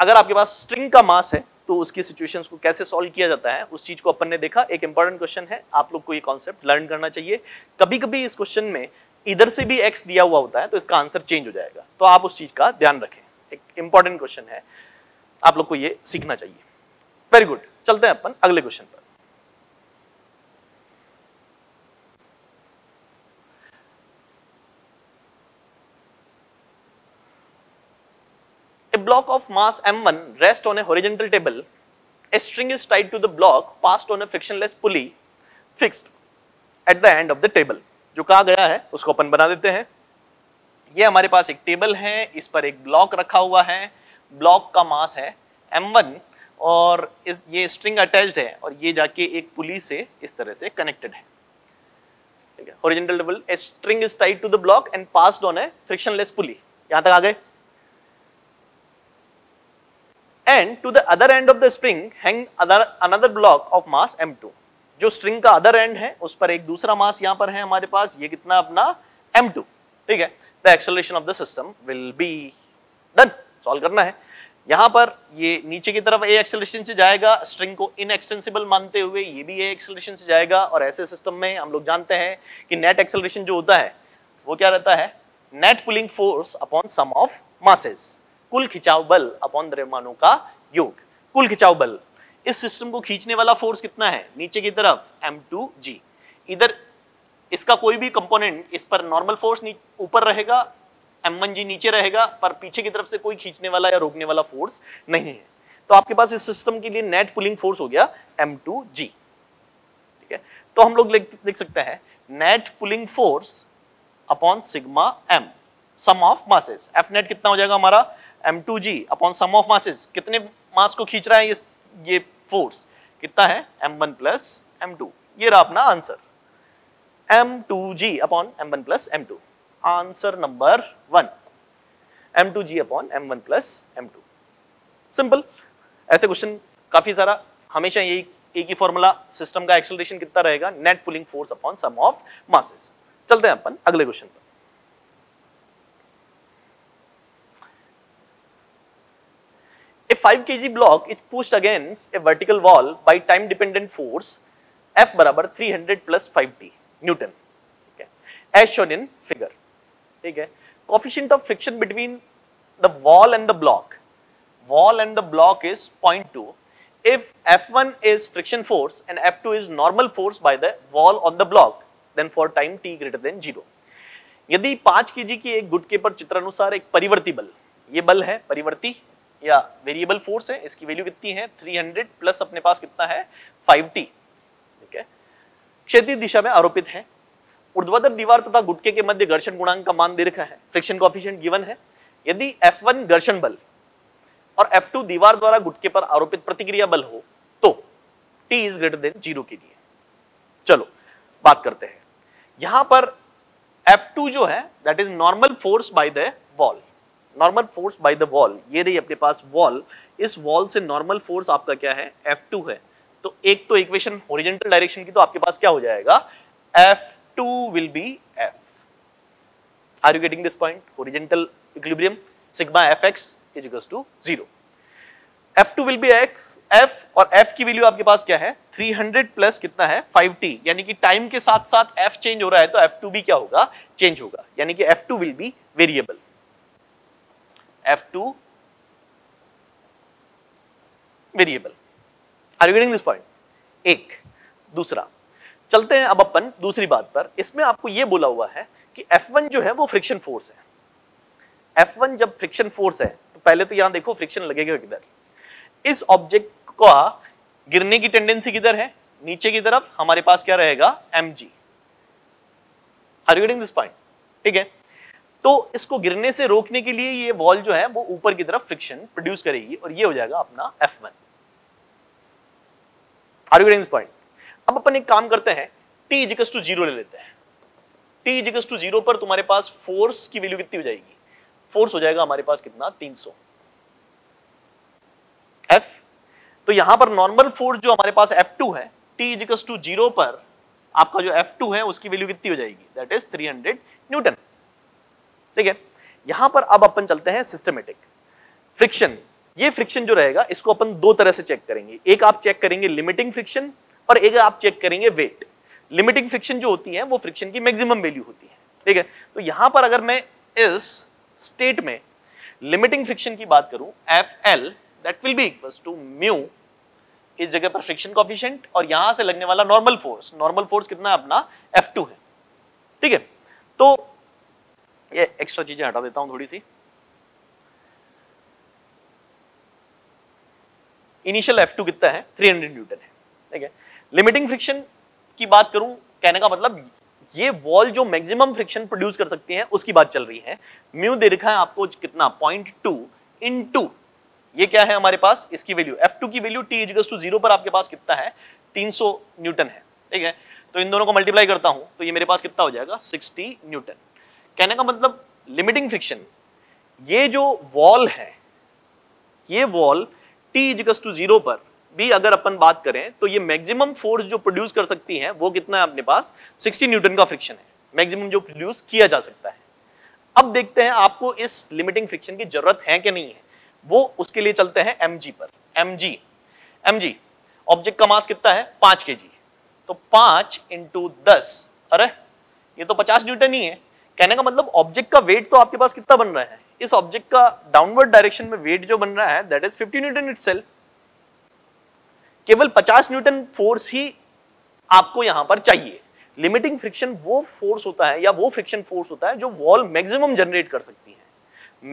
अगर आपके पास स्ट्रिंग का मास है तो उसकी सिचुएशंस को कैसे सॉल्व किया जाता है उस चीज को अपन ने देखा। एक इंपॉर्टेंट क्वेश्चन है, आप लोग को ये कॉन्सेप्ट लर्न करना चाहिए। कभी कभी इस क्वेश्चन में इधर से भी एक्स दिया हुआ होता है तो इसका आंसर चेंज हो जाएगा, तो आप उस चीज का ध्यान रखें, एक इंपॉर्टेंट क्वेश्चन है, आप लोग को ये सीखना चाहिए। वेरी गुड, चलते हैं अपन अगले क्वेश्चन पर। A block of mass m one rests on a horizontal table. A string is tied to the block, passed on a frictionless pulley, fixed at the end of the table. जो कहा गया है उसको अपन बना देते हैं। ये हमारे पास एक टेबल है, इस पर एक ब्लॉक रखा हुआ है, ब्लॉक का मास है m one और इस ये स्ट्रिंग अटैच्ड है और ये जाके एक पुली से इस तरह से कनेक्टेड है। ठीक है, horizontal table, a string is tied to the block and passed on a frictionless pulley. यहां तक आ गए। And to the other end of the string hang another block of mass m two। जो स्ट्रिंग का अदर एंड है उस पर एक दूसरा मास यहां पर है हमारे पास, ये कितना अपना m two। ठीक है, the acceleration of the system will be done. Solve करना है। यहाँ पर ये नीचे की तरफ ए एक्सेलरेशन से जाएगा, स्ट्रिंग को इनएक्सटेंसिबल मानते हुए ये भी ए एक्सेलरेशन से जाएगा। और ऐसे सिस्टम में हम लोग जानते हैं कि नेट एक्सेलरेशन जो होता है वो क्या रहता है, net pulling force upon sum of masses, कुल खिंचाव बल अपॉन द्रव्यमानों का योग। कुल खिंचाव बल, इस सिस्टम को खींचने वाला फोर्स कितना है नीचे की तरफ m two g। इधर इसका कोई भी कंपोनेंट, इस पर नॉर्मल फोर्स ऊपर रहेगा, m one g नीचे रहेगा, पर पीछे की तरफ से कोई खींचने वाला या रोकने वाला फोर्स नहीं है। तो आपके पास इस सिस्टम के लिए नेट पुलिंग फोर्स हो गया m two g। ठीक है, तो हम लोग लिख सकते हैं net pulling force upon sigma m sum of masses. F net कितना हो जाएगा हमारा m two g upon sum of masses. कितने मास को खींच रहा है ये ये फोर्स, कितना है m one plus m two। ये रहा अपना answer, m two g upon m one plus m two। Answer number one, m two g upon m one plus m two। Simple, ऐसे क्वेश्चन काफी सारा, हमेशा यही एक ही फॉर्मूला, सिस्टम का एक्सेलरेशन कितना रहेगा, net pulling force upon sum of masses. चलते हैं अपन अगले क्वेश्चन पर। A five k g block is pushed against a vertical wall by time dependent force F बराबर three hundred plus five t newton, as shown in figure। ठीक है, coefficient of friction between the wall and the block, wall and the block is zero point two if f one is friction force and f two is normal force by the wall on the block then for time t greater than zero। यदि पाँच केजी की एक गुटके पर चित्रानुसार एक परिवर्ती बल, ये बल है परिवर्ती या वेरिएबल फोर्स है, इसकी वैल्यू कितनी है three hundred प्लस अपने पास कितना है five t। ठीक है, क्षैतिज दिशा में आरोपित है, ऊर्ध्वाधर दीवार तथा गुटके के मध्य घर्षण गुणांक का मान दे रखा है, फ्रिक्शन कोएफिशिएंट गिवन है। यदि f one घर्षण बल और f two दीवार द्वारा गुटके पर आरोपित प्रतिक्रिया बल हो तो t is greater than zero के लिए। चलो बात करते हैं, यहां पर f two जो है that is normal force by the wall, normal force by the wall. ये रही अपने पास वॉल, इस वॉल से नॉर्मल फोर्स आपका क्या है f two है। तो एक तो इक्वेशन हॉरिजॉन्टल डायरेक्शन की, तो आपके पास क्या हो जाएगा f two will be F. Are you getting this point? Horizontal equilibrium, sigma F X is equals to zero. F two will be X, F और F की वैल्यू आपके पास क्या है three hundred प्लस कितना है five t, यानी कि टाइम के साथ साथ F चेंज हो रहा है तो F two भी क्या होगा, चेंज होगा, यानी कि F two will be variable। F two variable. Are you getting this point? एक, दूसरा चलते हैं अब अपन दूसरी बात पर। इसमें आपको ये बोला हुआ है कि F one जो है वो फ्रिक्शन फोर्स है। F one जब फ्रिक्शन फोर्स है तो पहले तो यहाँ देखो फ्रिक्शन लगेगा किधर, इस ऑब्जेक्ट का गिरने की टेंडेंसी किधर है, नीचे की तरफ हमारे पास क्या रहेगा mg। Are you getting this point? ठीक है, तो इसको गिरने से रोकने के लिए ये वॉल जो है वो ऊपर की तरफ फ्रिक्शन प्रोड्यूस करेगी और ये हो जाएगा अपना F one। Are you getting this point? अब अपन एक काम करते हैं, t इक्वल्स टू जीरो ले लेते हैं। t इक्वल्स टू जीरो पर तुम्हारे पास फोर्स की वैल्यू कितनी हो जाएगी, फोर्स हो जाएगा हमारे पास कितना तीन सौ F। तो यहां पर नॉर्मल फोर्स जो हमारे पास F two है, t इक्वल्स टू जीरो पर आपका जो F two है उसकी वैल्यू कितनी हो जाएगी, that is three hundred newton. ठीक है, यहां पर अब अपन चलते हैं सिस्टमेटिक फ्रिक्शन। ये फ्रिक्शन जो रहेगा इसको अपन दो तरह से चेक करेंगे, एक आप चेक करेंगे लिमिटिंग फ्रिक्शन और एक आप चेक करेंगे वेट। लिमिटिंग फ्रिक्शन जो होती है वो फ्रिक्शन की मैक्सिमम वैल्यू होती है। ठीक है, तो यहां पर अगर मैं इस स्टेट में लिमिटिंग फ्रिक्शन की बात करूं F L that will be equals to mu, इस जगह पर फ्रिक्शन कोएफिशिएंट और यहां से लगने वाला नॉर्मल फोर्स, नॉर्मल फोर्स कितना है अपना F two है। ठीक है, तो ये एक्स्ट्रा चीजें हटा देता हूं थोड़ी सी। इनिशियल एफ टू कितना है, तीन सौ न्यूटन है, ठीक है। लिमिटिंग फ्रिक्शन की बात करूं, कहने का मतलब ये वॉल जो मैक्सिमम फ्रिक्शन प्रोड्यूस कर सकती है उसकी बात चल रही है। म्यू दे रखा है आपको कितना, पॉइंट टू इनटू ये क्या है हमारे पास, इसकी वैल्यू एफ टू की value T equals to zero पर आपके पास कितना है, तीन सौ न्यूटन है, ठीक है। तो इन दोनों को मल्टीप्लाई करता हूं तो ये मेरे पास कितना हो जाएगा, साठ न्यूटन। कहने का मतलब लिमिटिंग फ्रिक्शन, ये जो वॉल है, ये wall T equals to zero पर भी अगर अपन बात करें तो ये मैक्सिमम फोर्स जो प्रोड्यूस कर सकती है वो कितना है अपने पास, साठ न्यूटन का फ्रिक्शन है मैक्सिमम जो प्रोड्यूस किया जा सकता है। अब देखते हैं आपको इस लिमिटिंग फ्रिक्शन की जरूरत है कि नहीं है, वो उसके लिए चलते हैं mg पर। mg mg ऑब्जेक्ट का मास कितना है, पांच केजी, तो पांच इंटू दस, अरे ये तो पचास न्यूटन ही है। कहने का मतलब ऑब्जेक्ट का वेट तो आपके पास कितना बन रहा है, इस ऑब्जेक्ट का डाउनवर्ड डायरेक्शन में वेट जो बन रहा है दैट इज पचास न्यूटन इटसेल्फ। केवल पचास न्यूटन फोर्स ही आपको यहां पर चाहिए। लिमिटिंग फ्रिक्शन वो फोर्स होता है या वो फ्रिक्शन फोर्स होता है जो वॉल मैक्सिमम जनरेट कर सकती है।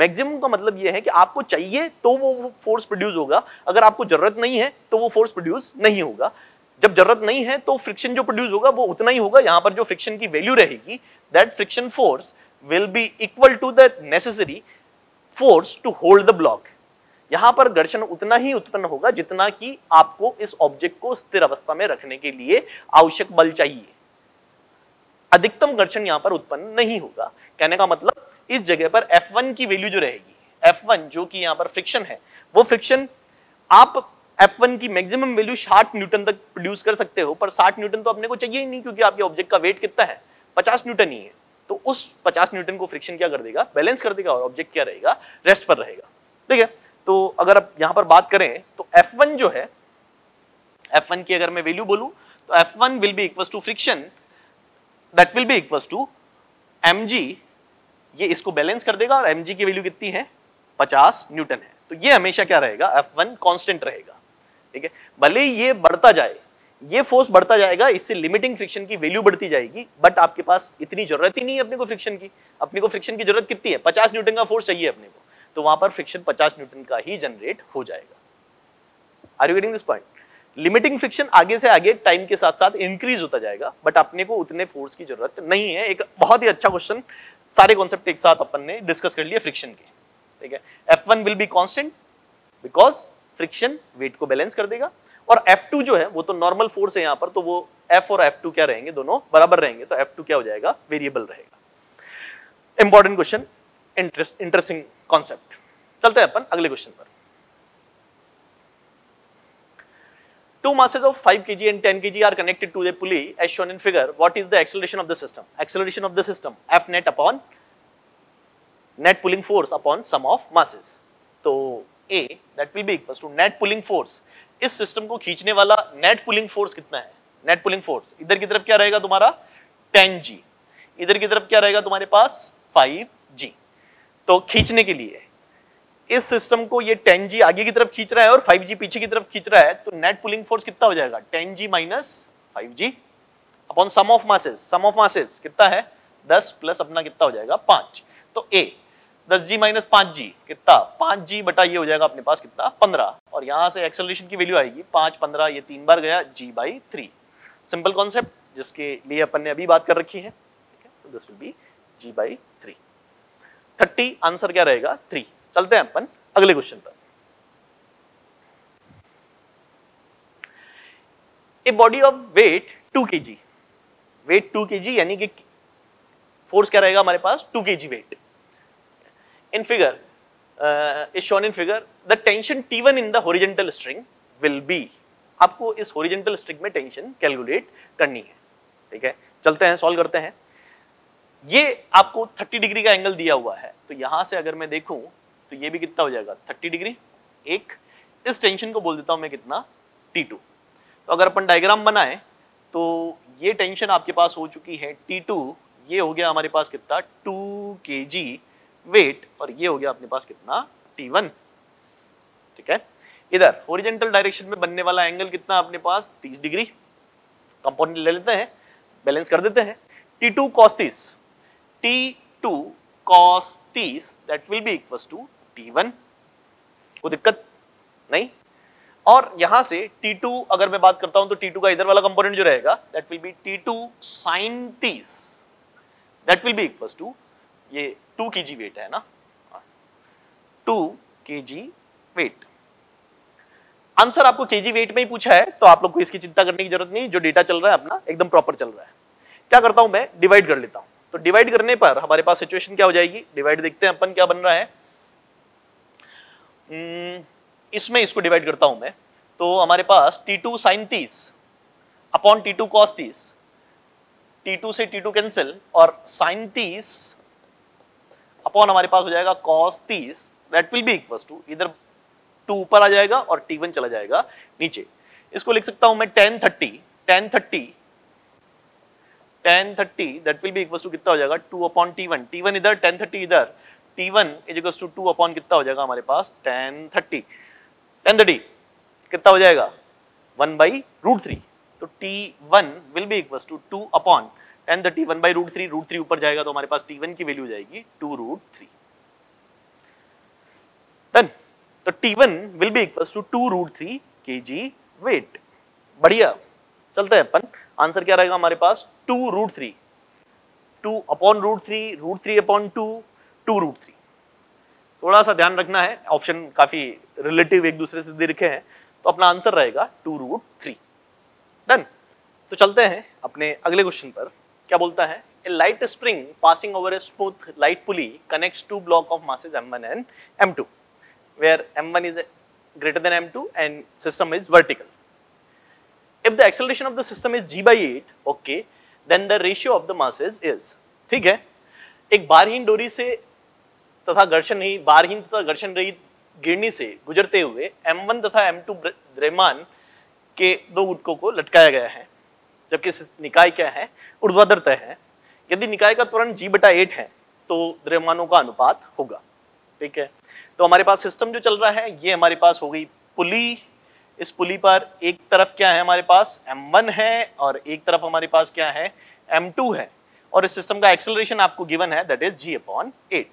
मैक्सिमम का मतलब यह है कि आपको चाहिए तो वो फोर्स प्रोड्यूस होगा, अगर आपको जरूरत नहीं है तो वो फोर्स प्रोड्यूस नहीं होगा। जब जरूरत नहीं है तो फ्रिक्शन जो प्रोड्यूस होगा वो उतना ही होगा। यहां पर जो फ्रिक्शन की वैल्यू रहेगी that friction force will be equal to the necessary force to hold the block. यहां पर घर्षण उतना ही उत्पन्न होगा जितना कि आपको इस ऑब्जेक्ट को स्थिर अवस्था में रखने के लिए आवश्यक बल चाहिए। अधिकतम घर्षण यहां पर उत्पन्न नहीं होगा। कहने का मतलब इस जगह पर एफ वन की वैल्यू जो रहेगी, एफ वन जो कि यहाँ पर फ्रिक्शन है, वो फ्रिक्शन आप एफ वन की मैक्सिमम वैल्यू साठ न्यूटन तक प्रोड्यूस कर सकते हो, पर साठ न्यूटन तो अपने को चाहिए ही नहीं क्योंकि आपके ऑब्जेक्ट का वेट कितना है, पचास न्यूटन ही है। तो उस पचास न्यूटन को फ्रिक्शन क्या कर देगा, बैलेंस कर देगा और ऑब्जेक्ट क्या रहेगा, रेस्ट पर रहेगा, ठीक है। तो अगर आप यहाँ पर बात करें तो एफ वन जो है, एफ वन की अगर मैं वैल्यू बोलूँ तो F one will be equals to friction that will be equals to mg, ये इसको बैलेंस कर देगा और mg की वैल्यू कितनी है, पचास न्यूटन है। तो ये हमेशा क्या रहेगा, एफ वन कांस्टेंट रहेगा, ठीक है। भले ये बढ़ता जाए, ये फोर्स बढ़ता जाएगा, इससे लिमिटिंग फ्रिक्शन की वैल्यू बढ़ती जाएगी, बट आपके पास इतनी जरूरत ही नहीं है अपने को फ्रिक्शन की। अपने को फ्रिक्शन की जरूरत कितनी है, पचास न्यूटन का फोर्स चाहिए अपने को, तो वहां पर फ्रिक्शन पचास न्यूटन का ही जनरेट हो जाएगा। Are you getting this point? Limiting friction आगे से आगे टाइम के साथ साथ इंक्रीज होता जाएगा, बट अपने को उतने फोर्स की जरूरत नहीं है। एक बहुत ही अच्छा क्वेश्चन, सारे कॉन्सेप्ट एक साथ अपन ने डिस्कस कर लिए फ्रिक्शन के, ठीक है। F one will be constant because friction weight को बैलेंस कर देगा, और एफ टू जो है वो तो नॉर्मल फोर्स है यहाँ पर, तो वो F और एफ टू क्या रहेंगे, दोनों बराबर रहेंगे, तो एफ टू क्या हो जाएगा, वेरिएबल रहेगा। Important question, interest interesting concept. चलते हैं अपन अगले क्वेश्चन पर। Two masses of five kg and ten kg are connected to the pulley as shown in figure. What is the acceleration of the system? Acceleration of the system F net upon net pulling force upon sum of masses. So A that will be equals to net pulling force. इस सिस्टम को खींचने वाला net pulling force कितना है? Net pulling force इधर की तरफ क्या रहेगा तुम्हारा टेन जी, इधर की तरफ क्या रहेगा तुम्हारे पास फाइव जी। तो खींचने के लिए इस सिस्टम को ये टेन जी आगे की तरफ खींच रहा है और फाइव जी पीछे की तरफ खींच रहा है, तो नेट पुलिंग फोर्स कितना हो जाएगा, ten g minus five g upon sum of masses. Sum of masses कितना है, दस प्लस अपना कितना हो जाएगा पांच। तो ए दस जी माइनस फाइव जी कितना, फाइव जी बटा ये हो जाएगा अपने पास कितना, पंद्रह, और यहां से एक्सेलरेशन की वैल्यू आएगी पांच पंद्रह ये तीन बार गया, g by three. Simple concept जिसके लिए अपन ने अभी बात कर रखी है, ठीक है। This will be g by three, thirty answer क्या रहेगा, थ्री। चलते हैं अपन अगले क्वेश्चन पर। A body of weight two kg, weight two kg यानी कि फोर्स क्या रहेगा हमारे पास, two kg weight. In figure is shown in figure the tension T one in the horizontal string will be, आपको इस हॉरिजॉन्टल स्ट्रिंग में टेंशन कैलकुलेट करनी है, ठीक है। चलते हैं सॉल्व करते हैं। ये आपको तीस डिग्री का एंगल दिया हुआ है, तो यहां से अगर मैं देखूं तो ये भी कितना हो जाएगा तीस डिग्री। एक इस टेंशन को बोल देता हूं मैं कितना, टी टू। तो अगर अपन डायग्राम बनाएं तो ये टेंशन आपके पास हो चुकी है टी टू, ये हो गया हमारे पास कितना टू केजी वेट, और ये हो गया अपने पास कितना टी वन, ठीक है। इधर हॉरिजॉन्टल डायरेक्शन में बनने वाला एंगल कितना अपने पास तीस डिग्री। कंपोनेंट ले लेते हैं, बैलेंस कर देते हैं। टी टू cos तीस, टी टू cos तीस that will be equals to T one. कोई दिक्कत नहीं। और यहां से टी टू अगर मैं बात करता हूं तो टी टू का इधर वाला कंपोनेंट जो रहेगा that will be T two sin तीस that will be equals to ये टू केजी वेट है ना, टू केजी वेट। आंसर आपको केजी वेट में ही पूछा है तो आप लोग को इसकी चिंता करने की जरूरत नहीं, जो डेटा चल रहा है अपना एकदम प्रॉपर चल रहा है। क्या करता हूं मैं, डिवाइड कर लेता हूं। तो डिवाइड करने पर हमारे पास सिचुएशन क्या हो जाएगी, डिवाइड देखते हैं अपन क्या बन रहा है। hmm, इसमें इसको डिवाइड करता हूं मैं तो हमारे पास टी टू sin तीस अपॉन टी टू cos तीस, टी टू से टी टू कैंसिल और sin तीस अपॉन हमारे पास हो जाएगा cos तीस that will be equals to इधर टू ऊपर आ जाएगा और टी वन चला जाएगा नीचे। इसको लिख सकता हूं मैं tan तीस, tan तीस tan तीस that will be equals to कितना हो जाएगा two upon T one, T one इधर tan तीस इधर, T one is equals to two upon कितना हो जाएगा हमारे पास tan तीस, tan तीस कितना हो जाएगा वन by root थ्री। तो T one will be equals to two upon tan तीस one by root three, root three ऊपर जाएगा तो हमारे पास टी वन की वैल्यू जाएगी टू root थ्री। Done। तो T one will be equals to two root three kg weight। बढ़िया, चलते हैं अपन। आंसर क्या रहेगा हमारे पास two root three, two upon root three, root three upon two, two root three. थोड़ा सा ध्यान रखना है, ऑप्शन काफी रिलेटिव एक दूसरे से दे रखे हैं तो अपना आंसर रहेगा टू रूट थ्री। डन। तो चलते हैं अपने अगले क्वेश्चन पर। क्या बोलता है, a light spring passing over a smooth light pulley connects to block of masses m one and M two where m one is greater than m two and system is vertical. If the acceleration of the system is g by eight, okay, then the ratio of the masses is, ठीक है। एक भारहीन डोरी से तथा घर्षणहीन भारहीन तथा घर्षण रहित गिरनी से गुजरते हुए एम वन तथा एम टू द्रव्यमान के दो गुटकों को लटकाया गया है, जबकि निकाय क्या है, ऊर्ध्वाधर तय है। यदि निकाय का त्वरण g बटा एट है तो द्रव्यमानों का अनुपात होगा। ठीक है, तो हमारे पास सिस्टम जो चल रहा है ये हमारे पास हो गई पुली। इस पुली पर एक तरफ क्या है हमारे पास एम वन है और एक तरफ हमारे पास क्या है एम टू है और इस सिस्टम का एक्सेलरेशन आपको गिवन है that is g upon eight.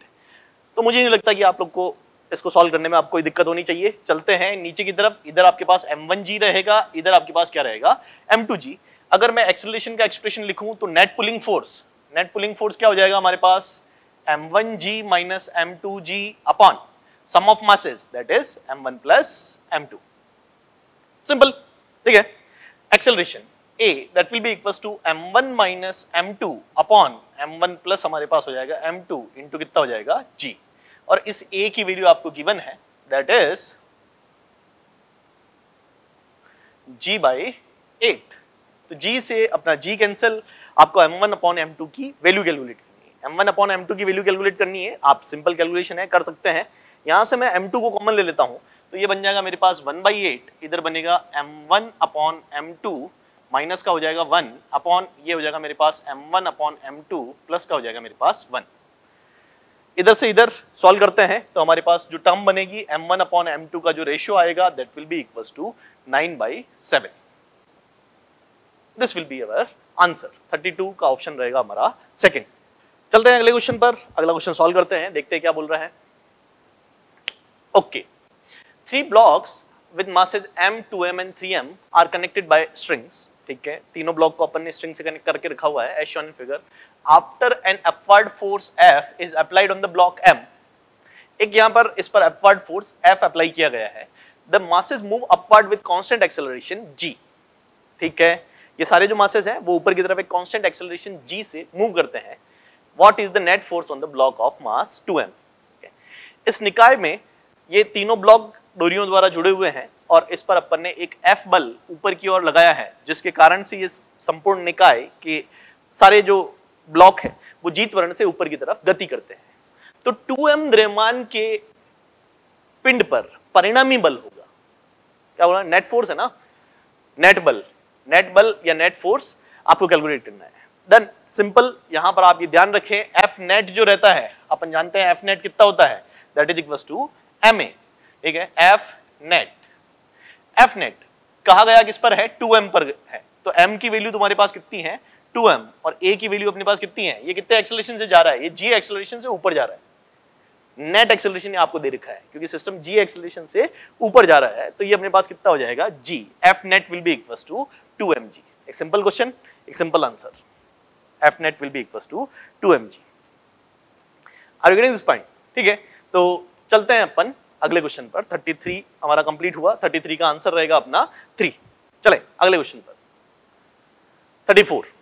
तो मुझे नहीं लगता कि आप लोग को इसको सॉल्व करने में आपको कोई दिक्कत होनी चाहिए। चलते हैं नीचे की तरफ। इधर आपके पास एम वन जी रहेगा, इधर आपके पास क्या रहेगा एम टू जी। अगर मैं एक्सेलरेशन का एक्सप्रेशन लिखूं तो net pulling force, net pulling force क्या हो जाएगा हमारे पास m one g minus m two ji upon sum of masses that is m one plus m two. Simple, ठीक है। Acceleration a that will be equals to m one minus m two upon m one plus हमारे पास हो जाएगा एम टू into कितना हो जाएगा g और इस a की वैल्यू आपको गिवन है that is g by eight. तो g से अपना g कैंसिल, आपको m one upon m two की वैल्यू कैलकुलेट करनी है, m one upon m two की वैल्यू कैलकुलेट करनी है। आप सिंपल कैलकुलेशन है कर सकते हैं। यहां से मैं एम टू को कॉमन ले लेता हूं तो ये बन जाएगा मेरे पास वन बाई एट, इधर बनेगा m one upon m two minus का हो जाएगा वन अपॉन ये हो जाएगा मेरे पास m one upon m two plus का हो जाएगा मेरे पास वन। इधर से इधर सॉल्व करते हैं तो हमारे पास जो टर्म बनेगी m one upon m two का जो रेशियो आएगा that will be equals to nine by seven. This will be our answer. Thirty two का ऑप्शन रहेगा हमारा सेकेंड। चलते हैं अगले क्वेश्चन पर। अगला क्वेश्चन सॉल्व करते हैं, देखते हैं क्या बोल रहा है। Okay okay. Three blocks with masses m, two m and three m are connected by strings। ठीक है, तीनों ब्लॉक को अपन ने स्ट्रिंग से कनेक्ट करके रखा हुआ है as shown in figure। After an upward force F is applied on the block m, एक यहाँ पर इस पर upward force F अप्लाई किया गया है। The masses move upward with constant acceleration g। ठीक है, ये सारे जो masses हैं वो ऊपर की तरफ एक constant acceleration g से move करते हैं। What is the net force on the block of mass two m? इस निकाय में ये तीनों ब्लॉक डोरियों द्वारा जुड़े हुए हैं और इस पर अपन ने एक एफ बल ऊपर की ओर लगाया है, जिसके कारण से ये संपूर्ण निकाय के सारे जो ब्लॉक है वो जी त्वरण से ऊपर की तरफ गति करते हैं। तो टू एम द्रव्यमान के पिंड पर परिणामी बल होगा, क्या बोला, नेट फोर्स है ना, नेट बल, नेट बल या नेट फोर्स आपको कैलकुलेट करना है। देन सिंपल, यहां पर आप ये ध्यान रखें एफ नेट जो रहता है अपन जानते हैं एफ नेट कितना होता है that is equals to M A. ठीक है, एफ नेट, एफ नेट कहा गया किस पर है, टू एम पर है। तो m की वैल्यू तुम्हारे पास कितनी है टू एम और a की वैल्यू अपने पास कितनी है, ये कितने एक्सेलरेशन से जा रहा है, ये g एक्सेलरेशन से ऊपर जा रहा है। नेट एक्सेलरेशन आपको दे रखा है क्योंकि सिस्टम जी एक्सेलरेशन से ऊपर जा रहा है, तो ये अपने पास कितना हो जाएगा g, F net will be equals to two M g. एक सिंपल क्वेश्चन, एक simple answer, F net will be equals to two M g. Are you getting this point? ठीक है, तो चलते हैं अपन अगले क्वेश्चन पर। तैंतीस हमारा कंप्लीट हुआ, तैंतीस का आंसर रहेगा अपना थ्री। चले अगले क्वेश्चन पर। चौंतीस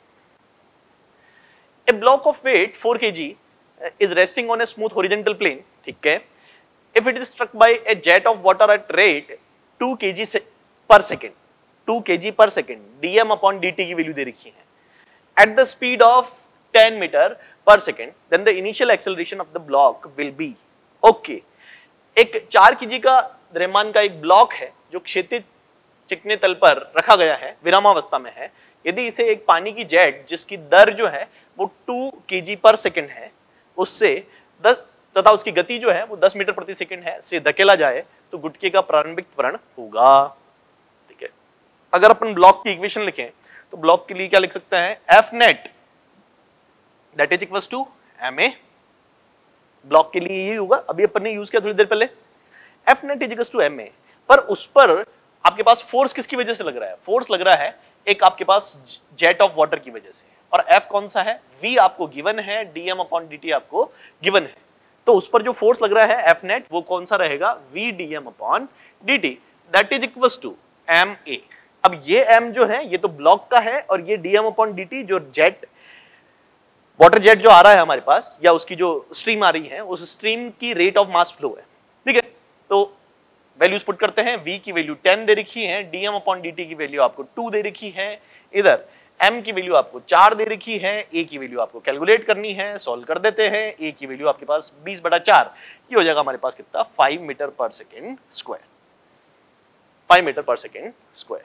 A block of weight four kilograms is resting on a smooth horizontal plane, ठीक है, if it is struck by a jet of water at rate two kilograms per second, two kilograms per second, dm upon dt की वैल्यू दे रखी है, at the speed of ten meters per second, then the initial acceleration of the block will be, okay, एक चार केजी का द्रव्यमान का एक ब्लॉक है जो क्षैतिज चिकने तल पर रखा गया है, विरामावस्था में है, यदि इसे एक पानी की जेट जिसकी दर जो है वो two kilograms per second है, उससे दस तथा उसकी गति जो है वो दस मीटर प्रति सेकंड है से धकेला जाए तो गुटके का प्रारंभिक त्वरण होगा। ठीक है, अगर अपन ब्लॉक की इक्वेशन लिखें तो ब्लॉक के लिए क्या लिख सकते हैं, F net that is equals to M A, block के लिए यही होगा, अभी अपन ने यूज किया थोड़ी देर पहले, F net is equals to M A. पर उस पर आपके पास फोर्स किसकी वजह से लग रहा है, फोर्स लग रहा है एक आपके पास जेट ऑफ वाटर की वजह से, और एफ कौन सा है, वी आपको गिवन है, डीएम अपॉन डीटी आपको गिवन है, तो उस पर जो फोर्स लग रहा है एफ नेट वो कौन सा रहेगा, v dm upon dt that is equals to M A. अब ये एम जो है ये तो ब्लॉक का है और ये डीएम अपॉन डीटी जो जेट वाटर जेट जो आ रहा है हमारे पास या उसकी जो स्ट्रीम आ रही है उस स्ट्रीम की रेट ऑफ मास फ्लो है। ठीक है, तो वैल्यूज पुट करते हैं, v की वैल्यू दस दे रखी है, dm अपॉन dt की वैल्यू आपको दो दे रखी है, इधर m की वैल्यू आपको चार दे रखी है, a की वैल्यू आपको कैलकुलेट करनी है, सॉल्व कर देते हैं, a की वैल्यू आपके पास बीस बटा चार, ये हो जाएगा हमारे पास कितना, पाँच मीटर पर सेकंड स्क्वायर, पाँच मीटर पर सेकंड स्क्वायर।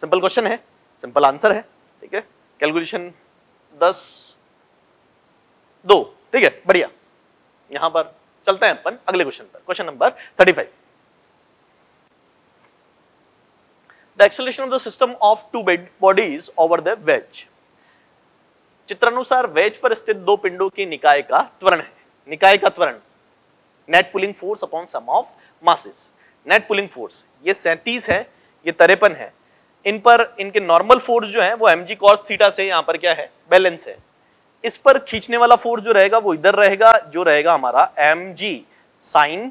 सिंपल क्वेश्चन है, सिंपल आंसर है। ठीक है, कैलकुलेशन दस दो। ठीक है, बढ़िया। यहां पर चलते हैं अपन अगले क्वेश्चन पर, क्वेश्चन नंबर पैंतीस। The acceleration of the system of two bodies over the wedge. चित्रानुसार वेज पर स्थित दो पिंडों के निकाय का त्वरण है, निकाय का त्वरण net pulling force upon sum of masses. Net pulling force ये सैंतीस है, ये तिरपन है, इन पर इनके नॉर्मल फोर्स जो है वो mg cos थीटा से यहाँ पर क्या है, बैलेंस है। इस पर खींचने वाला फोर्स जो रहेगा वो इधर रहेगा, जो रहेगा हमारा एम जी साइन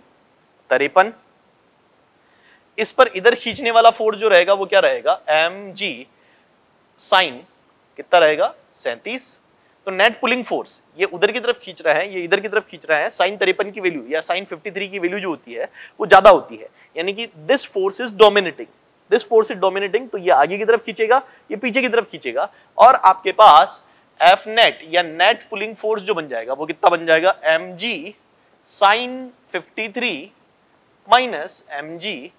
तिरपन। इस पर इधर खींचने वाला फोर्स जो रहेगा वो क्या रहेगा, एम जी साइन कितना रहेगा, सैंतीस। तो नेट पुलिंग फोर्स ये उधर की तरफ खींच रहा है, ये इधर की तरफ खींच रहा है, साइन तिरपन की वैल्यू या साइन फिफ्टी थ्री की वैल्यू जो होती है वो ज्यादा होती है, यानी कि this force is dominating, this force is dominating. तो ये आगे की तरफ खींचेगा, ये पीछे की तरफ खींचेगा, और आपके पास एफ नेट या नेट पुलिंग फोर्स जो बन जाएगा वो कितना बन जाएगा, M g sine fifty three minus M g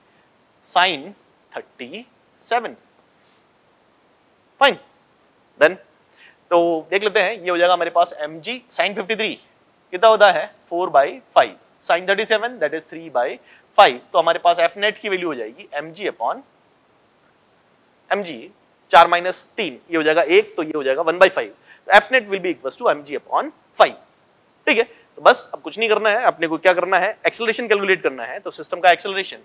sine thirty seven. Fine, done. तो देख लेते हैं, ये हो जाएगा हमारे पास M g sine fifty three कितना होता है, four by five sine thirty seven that is three by five. तो हमारे पास एफ नेट की वैल्यू हो जाएगी m g upon m g चार माइनस तीन, ये हो जाएगा एक, तो ये हो जाएगा one by five. F net will be equals to M g upon five. ठीक है, तो बस अब कुछ नहीं करना है, अपने को क्या करना है, एक्सेलरेशन कैलकुलेट करना है। तो सिस्टम का acceleration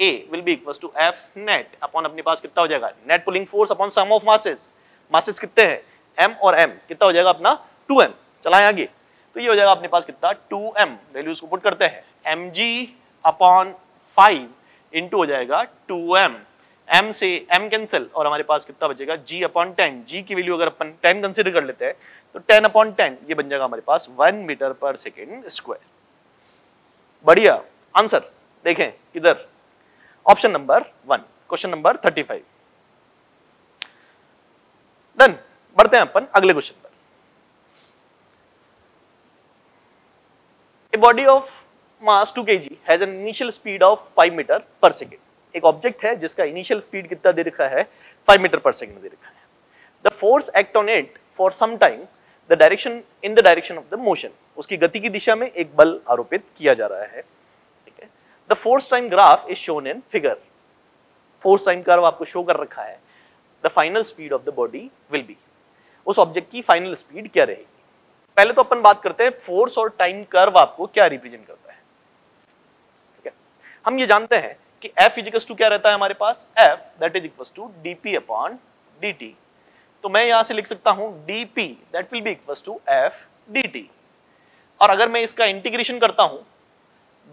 a will be equals to F net upon अपने पास कितना हो जाएगा, net pulling force upon sum of masses. Masses कितने हैं, एम और एम, कितना हो जाएगा अपना टू एम। चलाएं आगे, तो ये हो जाएगा अपने पास कितना टू एम, वैल्यूज को पुट करते हैं, m g upon five into हो जाएगा टू एम, M से M कैंसिल और हमारे पास कितना बचेगा G अपॉन टेन। G की वैल्यू अगर अपन टेन कंसीडर कर लेते हैं तो टेन अपॉन टेन ये बन जाएगा हमारे पास one मीटर पर सेकंड स्क्वायर। बढ़िया आंसर। देखें इधर option number one, question number पैंतीस। डन, बढ़ते हैं अपन अगले क्वेश्चन पर। A body of mass two के जी has an initial speed of five metre पर सेकंड। एक ऑब्जेक्ट है जिसका इनिशियल स्पीड कितना दे रखा है, फाइव मीटर पर सेकंड दे रखा है। The force act on it for some time the direction in the direction of the motion, उसकी गति की दिशा में एक बल आरोपित किया जा रहा है। ठीक है, the force time graph is shown in figure, force time curve आपको शो कर रखा है। The final speed of the body will be, उस ऑब्जेक्ट की फाइनल स्पीड क्या रहेगी। पहले तो अपन बात करते हैं फोर्स और टाइम कर्व आपको क्या रिप्रेजेंट करता है। ठीक है, हम ये जानते हैं कि F इक्वल्स टू क्या रहता है हमारे पास, F that is equals to dp upon dt। तो मैं यहां से लिख सकता हूं dp that will be equals to F dt, और अगर मैं इसका इंटीग्रेशन करता हूं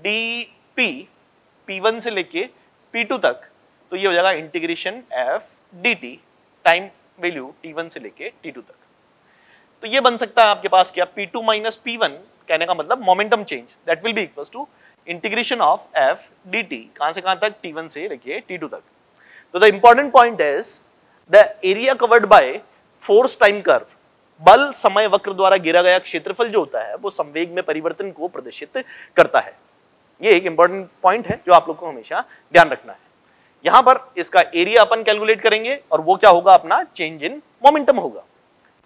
dp p वन से लेके p टू तक, तो ये हो जाएगा integration F dt time value t one से लेके t टू तक। तो ये बन सकता है आपके पास क्या, p two minus p one, कहने का मतलब momentum change that will be equals to integration of f dt, कहां से कहां तक, t वन से लेके t टू तक। तो the important point is the area covered by force time curve, बल समय वक्र द्वारा घेरा गया क्षेत्रफल जो होता है वो संवेग में परिवर्तन को प्रदर्शित करता है। ये एक इंपॉर्टेंट पॉइंट है जो आप लोग को हमेशा ध्यान रखना है। यहां पर इसका एरिया अपन कैलकुलेट करेंगे और वो क्या होगा, अपना चेंज इन मोमेंटम होगा।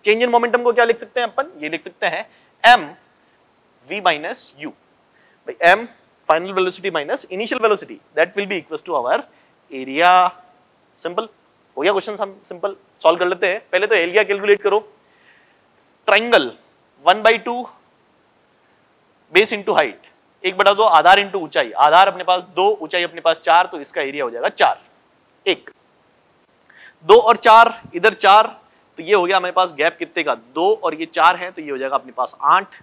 चेंज इन मोमेंटम को क्या लिख सकते हैं अपन, ये लिख सकते हैं m v माइनस u भाई, m final velocity minus initial velocity that will be equals to our area. Simple हो गया क्वेश्चन, हम सिंपल सॉल्व कर लेते हैं। पहले तो एरिया कैलकुलेट करो, triangle one by two base into height एक बटा दो आधार इंटू ऊंचाई, आधार अपने पास दो, ऊंचाई अपने पास चार, तो इसका एरिया हो जाएगा चार। एक दो और चार, इधर चार, तो ये हो गया हमारे पास गैप कितने का, दो और ये चार है, तो ये हो जाएगा अपने पास आठ।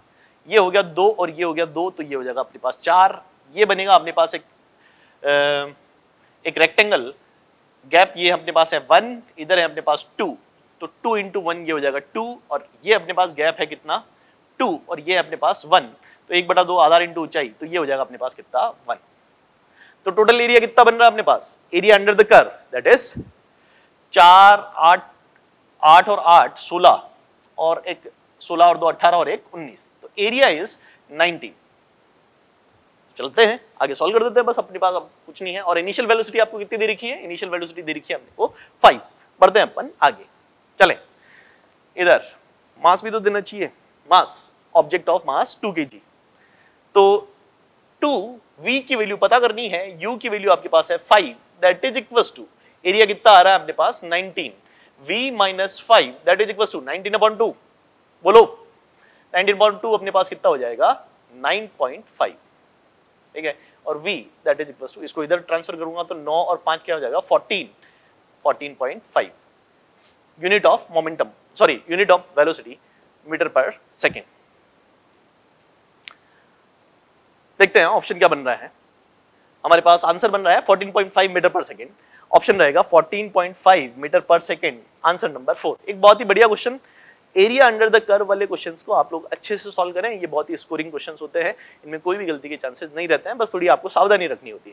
ये हो गया दो और ये हो गया दो, तो ये हो जाएगा अपने पास चार। ये बनेगा अपने पास एक एक रेक्टेंगल, गैप ये अपने पास है वन, इधर है अपने पास टू, तो टू इंटू वन ये हो जाएगा टू, और ये अपने पास गैप है कितना टू, और ये अपने पास वन, तो एक बटा दो आधार इंटू ऊंचाई, तो ये हो जाएगा अपने पास कितना वन। तो टोटल एरिया कितना बन रहा है अपने पास, area under the curve that is चार, आठ आठ और आठ सोलह, और एक सोलह और दो अट्ठारह और एक उन्नीस, तो एरिया इज नाइनटीन। चलते हैं आगे, सॉल्व कर देते हैं, बस अपने पास अब कुछ नहीं है। और इनिशियल वेलोसिटी आपको कितनी दे रखी है, इनिशियल वेलोसिटी दे रखी है हमने को फाइव। बढ़ते हैं अपन आगे, चले इधर मास भी तो देना चाहिए, mass object of mass two के जी। तो टू v की वैल्यू पता करनी है, u की वैल्यू आपके पास है five that is equals to area कितना आ रहा है अपने पास nineteen, v minus five that is equals to nineteen upon two. बोलो नाइनटीन अपॉन टू अपने पास कितना हो जाएगा नाइन पॉइंट फाइव, ठीक है। और v that is equals to, इसको इधर ट्रांसफर करूंगा तो नौ और पाँच क्या हो जाएगा fourteen, fourteen point five unit of momentum, sorry unit of velocity metre पर सेकेंड। देखते हैं ऑप्शन क्या बन रहा है, हमारे पास आंसर बन रहा है फोर्टीन पॉइंट फाइव मीटर पर सेकंड, ऑप्शन रहेगा फोर्टीन पॉइंट फाइव मीटर पर सेकंड, आंसर नंबर फोर। एक बहुत ही बढ़िया question, area under the curve वाले क्वेश्चंस को आप लोग अच्छे से सॉल्व करें, ये बहुत ही स्कोरिंग क्वेश्चंस होते हैं, इनमें कोई भी गलती के चांसेस नहीं रहते हैं, बस थोड़ी आपको सावधानी रखनी होती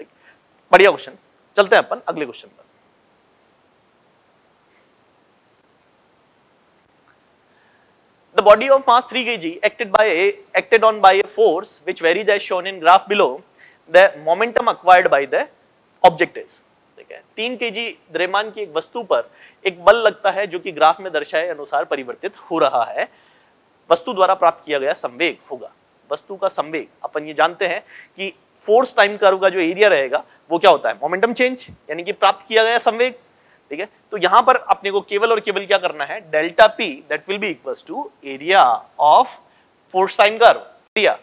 है। बढ़िया क्वेश्चन, चलते हैं अपन अगले क्वेश्चन पर। The body of mass three kilograms acted by a acted on by a force which varies as shown in graph below. The momentum acquired by the object is. ठीक है, तीन किलोग्राम द्रव्यमान की एक वस्तु पर एक बल लगता है जो कि ग्राफ में दर्शाए अनुसार परिवर्तित हो रहा है, वस्तु द्वारा प्राप्त किया गया संवेग होगा। वस्तु का संवेग अपन ये जानते हैं कि फोर्स टाइम कर्व का जो एरिया रहेगा वो क्या होता है, मोमेंटम चेंज, यानी कि प्राप्त किया गया संवेग। ठीक है, तो यहां पर अपने को केवल और केवल क्या करना है, delta P that will be equals to area of force time curve, area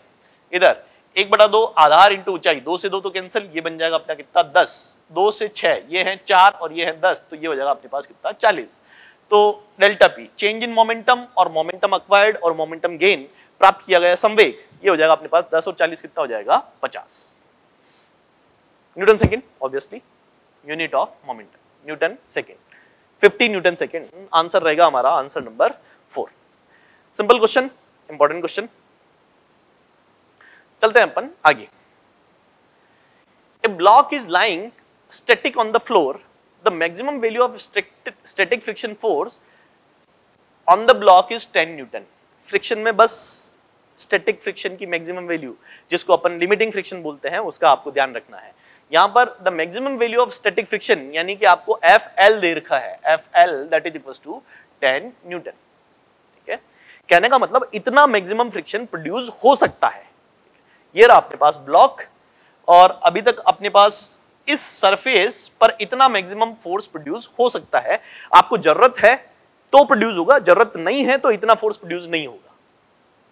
इधर एक बटा दो आधार इंटू ऊंचाई, दो से दो तो कैंसिल, ये बन जाएगा अपना कितना दस, दो से छह ये है चार और ये है दस, तो ये हो जाएगा अपने पास कितना चालीस। तो delta P change in momentum और मोमेंटम अक्वायर्ड और मोमेंटम गेन प्राप्त किया गया संवेग, ये हो जाएगा अपने पास दस और चालीस कितना हो जाएगा पचास newton second, obviously unit of momentum newton second, fifty newton second answer रहेगा हमारा, answer number four. Simple question, important question. चलते हैं अपन आगे। A block is lying static on the floor, the maximum value of static friction force on the block is ten newton. Friction में बस स्टैटिक फ्रिक्शन की मैक्सिमम वैल्यू, जिसको अपन लिमिटिंग फ्रिक्शन बोलते हैं, उसका आपको ध्यान रखना है। यहाँ पर the maximum value of static friction यानी कि आपको एफ एल दे रखा है, F L that is equals to ten newton. ठीक है, कहने का मतलब इतना मैक्सिमम फ्रिक्शन प्रोड्यूस हो सकता है। ये रहा अपने पास ब्लॉक, और अभी तक अपने पास इस सरफेस पर इतना मैक्सिमम फोर्स प्रोड्यूस हो सकता है। आपको जरूरत है तो प्रोड्यूस होगा, जरूरत नहीं है तो इतना फोर्स प्रोड्यूस नहीं होगा।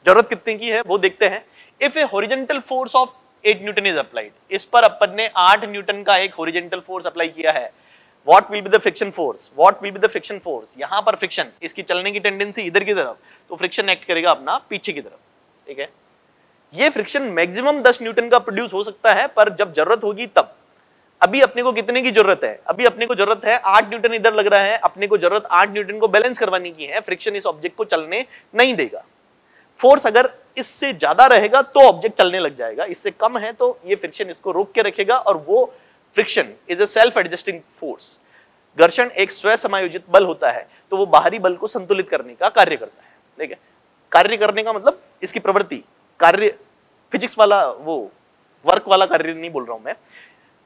जरूरत कितने की है वो देखते हैं। If a horizontal force of eight newton is applied, इस पर अपन ने आठ न्यूटन का एक हॉरिजॉन्टल फोर्स अप्लाई किया है, what will be the friction force, what will be the friction force. यहाँ पर फ्रिक्शन, इसकी चलने की टेंडेंसी इधर की तरफ, तो फ्रिक्शन एक्ट करेगा अपना पीछे की तरफ, ठीक है। ये फ्रिक्शन मैक्सिमम दस न्यूटन का प्रोड्यूस हो सकता है, पर जब जरूरत होगी तब। अभी अपने को कितने की जरूरत है, अभी अपने को जरूरत है आठ न्यूटन इधर लग रहा है, अपने को जरूरत आठ न्यूटन को बैलेंस करवाने की है, फ्रिक्शन इस ऑब्जेक्ट को चलने नहीं देगा। फोर्स अगर इससे ज्यादा रहेगा तो ऑब्जेक्ट चलने लग जाएगा, इससे कम है तो ये फ्रिक्शन इसको रोक के रखेगा, और वो friction is a self adjusting force. घर्षण एक स्वयं समायोजित बल होता है, तो वो बाहरी बल को संतुलित करने का कार्य करता है, ठीक है। कार्य करने का मतलब इसकी प्रवृत्ति, कार्य फिजिक्स वाला वो वर्क वाला कार्य नहीं बोल रहा हूं मैं,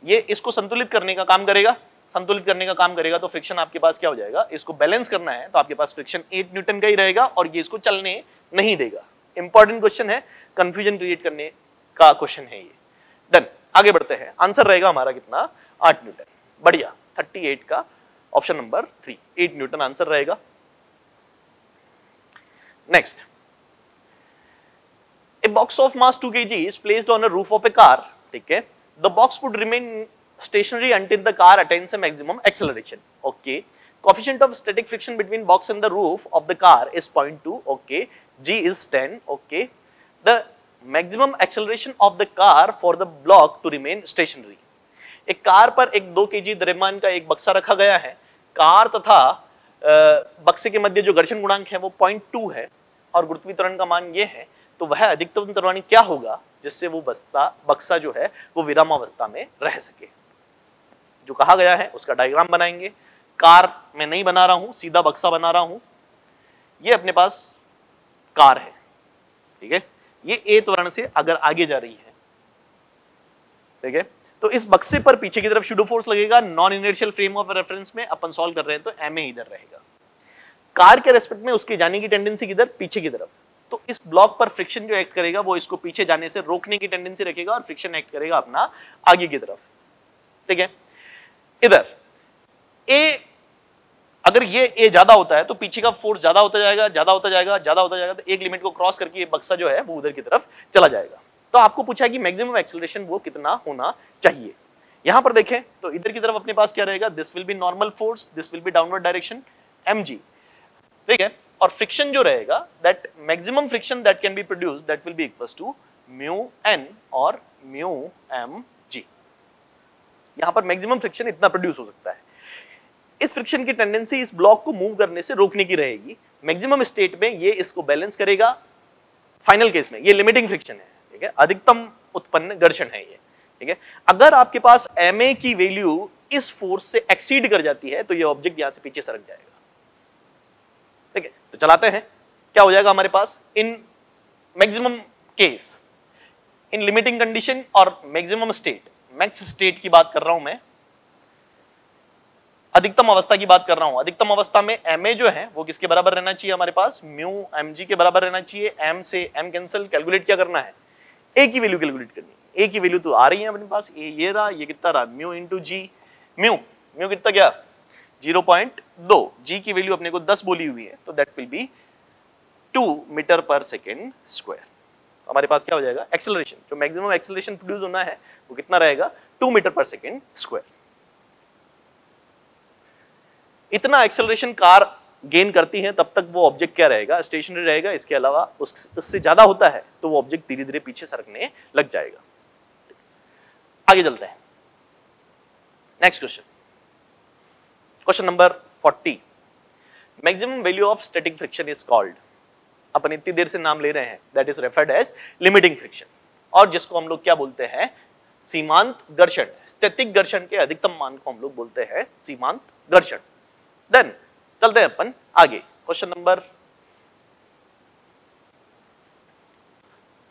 ये इसको संतुलित करने का काम करेगा, संतुलित करने का काम करेगा। तो फ्रिक्शन आपके पास क्या हो जाएगा, इसको बैलेंस करना है तो आपके पास फ्रिक्शन आठ न्यूटन का ही रहेगा, और ये इसको चलने नहीं देगा। इंपॉर्टेंट क्वेश्चन है, कंफ्यूजन क्रिएट करने का क्वेश्चन है ये। डन, आगे बढ़ते हैं। आंसर रहेगा हमारा कितना, आठ न्यूटन। बढ़िया, थर्टी एट का option number three, eight newton answer रहेगा। Next, a box of mass two के G is placed on a roof of a car, ठीक है। The box would remain stationary until the car attains a maximum acceleration. Okay. Coefficient of static friction between box and the roof of the car is zero point two. Okay. G is ten. Okay. The maximum acceleration of the car for the block to remain stationary. एक कार पर एक दो केजी द्रव्यमान का एक बक्सा रखा गया है। कार तथा बक्से के मध्य जो घर्षण गुणांक है वो zero point two है, और गुरुत्वीय त्वरण का मान ये है, तो वह अधिकतम त्वरण क्या होगा जिससे वो बक्सा बक्सा जो है वो विरामावस्था में रह सके। जो कहा गया है उसका डायग्राम बनाएंगे, कार मैं नहीं बना रहा हूं, सीधा बक्सा बना रहा हूं। ये अपने पास कार है, ठीक है, ये ए त्वरण से अगर आगे जा रही है, ठीक है, तो इस बक्से पर पीछे की तरफ शूडो फोर्स लगेगा। Non inertial frame of reference में अपन सॉल्व कर रहे हैं तो एम ए इधर रहेगा। कार के रेस्पेक्ट में उसके जाने की टेंडेंसी किधर, पीछे की तरफ, तो इस ब्लॉक पर फ्रिक्शन जो एक्ट करेगा वो इसको पीछे जाने से रोकने की टेंडेंसी रखेगा, और फ्रिक्शन एक्ट करेगा अपना आगे की तरफ, ठीक है। इधर ए अगर ये ए ज्यादा होता है तो पीछे का फोर्स ज्यादा होता जाएगा, ज्यादा होता जाएगा, ज्यादा होता जाएगा, तो एक लिमिट को क्रॉस करके ये बक्सा जो है वो उधर की तरफ चला जाएगा। तो आपको पूछा कि मैक्सिमम एक्सेलरेशन वो कितना होना चाहिए। यहां पर देखें तो इधर की तरफ अपने पास क्या रहेगा, this will be normal force, this will be downward direction M G, ठीक है, और फ्रिक्शन जो रहेगा that maximum friction that can be produce that will be equals to mu N और म्यू एम जी। यहां पर मैक्सिमम फ्रिक्शन इतना प्रोड्यूस हो सकता है। इस फ्रिक्शन की टेंडेंसी इस ब्लॉक को मूव करने से रोकने की रहेगी। मैक्सिमम स्टेट में ये इसको बैलेंस करेगा। फाइनल केस में ये लिमिटिंग फ्रिक्शन है, ठीक है, अधिकतम उत्पन्न घर्षण है ये, ठीक है। अगर आपके पास एम ए की वैल्यू इस फोर्स से एक्सीड कर जाती है तो ये ऑब्जेक्ट यहां से पीछे सरक जाएगा, ठीक है। तो चलाते हैं, क्या हो जाएगा हमारे पास in maximum case, in limiting condition और मैक्सिमम स्टेट, मैक्स स्टेट की बात कर रहा हूं मैं, अधिकतम अवस्था की बात कर रहा हूं। अधिकतम अवस्था में ma जो है वो किसके बराबर रहना चाहिए, हमारे पास म्यू mg के बराबर रहना चाहिए। m से m कैंसिल, कैलकुलेट क्या करना है, a की वैल्यू कैलकुलेट करनी है। a की वैल्यू तो आ रही है अपने पास, a ये रहा, ये कितना रहा, mu into G, mu mu कितना गया जीरो पॉइंट दो, जी की वैल्यू अपने को दस बोली हुई है, तो that will be two metre पर सेकेंड स्क्वायर। हमारे पास क्या हो जाएगा एक्सेलरेशन, जो मैक्सिमम एक्सेलरेशन प्रोड्यूस होना है वो कितना रहेगा, टू मीटर पर सेकेंड स्क्वायर। इतना एक्सेलरेशन कार गेन करती है तब तक वो ऑब्जेक्ट क्या रहेगा, स्टेशनरी रहेगा। इसके अलावा उस, उससे ज्यादा होता है तो वो ऑब्जेक्ट धीरे धीरे पीछे सरकने लग जाएगा। आगे चलते हैं, next question, question number forty. Maximum value of static friction is called, अपन इतनी देर से नाम ले रहे हैं, that is referred as limiting friction, और जिसको हम लोग क्या बोलते हैं, सीमांत घर्षण। स्टैटिक घर्षण के अधिकतम मान को हम लोग बोलते हैं सीमांत घर्षण। देन चलते हैं अपन आगे, question number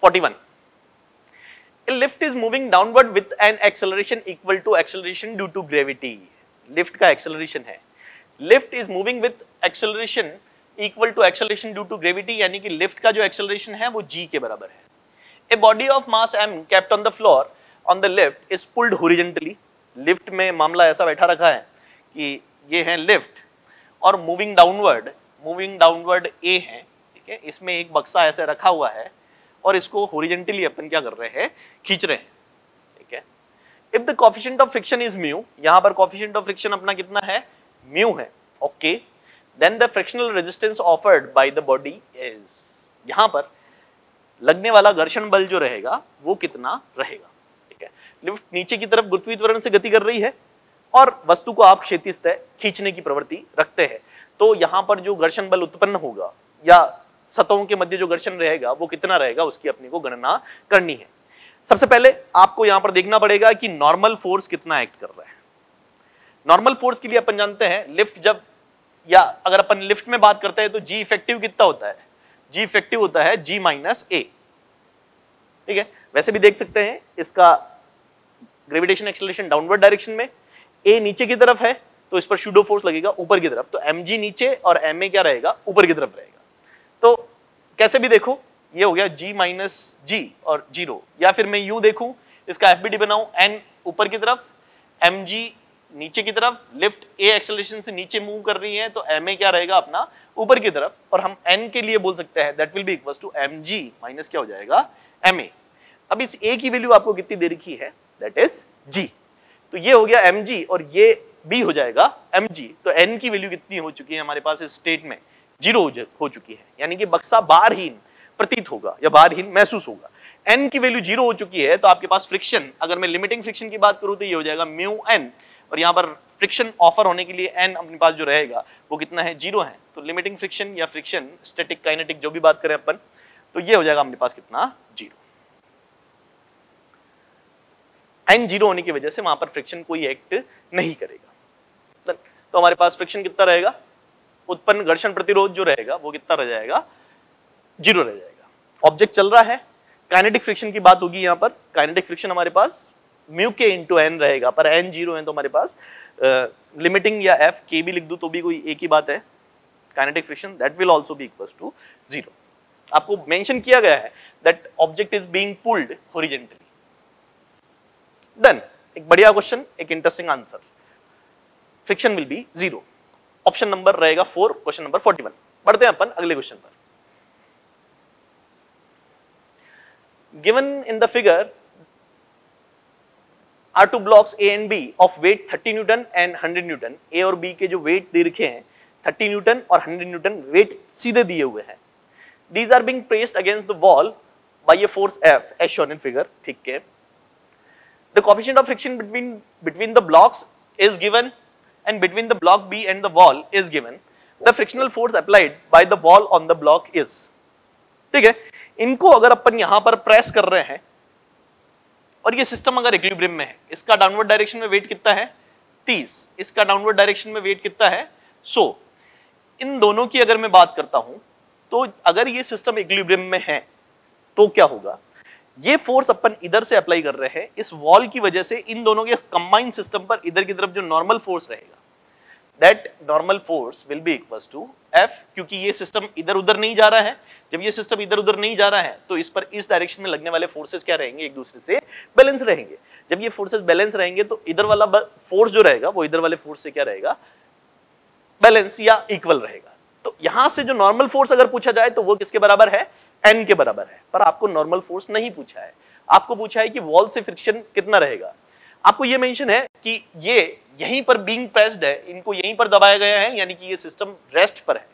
forty one. A lift is moving downward with an acceleration equal to acceleration due to gravity. Lift का एक्सेलरेशन है, lift is moving with acceleration equal to acceleration due to gravity, यानी कि लिफ्ट का जो एक्सेलरेशन है वो जी के बराबर है। A body of mass M kept on the floor on the lift is pulled horizontally. Lift में मामला ऐसा बैठा रखा है कि ये है लिफ्ट और moving downward, moving downward A है, ठीक ठीक है, इसमें एक बक्सा ऐसे रखा हुआ है और इसको हॉरिजॉन्टली अपन क्या कर रहे हैं, खींच रहे हैं। ठीक है, if the coefficient of friction is mu, यहाँ पर कोएफिशिएंट ऑफ फ्रिक्शन अपना कितना है, म्यू है। Okay, then the frictional resistance offered by the body is, यहाँ पर लगने वाला घर्षण बल जो रहेगा वो कितना रहेगा। ठीक है, लिफ्ट नीचे की तरफ गुरुत्वीय त्वरण से गति कर रही है और वस्तु को आप क्षैतिज खींचने की प्रवृत्ति रखते हैं, तो यहाँ पर जो घर्षण बल उत्पन्न होगा या सतहों के मध्य जो घर्षण रहेगा वो कितना रहेगा, उसकी अपने को गणना करनी है। सबसे पहले आपको यहाँ पर देखना पड़ेगा कि नॉर्मल फोर्स कितना एक्ट कर रहा है। नॉर्मल फोर्स के लिए अपन जानते हैं लिफ्ट जब, या अगर अपन लिफ्ट में बात करते हैं तो जी इफेक्टिव कितना होता है, जी इफेक्टिव होता है जी माइनस ए। ठीक है, वैसे भी देख सकते हैं इसका ग्रेविटेशन एक्सेलरेशन डाउनवर्ड डायरेक्शन में, ए नीचे की तरफ है तो इस पर शूडो फोर्स लगेगा ऊपर की तरफ, तो एम जी नीचे और एम ए क्या रहेगा, ऊपर की तरफ रहेगा। तो कैसे भी देखो ये हो गया g माइनस जी और जीरो, या फिर मैं u देखूं इसका एफ बी डी बनाऊं, n ऊपर की तरफ mg नीचे की तरफ, लिफ्ट a एक्सेलरेशन से नीचे मूव कर रही है तो ma क्या रहेगा अपना ऊपर की तरफ, और हम n के लिए बोल सकते हैं that will be equals to mg minus क्या हो जाएगा ma। अब इस a की वैल्यू आपको कितनी दे रखी है, दैट इज g, तो ये हो गया mg और ये b हो जाएगा mg, तो n की वैल्यू कितनी हो चुकी है हमारे पास इस स्टेट में, जीरो हो चुकी है, यानी कि बक्सा भारहीन प्रतीत होगा या भारहीन महसूस होगा। n की वैल्यू जीरो हो चुकी है तो आपके पास फ्रिक्शन, अगर मैं लिमिटिंग फ्रिक्शन की बात करूं तो ये हो जाएगा म्यू n, और यहाँ पर फ्रिक्शन ऑफर होने के लिए n अपने पास जो रहेगा वो कितना है, जीरो है, तो लिमिटिंग फ्रिक्शन या फ्रिक्शन स्टैटिक काइनेटिक जो भी बात करें अपन, तो ये हो जाएगा अपने पास कितना, जीरो। n जीरो होने की वजह से वहां पर फ्रिक्शन कोई एक्ट नहीं करेगा, तो हमारे पास फ्रिक्शन कितना रहेगा, उत्पन्न घर्षण प्रतिरोध जो रहेगा वो कितना रह जाएगा, जीरो रह जाएगा। ऑब्जेक्ट चल रहा है, काइनेटिक फ्रिक्शन की बात होगी, यहाँ पर काइनेटिक फ्रिक्शन हमारे पास म्यू के इंटू एन रहेगा, पर एन जीरो है तो हमारे पास लिमिटिंग या एफ के भी लिख दूं तो भी कोई एक ही बात है, kinetic friction that will also be equals to zero. आपको मेंशन किया गया है that object is being pulled horizontally. Then एक बढ़िया क्वेश्चन, एक interesting answer, friction will be zero, option number रहेगा four, question number forty one. बढ़ते हैं अपन अगले क्वेश्चन पर। Given in the figure are two blocks A and B of weight thirty newton and hundred newton. A और बी के जो वेट दे रखे हैं थर्टी न्यूटन और हंड्रेड न्यूटन वेट सीधे दिए हुए हैं। These are being pressed against the wall by a force F as shown in figure. ठीक है, the coefficient of friction between between the blocks is given and between the block B and the wall is given, the frictional force applied by the wall on the block is। ठीक है, इनको अगर अपन यहां पर प्रेस कर रहे हैं और ये सिस्टम अगर इक्विलिब्रियम में है, इसका डाउनवर्ड डायरेक्शन में वेट कितना है तीस, इसका डाउनवर्ड डायरेक्शन में वेट कितना है सौ। इन दोनों की अगर मैं बात करता हूं तो अगर ये सिस्टम इक्विलिब्रियम में है तो क्या होगा, ये फोर्स अपन इधर से अप्लाई कर रहे हैं इस वॉल की वजह से, इन दोनों के कंबाइंड सिस्टम पर इधर की तरफ जो नॉर्मल फोर्स रहेगा that normal force will be equals to F, क्योंकि ये सिस्टम इधर उधर नहीं जा रहा है, जब ये सिस्टम इधर उधर नहीं जा रहा है तो इस पर इस डायरेक्शन में लगने वाले फोर्सेस क्या रहेंगे, एक दूसरे से बैलेंस रहेंगे। जब ये फोर्सेस बैलेंस रहेंगे तो इधर वाला फोर्स जो रहेगा वो इधर वाले फोर्स से क्या रहेगा, बैलेंस या इक्वल रहेगा। तो यहां से जो नॉर्मल फोर्स अगर पूछा जाए तो वो किसके बराबर है, एन के बराबर है, पर आपको नॉर्मल फोर्स नहीं पूछा है, आपको पूछा है कि वॉल से फ्रिक्शन कितना रहेगा। आपको ये मेंशन है कि ये यहीं पर बीइंग प्रेस्ड है, इनको यहीं पर दबाया गया है, यानी कि ये सिस्टम रेस्ट पर है।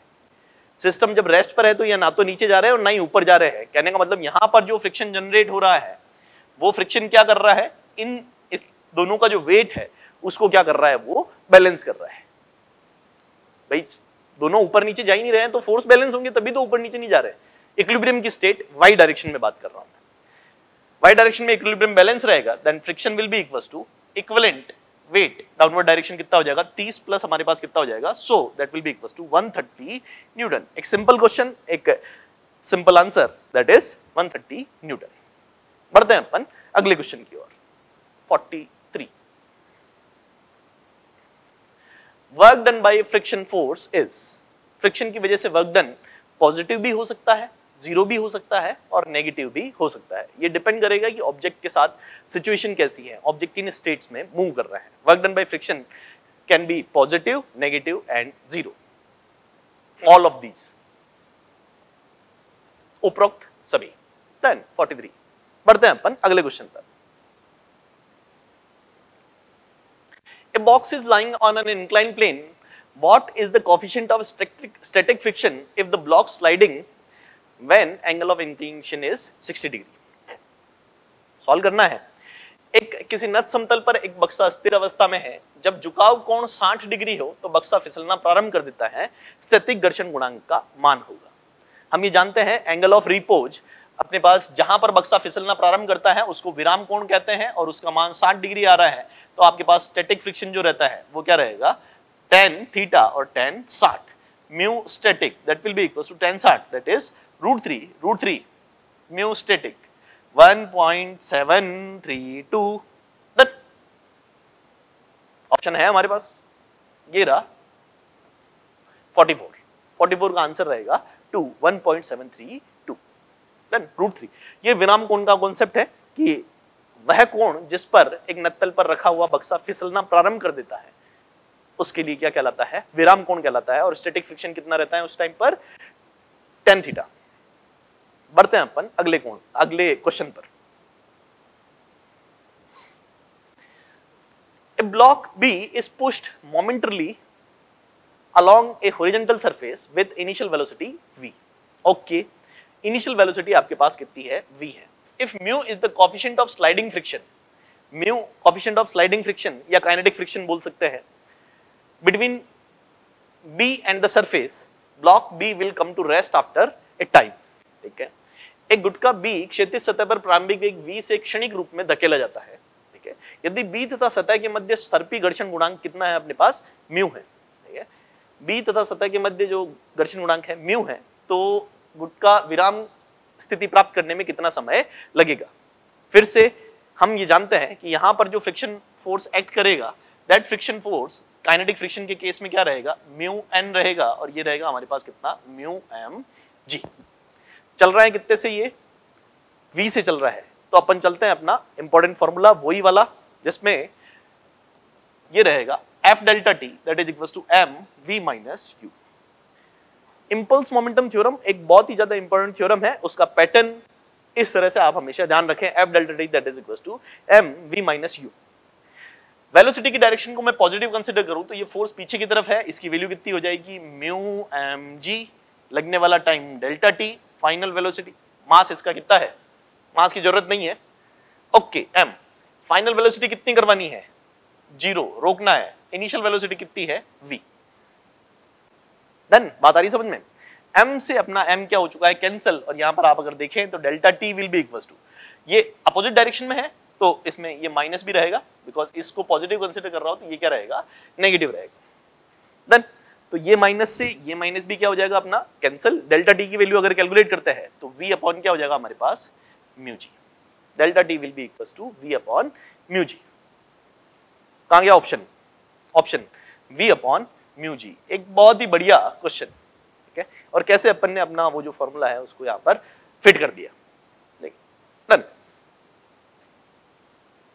सिस्टम जब रेस्ट पर है तो ये ना तो नीचे जा रहे हैं और ना ही ऊपर जा रहे हैं, कहने का मतलब यहाँ पर जो फ्रिक्शन जनरेट हो रहा है वो फ्रिक्शन क्या कर रहा है, इन इस दोनों का जो वेट है उसको क्या कर रहा है, वो बैलेंस कर रहा है। भाई दोनों ऊपर नीचे जा ही नहीं रहे हैं तो फोर्स बैलेंस होंगे तभी तो ऊपर नीचे नहीं जा रहे हैं। इक्विलिब्रियम की स्टेट वाई डायरेक्शन में बात कर रहा हूं मैं, वाई डायरेक्शन में इक्विलिब्रियम बैलेंस रहेगा, then friction will be equals to equivalent weight, downward direction कितना हो जाएगा तीस प्लस हमारे पास कितना हो जाएगा so, that will be equals to एक सौ तीस न्यूटन। एक सिंपल क्वेश्चन, एक सिंपल आंसर, दैट इज एक सौ तीस न्यूटन। बढ़ते हैं अपन अगले क्वेश्चन की ओर, forty three. Work done by friction force is, friction की वजह से वर्क डन पॉजिटिव भी हो सकता है, जीरो भी हो सकता है और नेगेटिव भी हो सकता है। ये डिपेंड करेगा कि ऑब्जेक्ट के साथ सिचुएशन कैसी है, ऑब्जेक्ट किन स्टेट्स में मूव कर रहा है। Work done by friction can be positive, negative and zero, all of these. उपरोक्त सभी। देन फोर्टी थ्री, बढ़ते हैं अपन अगले क्वेश्चन पर। A box is lying on an inclined plane. What is the coefficient of static static friction if the block sliding when angle of inclination is sixty degree? Solve करना है। एक किसी नत समतल पर एक बक्सा स्थिर अवस्था में है, जब झुकाव कोण साठ डिग्री हो तो बक्सा फिसलना प्रारंभ कर देता है, स्थैतिक घर्षण गुणांक का मान होगा। हम ये जानते हैं एंगल ऑफ रिपोज अपने पास, जहां पर बक्सा फिसलना प्रारंभ करता है उसको विराम कोण कहते हैं, और उसका मान साठ डिग्री आ रहा है तो आपके पास स्टैटिक फ्रिक्शन जो रहता है वो क्या रहेगा, टेन थीटा और टेन साठ, mu static that will be equals to tan साठ that is root three root three mu static one point seven three two. Option है हमारे पास, ये रहा फोर्टी फोर, फोर्टी फोर का आंसर रहेगा two, one point seven three two. Done, root three. ये विराम कोण का कॉन्सेप्ट है कि वह कोण जिस पर एक नत्तल पर रखा हुआ बक्सा फिसलना प्रारंभ कर देता है उसके लिए क्या कहलाता है, विराम कोण कहलाता है। और स्टैटिक फ्रिक्शन कितना रहता है उस टाइम पर, टेन थीटा। बढ़ते हैं अपन अगले कोण अगले क्वेश्चन पर। A block B is pushed momentarily along a horizontal surface with initial velocity v. Okay, initial velocity आपके पास कितनी है, v है। If mu is the coefficient of sliding friction, mu coefficient of sliding friction या kinetic friction बोल सकते हैं, between B and the surface, block B will come to rest after a time। ठीक है, एक गुटका B क्षैतिज सतह पर प्रारंभिक वेग v से क्षणिक रूप में धकेला जाता है। ठीक है, यदि B तथा सतह के मध्य सर्पी घर्षण गुणांक कितना है, अपने पास म्यू है। ठीक है, B तथा सतह के मध्य जो घर्षण गुणांक है म्यू है, तो गुटका विराम स्थिति प्राप्त करने में कितना समय लगेगा। फिर से हम ये जानते हैं कि यहाँ पर जो फ्रिक्शन फोर्स एक्ट करेगा, that friction force kinetic friction के केस में क्या रहेगा, म्यू एन रहेगा, और ये रहेगा हमारे पास कितना, म्यू एम जी। चल रहा है कितने से, ये v से चल रहा है, तो अपन चलते हैं अपना इंपॉर्टेंट फॉर्मूला वही वाला, जिसमें ये रहेगा f delta t that is equals to m v minus u। Impulse momentum theorem एक बहुत ही ज्यादा इंपॉर्टेंट थ्योरम है, उसका पैटर्न इस तरह से आप हमेशा ध्यान रखें, f delta t that is equals to m v minus u। Velocity की डायरेक्शन को मैं पॉजिटिव कंसीडर करूं तो ये फोर्स पीछे की तरफ है, इसकी वैल्यू कितनी हो जाएगी, म्यू एम g, लगने वाला time delta t, final velocity. Mass इसका कितना है, मास की जरूरत नहीं है। ओके, m फाइनल वेलोसिटी कितनी करवानी है, जीरो, रोकना है। इनिशियल वेलोसिटी कितनी है, v। डन, बात आ रही समझ में। m से अपना m क्या हो चुका है, कैंसिल, और यहां पर आप अगर देखें तो delta t will be equals to, ये अपोजिट डायरेक्शन में है तो इसमें ये माइनस भी रहेगा, बिकॉज इसको पॉजिटिव कंसीडर कर रहा हूं तो ये क्या रहेगा, नेगेटिव रहेगा। डन, तो ये माइनस से ये माइनस भी क्या हो जाएगा अपना, कैंसिल। डेल्टा टी की वैल्यू अगर कैलकुलेट करते हैं तो v अपॉन क्या हो जाएगा हमारे पास, mu ji. Delta T will be equals to v upon mu G. कहां गया option, option v upon mu जी। एक बहुत ही बढ़िया क्वेश्चन, ठीक है, और कैसे अपन ने अपना वो जो फॉर्मूला है उसको यहाँ पर फिट कर दिया। देखिए,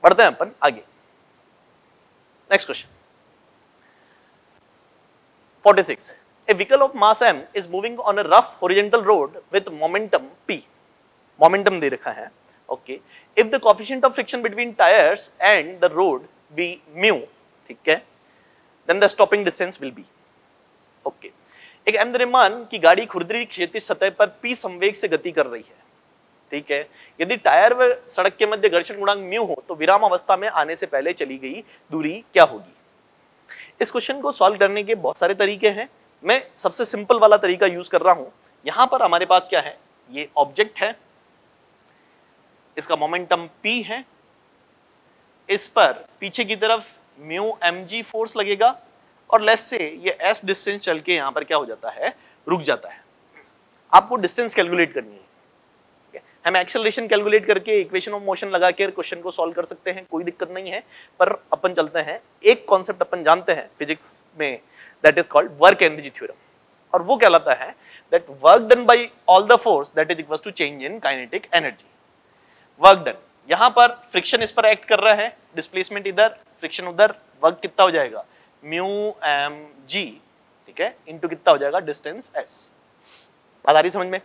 बढ़ते हैं अपन आगे, next question forty six. A vehicle of mass m is moving on a rough horizontal road with momentum p. Momentum दे रखा है, okay. If the coefficient of friction between tires and the road be mu, ठीक है, then the stopping distance will be, okay. एक अहम निर्माण की गाड़ी खुरदरी क्षैतिज सतह पर p संवेग से गति कर रही है, ठीक है। यदि टायर व सड़क के मध्य घर्षण गुणांक mu हो तो विराम अवस्था में आने से पहले चली गई दूरी क्या होगी। इस क्वेश्चन को सॉल्व करने के बहुत सारे तरीके हैं, मैं सबसे सिंपल वाला तरीका यूज कर रहा हूं। यहां पर हमारे पास क्या है, ये ऑब्जेक्ट है, इसका मोमेंटम p है, इस पर पीछे की तरफ म्यू mg फोर्स लगेगा, और लेस से ये s डिस्टेंस चल के यहाँ पर क्या हो जाता है, रुक जाता है। आपको डिस्टेंस कैलकुलेट करनी है, हम एक्सेलरेशन कैलकुलेट करके इक्वेशन ऑफ मोशन लगा के क्वेश्चन को सॉल्व कर सकते हैं, कोई दिक्कत नहीं है। पर अपन चलते हैं, एक कॉन्सेप्ट अपन जानते हैं फिजिक्स में, that is called work energy theorem, और वो कहलाता है that work done by all the force that is equals to change in kinetic energy. Work done, यहाँ पर फ्रिक्शन इस पर एक्ट कर रहा है, डिस्प्लेसमेंट इधर, फ्रिक्शन उधर, वर्क कितना हो जाएगा, म्यू एम जी, ठीक है, इंटू कितना हो जाएगा, डिस्टेंस एस। बात आ रही समझ में।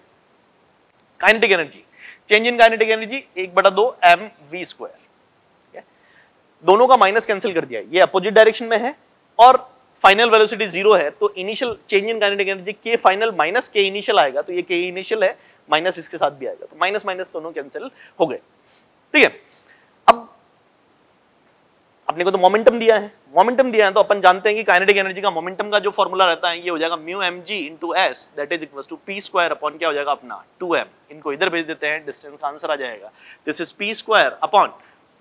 Kinetic energy, change in kinetic energy एक बटा दो एम वी स्क्वायर, दोनों का माइनस कैंसिल कर दिया, ये अपोजिट डायरेक्शन में है और फाइनल वेलोसिटी जीरो है, तो initial change in kinetic energy के फाइनल माइनस के इनिशियल आएगा, तो ये के इनिशियल है माइनस इसके साथ भी आएगा, तो माइनस माइनस दोनों कैंसिल हो गए। ठीक है, अब अपने को तो मोमेंटम दिया है, मोमेंटम दिया है तो अपन जानते हैं कि काइनेटिक एनर्जी का मोमेंटम का जो फॉर्मूला रहता है ये हो जाएगा mu M G into S, that is equal to P square upon क्या हो जाएगा अपना टू एम, इनको इधर भेज देते हैं, डिस्टेंस का आंसर आ जाएगा this is P square upon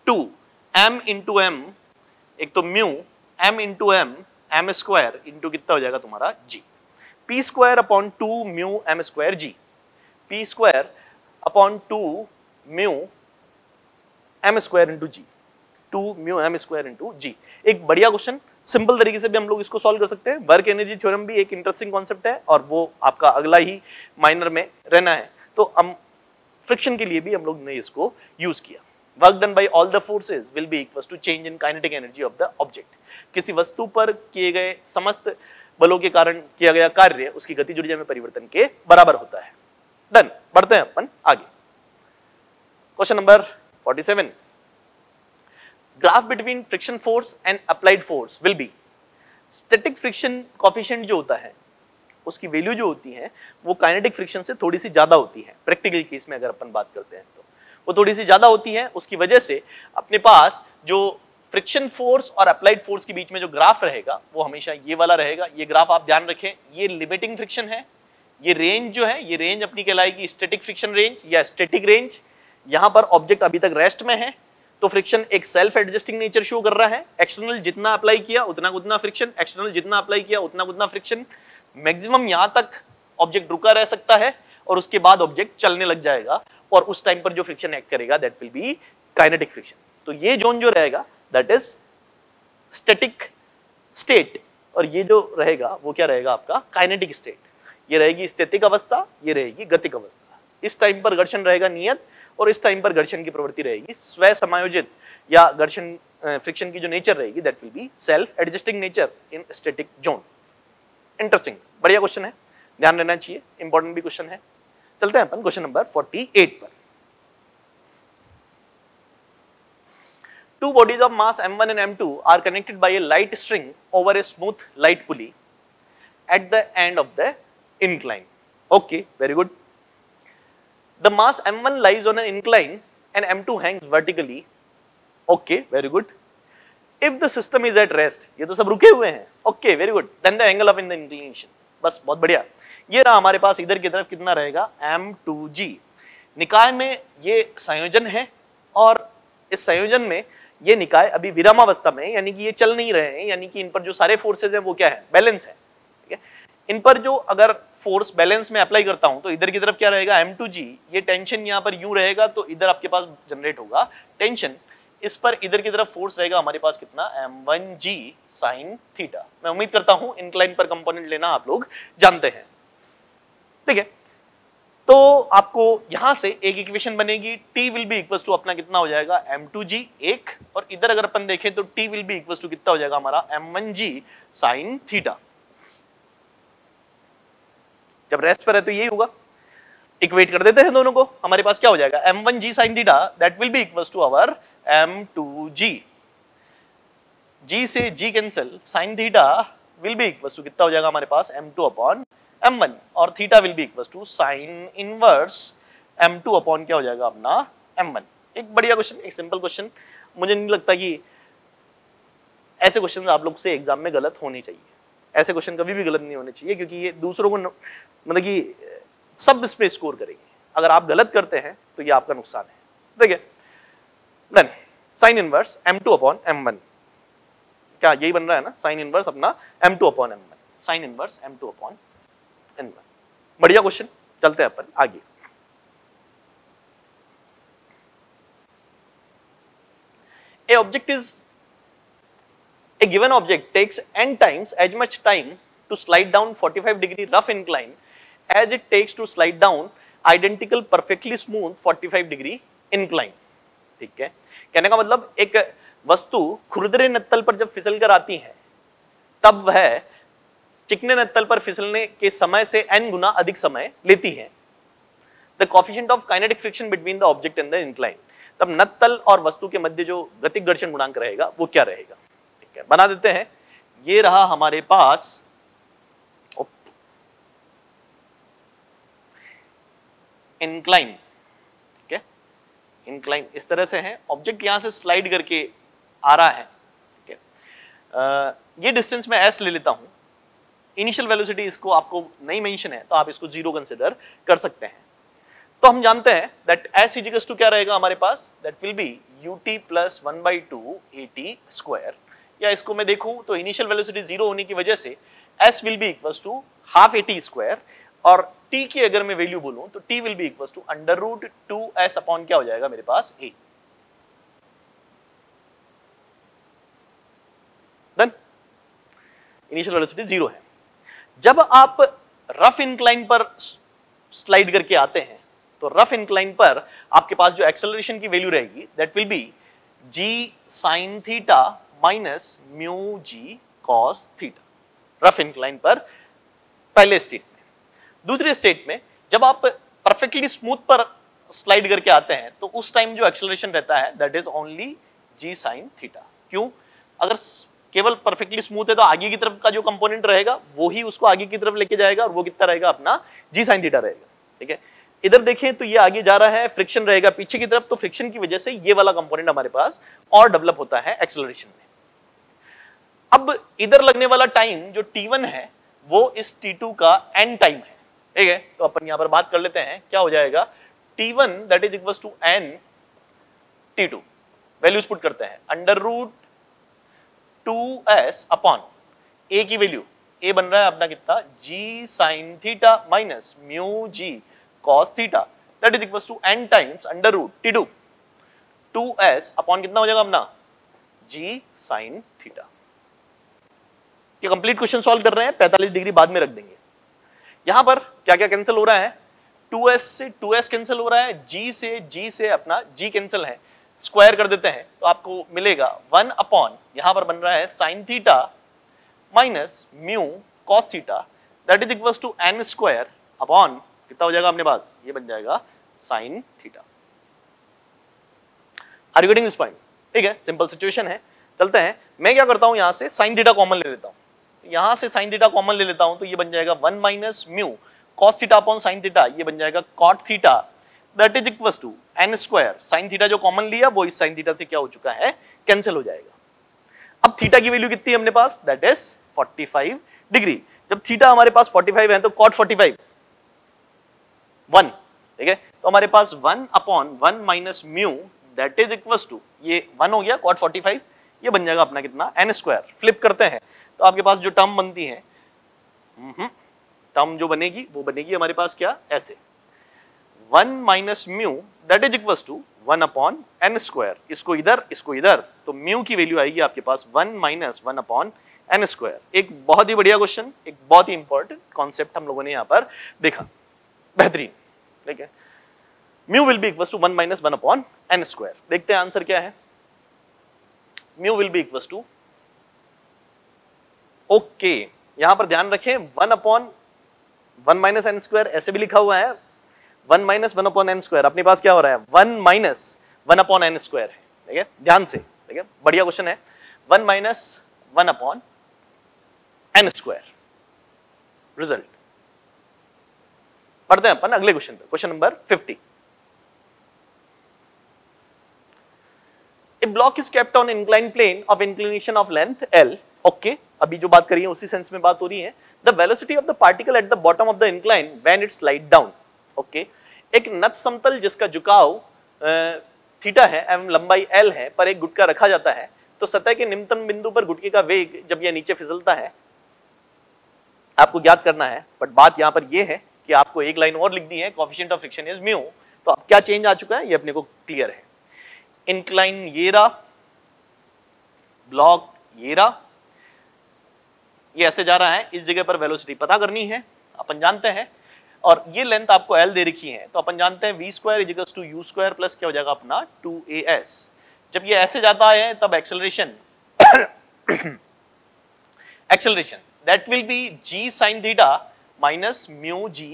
two M into M, एक तो mu M into M M square into कितना हो जाएगा तुम्हारा G, P square upon two mu M square G, P square upon two mu M square into G, two mu M square into G. एक बढ़िया क्वेश्चन, सिंपल तरीके से भी हम लोग इसको सॉल्व कर सकते हैं। वर्क एनर्जी थ्योरम भी एक इंटरेस्टिंग कॉन्सेप्ट है और वो आपका अगला ही माइनर में रहना है, तो हम फ्रिक्शन के लिए भी हम लोग ने इसको यूज किया। Work done by all the forces will be equal to change in kinetic energy of the object, किसी वस्तु पर किए गए समस्त बलों के कारण किया गया कार्य उसकी गतिज ऊर्जा में परिवर्तन के बराबर होता है। डन, बढ़ते हैं अपन आगे। Question number forty seven, graph between friction force and applied force will be, static friction coefficient जो होता है उसकी वैल्यू जो होती है वो काइनेटिक फ्रिक्शन से थोड़ी सी ज्यादा होती है, प्रैक्टिकल केस में अगर अपन बात करते हैं तो वो थोड़ी सी ज्यादा होती है, उसकी वजह से अपने पास जो फ्रिक्शन फोर्स और अप्लाइड फोर्स के बीच में जो ग्राफ रहेगा वो हमेशा ये वाला रहेगा। ये ग्राफ आप ध्यान रखें, ये लिमिटिंग फ्रिक्शन है, ये रेंज जो है ये रेंज अपनी कहलाएगी स्टैटिक फ्रिक्शन रेंज या स्टैटिक रेंज। यहाँ पर ऑब्जेक्ट अभी तक रेस्ट में है तो फ्रिक्शन एक सेल्फ एडजस्टिंग नेचर शो कर रहा है, एक्सटर्नल जितना अप्लाई किया उतना उतना फ्रिक्शन, एक्सटर्नल जितना अप्लाई किया उतना उतना फ्रिक्शन, मैक्सिमम यहाँ तक ऑब्जेक्ट रुका रह सकता है और उसके बाद ऑब्जेक्ट चलने लग जाएगा और उस टाइम पर जो फ्रिक्शन एक्ट करेगा that will be kinetic friction. तो ये जोन जो रहेगा दैट इज स्टैटिक स्टेट और ये जो रहेगा वो क्या रहेगा आपका काइनेटिक स्टेट। ये रहेगी स्थितिक अवस्था, ये रहेगी गतिक अवस्था। इस टाइम पर घर्षण रहेगा नियत और इस टाइम पर घर्षण की प्रवृत्ति रहेगी स्वयं समायोजित या घर्षण फ्रिक्शन की जो नेचर रहेगी that will be self adjusting nature in static zone. Interesting, बढ़िया क्वेश्चन है, ध्यान रहना चाहिए, इंपॉर्टेंट भी क्वेश्चन है। चलते हैं अपन क्वेश्चन नंबर फोर्टी एट पर। Two bodies of mass M one and M two are connected by a light string over a smooth light pulley at the end of the incline. Okay, very good. The mass m one lies on an incline and m two hangs vertically. Okay, very good. If the system is at rest, ये तो सब रुके हुए हैं. Okay, very good. Then the angle of in the inclination. बस बहुत बढ़िया. ये रहा हमारे पास इधर की तरफ कितना रहेगा m टू g. निकाय में ये संयोजन है और इस संयोजन में ये निकाय अभी विरामावस्था में, यानी कि ये चल नहीं रहे हैं, यानी कि इन पर जो सारे फोर्सेज हैं वो क्या है बैलेंस है। इन पर जो अगर फोर्स बैलेंस में अप्लाई करता हूं तो इधर की तरफ क्या रहेगा m टू g, ये टेंशन यहाँ पर u रहेगा तो इधर आपके पास जनरेट होगा टेंशन, इस पर इधर की तरफ फोर्स रहेगा हमारे पास कितना m one g sine theta. मैं उम्मीद करता हूं इंक्लाइन पर कंपोनेंट लेना आप लोग जानते हैं। ठीक है, तो आपको यहां से एक इक्वेशन बनेगी, t will be equal to अपना कितना हो जाएगा m टू g एक, और इधर अगर अपन देखें तो t will be equal to कितना हो जाएगा हमारा m one g sine theta. जब रेस्ट पर है तो यही होगा, इक्वेट कर देते हैं दोनों को, हमारे पास क्या हो जाएगा m one g sin theta that will be equals to our m two g, g से g cancel, sin theta will be equals to कितना हो जाएगा हमारे पास m two upon m one और theta will be equals to sin inverse m two upon क्या हो जाएगा अपना m वन। एक बढ़िया क्वेश्चन, एक सिंपल क्वेश्चन, मुझे नहीं लगता कि ऐसे क्वेश्चन आप लोग से एग्जाम में गलत होने चाहिए, ऐसे क्वेश्चन कभी भी गलत नहीं होने चाहिए क्योंकि ये दूसरों को मतलब कि सब इस पे स्कोर करेंगे, अगर आप गलत करते हैं तो ये आपका नुकसान है। ठीक है, done, sine inverse m two upon m one, क्या यही बन रहा है ना, साइन इनवर्स अपना m two upon m one, sine inverse m two upon m one. बढ़िया क्वेश्चन, चलते हैं अपन आगे। A object is A given object takes n times as much time to slide down forty-five degree rough incline as it takes to slide down identical perfectly smooth forty-five degree incline. ठीक है, कहने का मतलब एक वस्तु खुरदरे नत्तल पर जब फिसल कर आती है तब वह चिकने नत्तल पर फिसलने के समय से n गुना अधिक समय लेती है। The coefficient of kinetic friction between the object and the incline, तब नत तल और वस्तु के मध्य जो गतिज घर्षण गुणांक रहेगा वो क्या रहेगा। ठीक है, बना देते हैं। ये रहा हमारे पास, इंक्लाइन, ठीक है, इंक्लाइन इस तरह से है, ऑब्जेक्ट यहां से स्लाइड करके आ रहा है। ठीक है, ये डिस्टेंस मैं एस ले लेता हूं, इनिशियल वेलोसिटी इसको आपको नहीं मेंशन है तो आप इसको जीरो कंसिडर कर सकते हैं। तो हम जानते हैं दैट एस इक्वल्स टू क्या रहेगा हमारे पास, that will be ut plus one by two A T square, या इसको मैं देखूं तो इनिशियल वेलोसिटी जीरो होने की वजह से s will be equals to half A T square, और t की अगर मैं वैल्यू बोलूं तो t will be equals to under root two S upon क्या हो जाएगा मेरे पास a। Done, initial velocity zero है। जब आप रफ इंक्लाइन पर स्लाइड करके आते हैं तो रफ इंक्लाइन पर आपके पास जो एक्सेलरेशन की वैल्यू रहेगी that will be g sin theta minus mu g cos theta, rough incline पर पहले स्टेट में। दूसरे स्टेट में जब आप परफेक्टली स्मूथ पर स्लाइड करके आते हैं तो उस टाइम जो एक्सेलरेशन रहता है that is only g sin theta. क्यों? अगर केवल परफेक्टली स्मूथ है तो आगे की तरफ का जो कंपोनेंट रहेगा वो ही उसको आगे की तरफ लेके जाएगा, और वो कितना रहेगा अपना जी साइन थीटा रहेगा। ठीक है, इधर देखें तो ये आगे जा रहा है, फ्रिक्शन रहेगा पीछे की तरफ, तो फ्रिक्शन की वजह से ये वाला कंपोनेंट हमारे पास और डेवलप होता है एक्सेलरेशन में। अब इधर लगने वाला टाइम जो टी वन है वो इस टी टू का एन टाइम है। ठीक है, तो अपन यहाँ पर बात कर लेते हैं, क्या हो जाएगा T one that is equals to N T two, values put करते हैं, under root two S upon a की वैल्यू, a बन रहा है अपना कितना g sin theta minus mu g cos theta, that is equals to n times under root T two two S upon कितना हो जाएगा अपना g sin थीटा। ये कंप्लीट क्वेश्चन सॉल्व कर रहे हैं, पैंतालीस डिग्री बाद में रख देंगे। यहां पर क्या क्या कैंसिल हो रहा है, टू एस से टू एस कैंसिल हो रहा है, g से g से अपना g कैंसिल है, स्क्वायर कर देते हैं तो आपको मिलेगा वन अपॉन, यहां पर बन रहा है sine theta minus mu cos theta, that is equals to N square upon कितना हो जाएगा अपने पास, ये बन जाएगा sine theta. Are you getting this point? ठीक है, सिंपल सिचुएशन है। चलते हैं, मैं क्या करता हूं यहां से साइन थीटा कॉमन ले लेता हूं, यहां से साइन थीटा कॉमन ले लेता हूं तो ये बन जाएगा one minus mu cos theta upon sine theta, ये बन जाएगा cot theta, that is equals to N square, sine theta जो कॉमन लिया वो इस साइन थीटा से क्या हो चुका है कैंसिल हो जाएगा। अब थीटा की वैल्यू कितनी है हमने पास, दैट इज पैंतालीस डिग्री। जब थीटा हमारे पास पैंतालीस है तो cot पैंतालीस वन, ठीक है, तो हमारे पास one upon one minus mu that is equals to, ये वन हो गया cot पैंतालीस, ये बन जाएगा अपना कितना एन स्क्वायर। फ्लिप करते हैं तो आपके पास जो टर्म बनती है, टर्म जो बनेगी वो बनेगी हमारे पास क्या, ऐसे one minus mu that is equals to one upon N square, इसको इधर इसको इधर, तो म्यू की वैल्यू आएगी आपके पास one minus one upon N square. एक बहुत ही बढ़िया क्वेश्चन, एक बहुत ही इंपॉर्टेंट कॉन्सेप्ट हम लोगों ने यहाँ पर देखा, बेहतरीन। ठीक है, mu will be equals to one minus one upon N square. देखते हैं आंसर क्या है, mu will be equals to, okay यहाँ पर ध्यान रखें one upon one minus N square ऐसे भी लिखा हुआ है, one minus one upon N square, अपने पास क्या हो रहा है one minus one upon N square है। ठीक है, ध्यान से, ठीक है, बढ़िया क्वेश्चन है, one minus one upon N square result. पढ़ते हैं अपन अगले क्वेश्चन पे, question number fifty. A block is kept on incline plane of inclination of length L, okay, अभी जो बात करी है उसी सेंस में बात हो रही है। The velocity of the particle at the bottom of the incline when it slide down, okay okay. एक नत समतल जिसका झुकाव थीटा है एवं लंबाई एल है पर एक गुटका रखा जाता है, तो सतह के निम्नतम बिंदु पर गुटके का वेग जब यह नीचे फिसलता है आपको ज्ञात करना है। बट बात यहाँ पर यह है कि आपको एक लाइन और लिख दी है, coefficient of friction is mu, तो अब क्या चेंज आ चुका है ये अपने को क्लियर है। इंक्लाइन ये रहा, ब्लॉक ये रहा, ये ऐसे जा रहा है, इस जगह पर वेलोसिटी पता करनी है अपन जानते हैं, और ये लेंथ आपको L दे रखी है तो अपन जानते हैं v square is equals to u square plus क्या हो जाएगा अपना टू ए एस। जब ये ऐसे जाता है तब acceleration acceleration that will be g sin theta minus mu g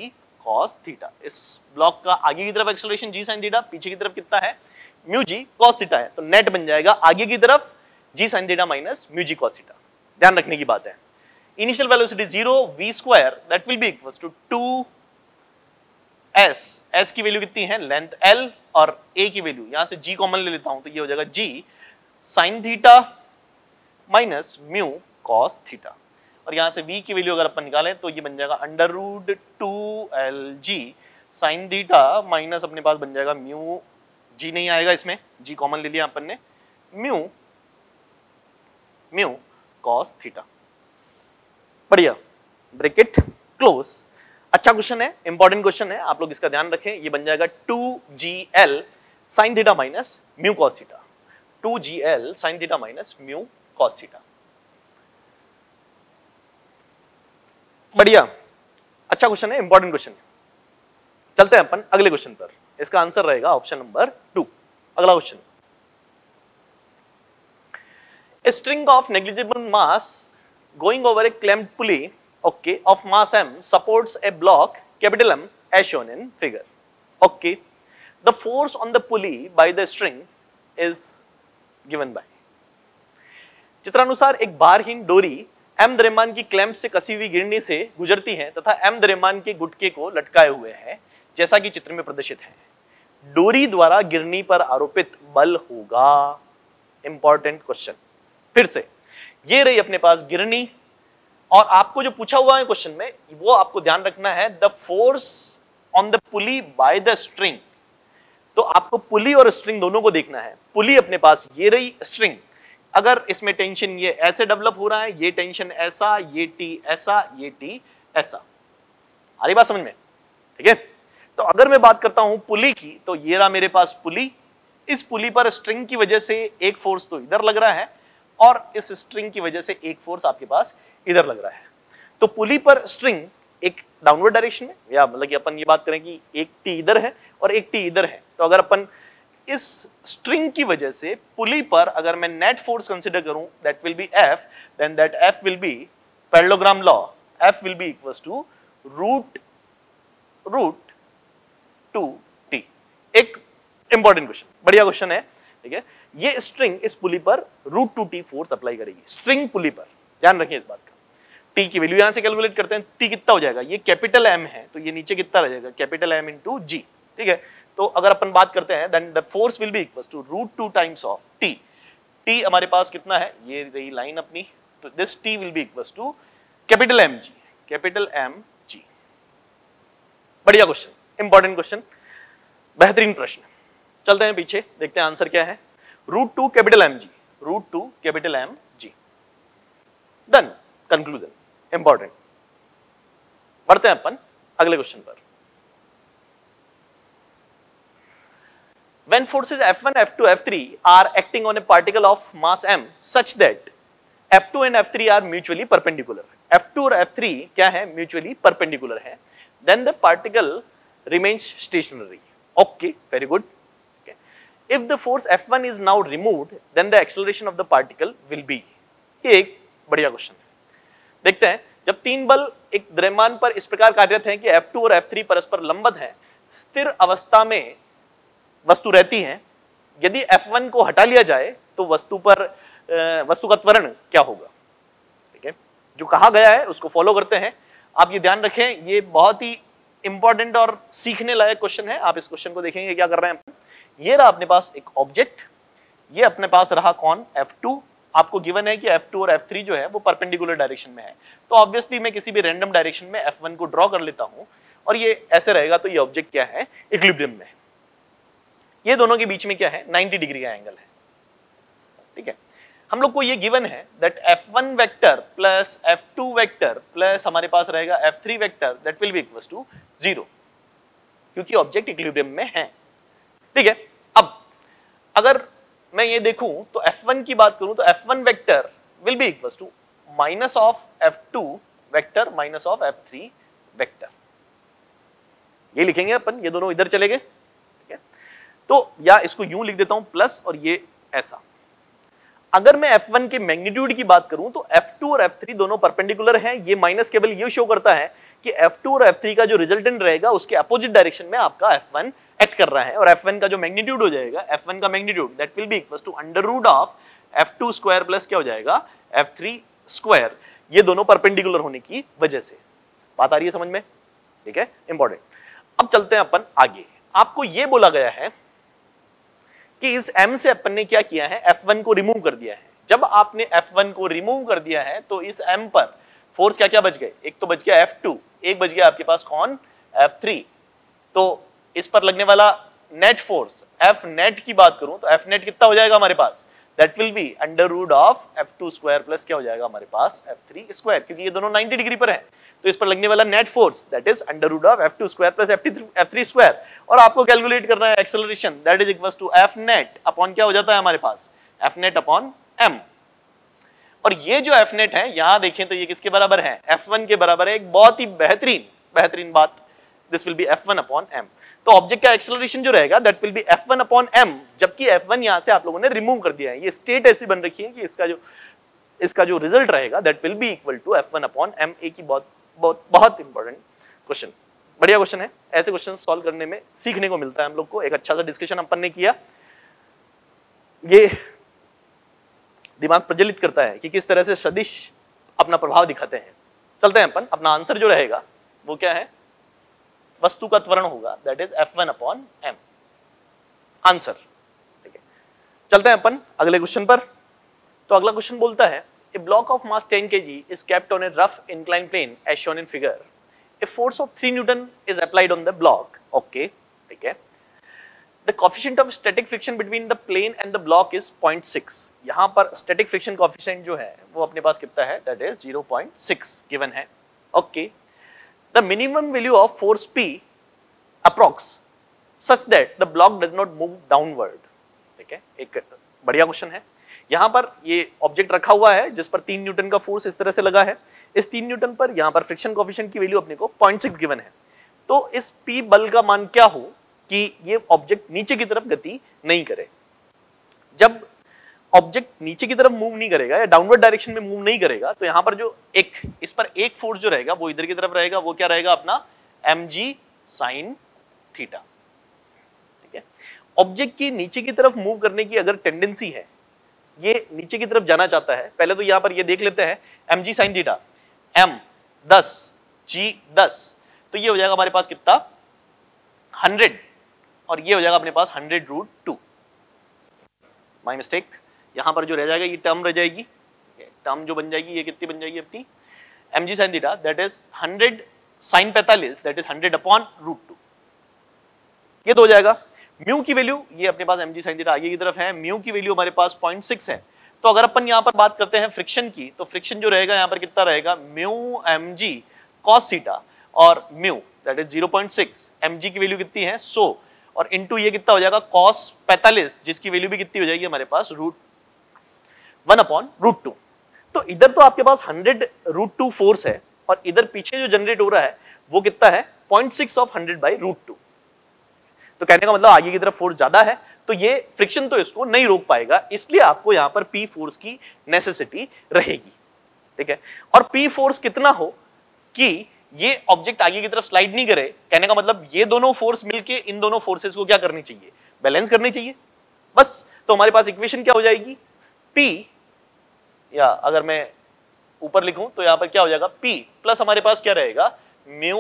cos theta. इस ब्लॉक का आगे की तरफ एक्सेलरेशन जी साइन थीटा, पीछे की तरफ कितना है म्यू जी कॉस थीटा है, तो नेट बन जाएगा आगे की तरफ जी साइन थीटा माइनस म्यू जी कॉस थीटा। ध्यान रखने की बात है। Initial velocity zero, V square that will be equals to two S, S की वैल्यू कितनी है लेंथ एल और ए की वैल्यू यहां से जी कॉमन ले लेता हूं तो ये हो जाएगा G sine theta minus mu cos theta, और यहां से v की वैल्यू अगर अपन निकालें तो ये बन जाएगा under root two L G sine theta minus अपने पास बन जाएगा म्यू, जी नहीं आएगा इसमें, जी कॉमन ले लिया अपन ने, म्यू म्यू कॉस थीटा। बढ़िया, ब्रैकेट क्लोज। अच्छा क्वेश्चन है, इंपॉर्टेंट क्वेश्चन है, आप लोग इसका ध्यान रखें। ये बन जाएगा two G L sine theta minus mu cos theta, two G L sine theta minus mu cos theta. बढ़िया, अच्छा क्वेश्चन है, इंपॉर्टेंट क्वेश्चन है। चलते हैं अपन अगले क्वेश्चन पर, इसका आंसर रहेगा ऑप्शन नंबर टू। अगला question, a string of negligible mass going over a clamped pulley okay of mass m supports a block capital M as shown in figure. Okay, the force on the pulley by the string is given by. चित्रानुसार एक भारहीन डोरी m द्रव्यमान की क्लैंप से कसी हुई गिरनी से गुजरती है तथा m द्रव्यमान के गुटके को लटकाए हुए है जैसा कि चित्र में प्रदर्शित है, डोरी द्वारा गिरनी पर आरोपित बल होगा। इंपॉर्टेंट क्वेश्चन फिर से, ये रही अपने पास गिरनी और आपको जो पूछा हुआ है क्वेश्चन में वो आपको ध्यान रखना है, the force on the pulley by the string. तो आपको पुली और स्ट्रिंग दोनों को देखना है। पुली अपने पास ये रही स्ट्रिंग, अगर इसमें टेंशन ये ऐसे डेवलप हो रहा है, ये टेंशन ऐसा, ये टी ऐसा, ये टी ऐसा, आ रही बात समझ में? ठीक है, तो अगर मैं बात करता हूं पुली की तो ये रहा मेरे पास पुली, इस पुली पर स्ट्रिंग की वजह से एक फोर्स तो इधर लग रहा है और इस स्ट्रिंग की वजह से एक फोर्स आपके पास इधर लग रहा है। तो पुली पर स्ट्रिंग एक डाउनवर्ड डायरेक्शन में, या मतलब कि अपन ये बात करें कि एक टी इधर है और एक टी इधर है, तो अगर अपन इस स्ट्रिंग की वजह से पुली पर अगर मैं नेट फोर्स कंसीडर करूं that will be F, then that F will be parallelogram law, F will be equals to root root two T. एक इंपॉर्टेंट क्वेश्चन, बढ़िया क्वेश्चन है, ठीक है। ये स्ट्रिंग इस पुली पर root two T force apply करेगी, स्ट्रिंग पुली पर, ध्यान रखिए इस बात का। टी की वैल्यू यहां से कैलकुलेट करते हैं, टी कितना हो जाएगा, ये कैपिटल एम है तो ये नीचे कितना रह जाएगा कैपिटल एम इनटू जी, ठीक है। तो अगर अपन बात करते हैं then the force will be equals to root two times of T, T हमारे पास कितना है, ये रही लाइन अपनी, तो this T will be equals to capital M G, capital M G. बढ़िया क्वेश्चन, इंपॉर्टेंट क्वेश्चन, बेहतरीन प्रश्न। चलते हैं पीछे, देखते हैं आंसर क्या है, root two capital M G, root two capital M जी। Done, conclusion, important. बढ़ते हैं अपन अगले क्वेश्चन पर। When forces F one, F two, F three are acting on a particle of mass m such that F two and F three are mutually perpendicular, F two और F three क्या है mutually perpendicular है, then the particle remains stationary. Okay, very good. If the force F one is now removed, then the acceleration of the particle will be. ये एक बढ़िया क्वेश्चन है। देखते हैं, जब तीन बल एक द्रव्यमान पर इस प्रकार कार्यरत हैं कि F two और F three परस्पर लंबवत हैं, स्थिर अवस्था में वस्तु रहती है, यदि F one को हटा लिया जाए तो वस्तु पर वस्तु का त्वरण क्या होगा, ठीक है। जो कहा गया है उसको फॉलो करते हैं, आप ये ध्यान रखें, ये बहुत ही इंपॉर्टेंट और सीखने लायक क्वेश्चन है। आप इस क्वेश्चन को देखेंगे क्या कर रहे हैं, ये रहा अपने पास एक ऑब्जेक्ट, ये अपने पास रहा कौन F two, आपको गिवन है कि F two और F three जो है वो परपेंडिकुलर डायरेक्शन में है, तो ऑब्वियसली मैं किसी भी रैंडम डायरेक्शन में F one को ड्रॉ कर लेता हूं और ये ऐसे रहेगा, तो ये ऑब्जेक्ट क्या है इक्विलिब्रियम में, ये दोनों के बीच में क्या है नाइंटी डिग्री का एंगल है, ठीक है। हम लोग को ये गिवन है that F one vector plus F two vector plus हमारे पास रहेगा F three vector that will be equals to zero, क्योंकि ऑब्जेक्ट इक्विलिब्रियम में है, ठीक है। अब अगर मैं ये देखूं तो F one की बात करूं तो F one vector will be equals to minus of F two vector minus of F three vector, ये लिखेंगे अपन, ये दोनों इधर चले गए, ठीक है। तो या इसको यूं लिख देता हूं प्लस और ये ऐसा। अगर मैं F one के मैग्नीट्यूड की बात करूं तो F two और F three दोनों परपेंडिकुलर हैं, ये माइनस केवल ये शो करता है कि F टू और F थ्री का जो रिजल्टेंट रहेगा उसके अपोजिट डायरेक्शन में आपका F वन एक्ट कर रहा है और F वन का जो मैग्नीट्यूड हो जाएगा, F वन का magnitude that will be equals to under root of F two square plus क्या हो जाएगा F थ्री स्क्वायर, ये दोनों परपेंडिकुलर होने की वजह से। बात आ रही है समझ में? ठीक है, इंपॉर्टेंट। अब चलते हैं अपन आगे। आपको ये बोला गया है कि इस M से अपन ने क्या किया है, F वन को रिमूव कर दिया है। जब आपने F वन को रिमूव कर दिया है तो इस M पर फोर्स क्या क्या बच गए, एक तो बच गया F टू, एक बच गया आपके पास कौन F थ्री। तो इस पर लगने वाला नेट फोर्स F नेट की बात करूं तो F नेट कितना हो जाएगा हमारे पास, that will be under root of F two square plus क्या हो जाएगा हमारे पास F थ्री स्क्वायर, क्योंकि ये दोनों नाइंटी डिग्री पर है। तो इस पर लगने वाला net force that is under root of F two square plus F three square, और आपको कैलकुलेट करना है acceleration that is equals to F net upon क्या हो जाता है हमारे पास F नेट अपॉन M। और ये जो F नेट है यहां देखें तो ये किसके बराबर है, F वन के बराबर है। एक बहुत ही बेहतरीन बेहतरीन बात, this will be F one upon M। तो ऑब्जेक्ट का एक्सेलरेशन जो रहेगा that will be F one upon M, जबकि F वन यहां से आप लोगों ने रिमूव कर दिया है। ये स्टेट ऐसी बन रखी है कि इसका जो इसका जो रिजल्ट रहेगा that will be equal to F one upon M। एक ही बहुत बहुत बहुत इंपॉर्टेंट क्वेश्चन, बढ़िया क्वेश्चन है। ऐसे क्वेश्चन सॉल्व करने में सीखने को मिलता है हम लोग को। एक अच्छा सा डिस्कशन अपन ने किया, ये दिमाग प्रज्वलित करता है कि किस तरह से सदिश अपना प्रभाव दिखाते हैं। चलते हैं अपन, अपना आंसर जो रहेगा वो क्या है, वस्तु का त्वरण होगा that is F one upon M answer. ठीक है, चलते हैं अपन अगले क्वेश्चन पर। तो अगला क्वेश्चन बोलता है a block of mass ten kg is kept on a rough incline plane as shown in figure, a force of three newton is applied on the block. Okay, ठीक है, the coefficient of static friction between the plane and the block is zero point six। यहाँ पर static friction coefficient जो है वो अपने पास कितना है, that is zero point six given है। Okay, the minimum value of force P approx such that the block does not move downward। ठीक है, एक बढ़िया क्वेश्चन है। यहाँ पर ये ऑब्जेक्ट रखा हुआ है जिस पर तीन न्यूटन का फोर्स इस तरह से लगा है। इस तीन न्यूटन पर यहाँ पर फ्रिक्शन कोफिशिएंट की वैल्यू अपने को zero point six गिवन है। तो इस P बल का मान क्या हो कि ये ऑब्जेक्ट नीचे की तरफ गति नहीं करे। जब ऑब्जेक्ट नीचे की तरफ मूव नहीं करेगा या डाउनवर्ड डायरेक्शन में मूव नहीं करेगा तो यहाँ पर जो एक इस पर एक फोर्स जो रहेगा वो इधर की तरफ रहेगा, वो क्या रहेगा अपना mg sin थीटा। ठीक है, ऑब्जेक्ट की नीचे की तरफ मूव करने की अगर टेंडेंसी है, ये नीचे की तरफ जाना चाहता है, पहले तो यहाँ पर ये देख लेते हैं mg sin थीटा, m दस, g दस, तो ये हो जाएगा हमारे पास कितना हंड्रेड, और ये हो जाएगा अपने पास hundred root two. My mistake, यहाँ पर जो रह जाएगा ये टर्म रह जाएगी, टर्म जो बन जाएगी ये कितनी बन जाएगी अपनी mg sin theta that is hundred sin पैंतालीस that is हंड्रेड upon root टू। ये तो हो जाएगा म्यू की वैल्यू, ये अपने पास mg sin theta आगे की तरफ है, म्यू की वैल्यू हमारे पास zero point six है। तो अगर अपन यहाँ पर बात करते हैं फ्रिक्शन की, तो फ्रिक्शन जो रहेगा यहाँ पर कितना रहेगा म्यू mg cos theta और mu that is zero point six, mg की वैल्यू कितनी है सो, और इनटू ये कितना हो जाएगा cos पैंतालीस, जिसकी वैल्यू भी कितनी हो जाएगी हमारे पास root one upon root two. तो इधर तो आपके पास हंड्रेड रूट टू फोर्स है और इधर पीछे जो जनरेट हो रहा है वो कितना है zero point six of hundred by root two. तो कहने का मतलब आगे की तरफ फोर्स ज्यादा है, तो ये फ्रिक्शन तो इसको नहीं रोक पाएगा, इसलिए आपको यहाँ पर पी फोर्स की नेसेसिटी रहेगी। ठीक है, और पी फोर्स कितना हो कि ये ऑब्जेक्ट आगे की तरफ स्लाइड नहीं करे। कहने का मतलब ये दोनों फोर्स मिलके इन दोनों फोर्सेस को क्या करनी चाहिए, बैलेंस करनी चाहिए बस। तो हमारे पास इक्वेशन क्या हो जाएगी P, या अगर मैं ऊपर लिखूं तो यहाँ पर क्या हो जाएगा P प्लस हमारे पास क्या रहेगा mu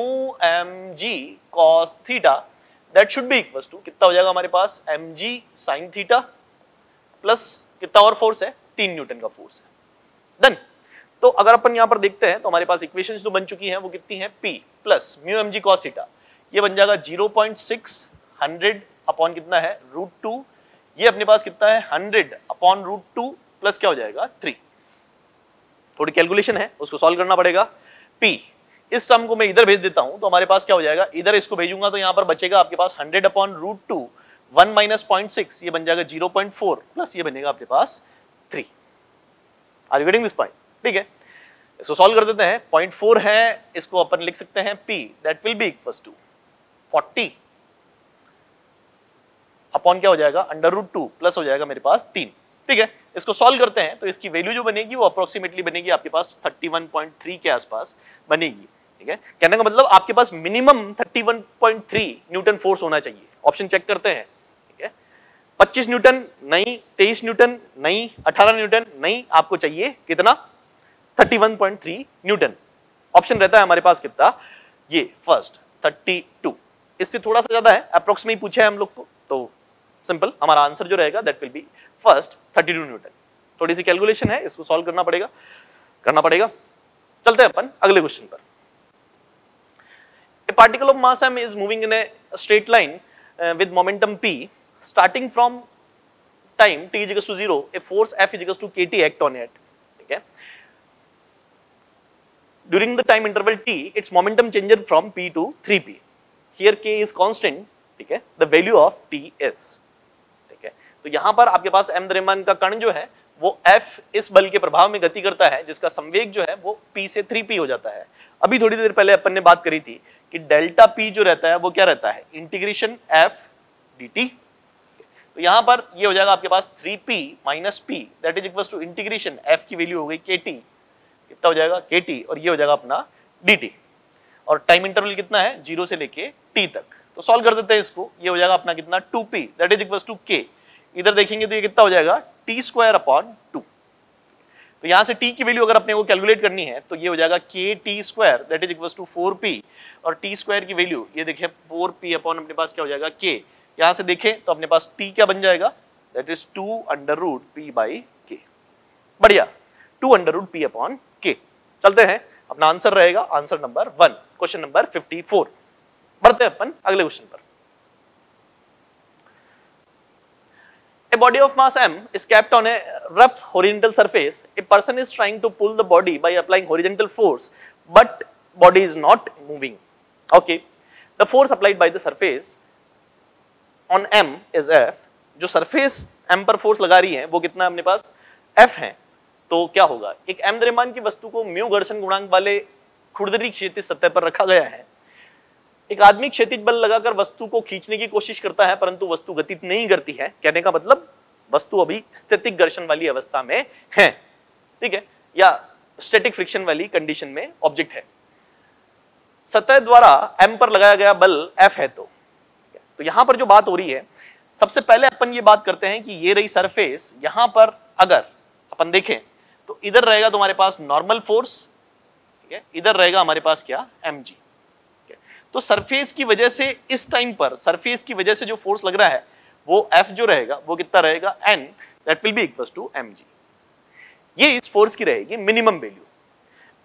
mg cos theta that should be equals to कितना हो जाएगा हमारे पास mg sin थीटा प्लस कितना और फोर्स है तीन न्यूटन का फोर्स है। डन। तो अगर अपन यहाँ पर देखते हैं तो हमारे पास इक्वेशंस जो बन चुकी हैं वो कितनी हैं P plus mu M G cos theta, ये बन जाएगा zero point six hundred upon कितना है रूट टू, ये अपने पास कितना है hundred upon root two plus क्या हो जाएगा थ्री। थोड़ी कैलकुलेशन है उसको सॉल्व करना पड़ेगा। P इस टर्म को मैं इधर भेज देता हूँ तो हमारे पास क्या हो जाएगा, इधर इसको भेजूंगा तो यहाँ पर बचेगा आपके पास hundred upon root two one minus point six, ये बन जाएगा जीरो पॉइंट फोर प्लस ये बनेगा आपके पास three. Are you getting this point? ठीक है, इसको सॉल्व कर देते हैं। पॉइंट फोर है, इसको अपन लिख सकते हैं P that will be equals to forty upon क्या हो जाएगा अंडर रूट टू प्लस हो जाएगा मेरे पास तीन। ठीक है, इसको सॉल्व करते हैं तो इसकी वैल्यू जो बनेगी वो अप्रोक्सीमेटली बनेगी आपके पास थर्टी वन पॉइंट थ्री के आसपास बनेगी। ठीक है, कहने का मतलब आपके पास minimum thirty one point three newton force होना चाहिए। ऑप्शन चेक करते हैं, ठीक है, पच्चीस न्यूटन नहीं, तेईस न्यूटन नहीं, अठारह न्यूटन नहीं, आपको चाहिए कितना, thirty one point three newton. Option रहता है हमारे पास कितना, ये फर्स्ट थर्टी टू, इससे थोड़ा सा ज्यादा है, अप्रोक्स में ही पूछा है हम लोग को, तो सिंपल हमारा आंसर जो रहेगा that will be first thirty two newton. थोड़ी सी कैलकुलेशन है, इसको सॉल्व करना पड़ेगा करना पड़ेगा चलते हैं अपन अगले क्वेश्चन पर। A particle of mass m is moving in a straight line uh, with momentum p, starting from time t equals to zero, a force f equals to kt act on it. Okay. During the time interval t, its momentum changes from p to three p. Here k is constant. Okay. The value of t is. Okay. तो यहाँ पर आपके पास m द्रव्यमान का कण जो है वो f इस बल के प्रभाव में गति करता है, जिसका संवेग जो है वो p से थ्री p हो जाता है। अभी थोड़ी देर पहले अपन ने बात करी थी कि डेल्टा p जो रहता है वो क्या रहता है, इंटीग्रेशन f dt। तो यहाँ पर ये हो जाएगा आपके पास three p minus p that is equal to integration f की वैल्यू हो गई kt, कितना हो जाएगा kt, और ये हो जाएगा अपना dt, और टाइम इंटरवल कितना है जीरो से लेके t तक। तो सॉल्व कर देते हैं इसको, ये हो जाएगा अपना कितना two p that is equal to k। इधर देखेंगे तो ये कितना हो जाएगा टी स्क्वायर अपॉन टू। तो यहाँ से t की वैल्यू अगर अपने को कैलकुलेट करनी है तो ये हो जाएगा k t square that is equal to four p, और t स्क्वायर की वैल्यू ये देखिए फोर p अपॉन अपने पास क्या हो जाएगा k। यहाँ से देखें तो अपने पास t क्या बन जाएगा that is two under root p by k. बढ़िया, two under root p upon k. चलते हैं, अपना आंसर रहेगा answer number one, question number fifty four. बढ़ते हैं अपन अगले क्वेश्चन पर। A body of mass m is kept on a rough horizontal surface. A person is trying to pull the body by applying horizontal force, but body is not moving. Okay, the force applied by the surface on m is f. जो सरफेस m पर फोर्स लगा रही है वो कितना अपने पास f है। तो क्या होगा, एक m द्रव्यमान की वस्तु को म्यू घर्षण गुणांक वाले खुरदरी क्षैतिज सतह पर रखा गया है। एक आदमी क्षैतिज बल लगाकर वस्तु को खींचने की कोशिश करता है परंतु वस्तु गति नहीं करती है। कहने का मतलब वस्तु अभी स्टैटिक घर्षण वाली अवस्था में है, ठीक है, या स्टैटिक फ्रिक्शन वाली कंडीशन में ऑब्जेक्ट है। सतह द्वारा m पर लगाया गया बल f है। तो तो यहां पर जो बात हो रही है, सबसे पहले अपन ये बात करते हैं कि ये रही सरफेस, यहां पर अगर अपन देखें तो इधर रहेगा तुम्हारे पास नॉर्मल फोर्स, ठीक है, इधर रहेगा हमारे पास क्या mg। तो सरफेस की वजह से इस टाइम पर सरफेस की वजह से जो फोर्स लग रहा है वो F जो रहेगा वो कितना रहेगा N that will be equals to mg। ये इस फोर्स की रहेगी मिनिमम वैल्यू।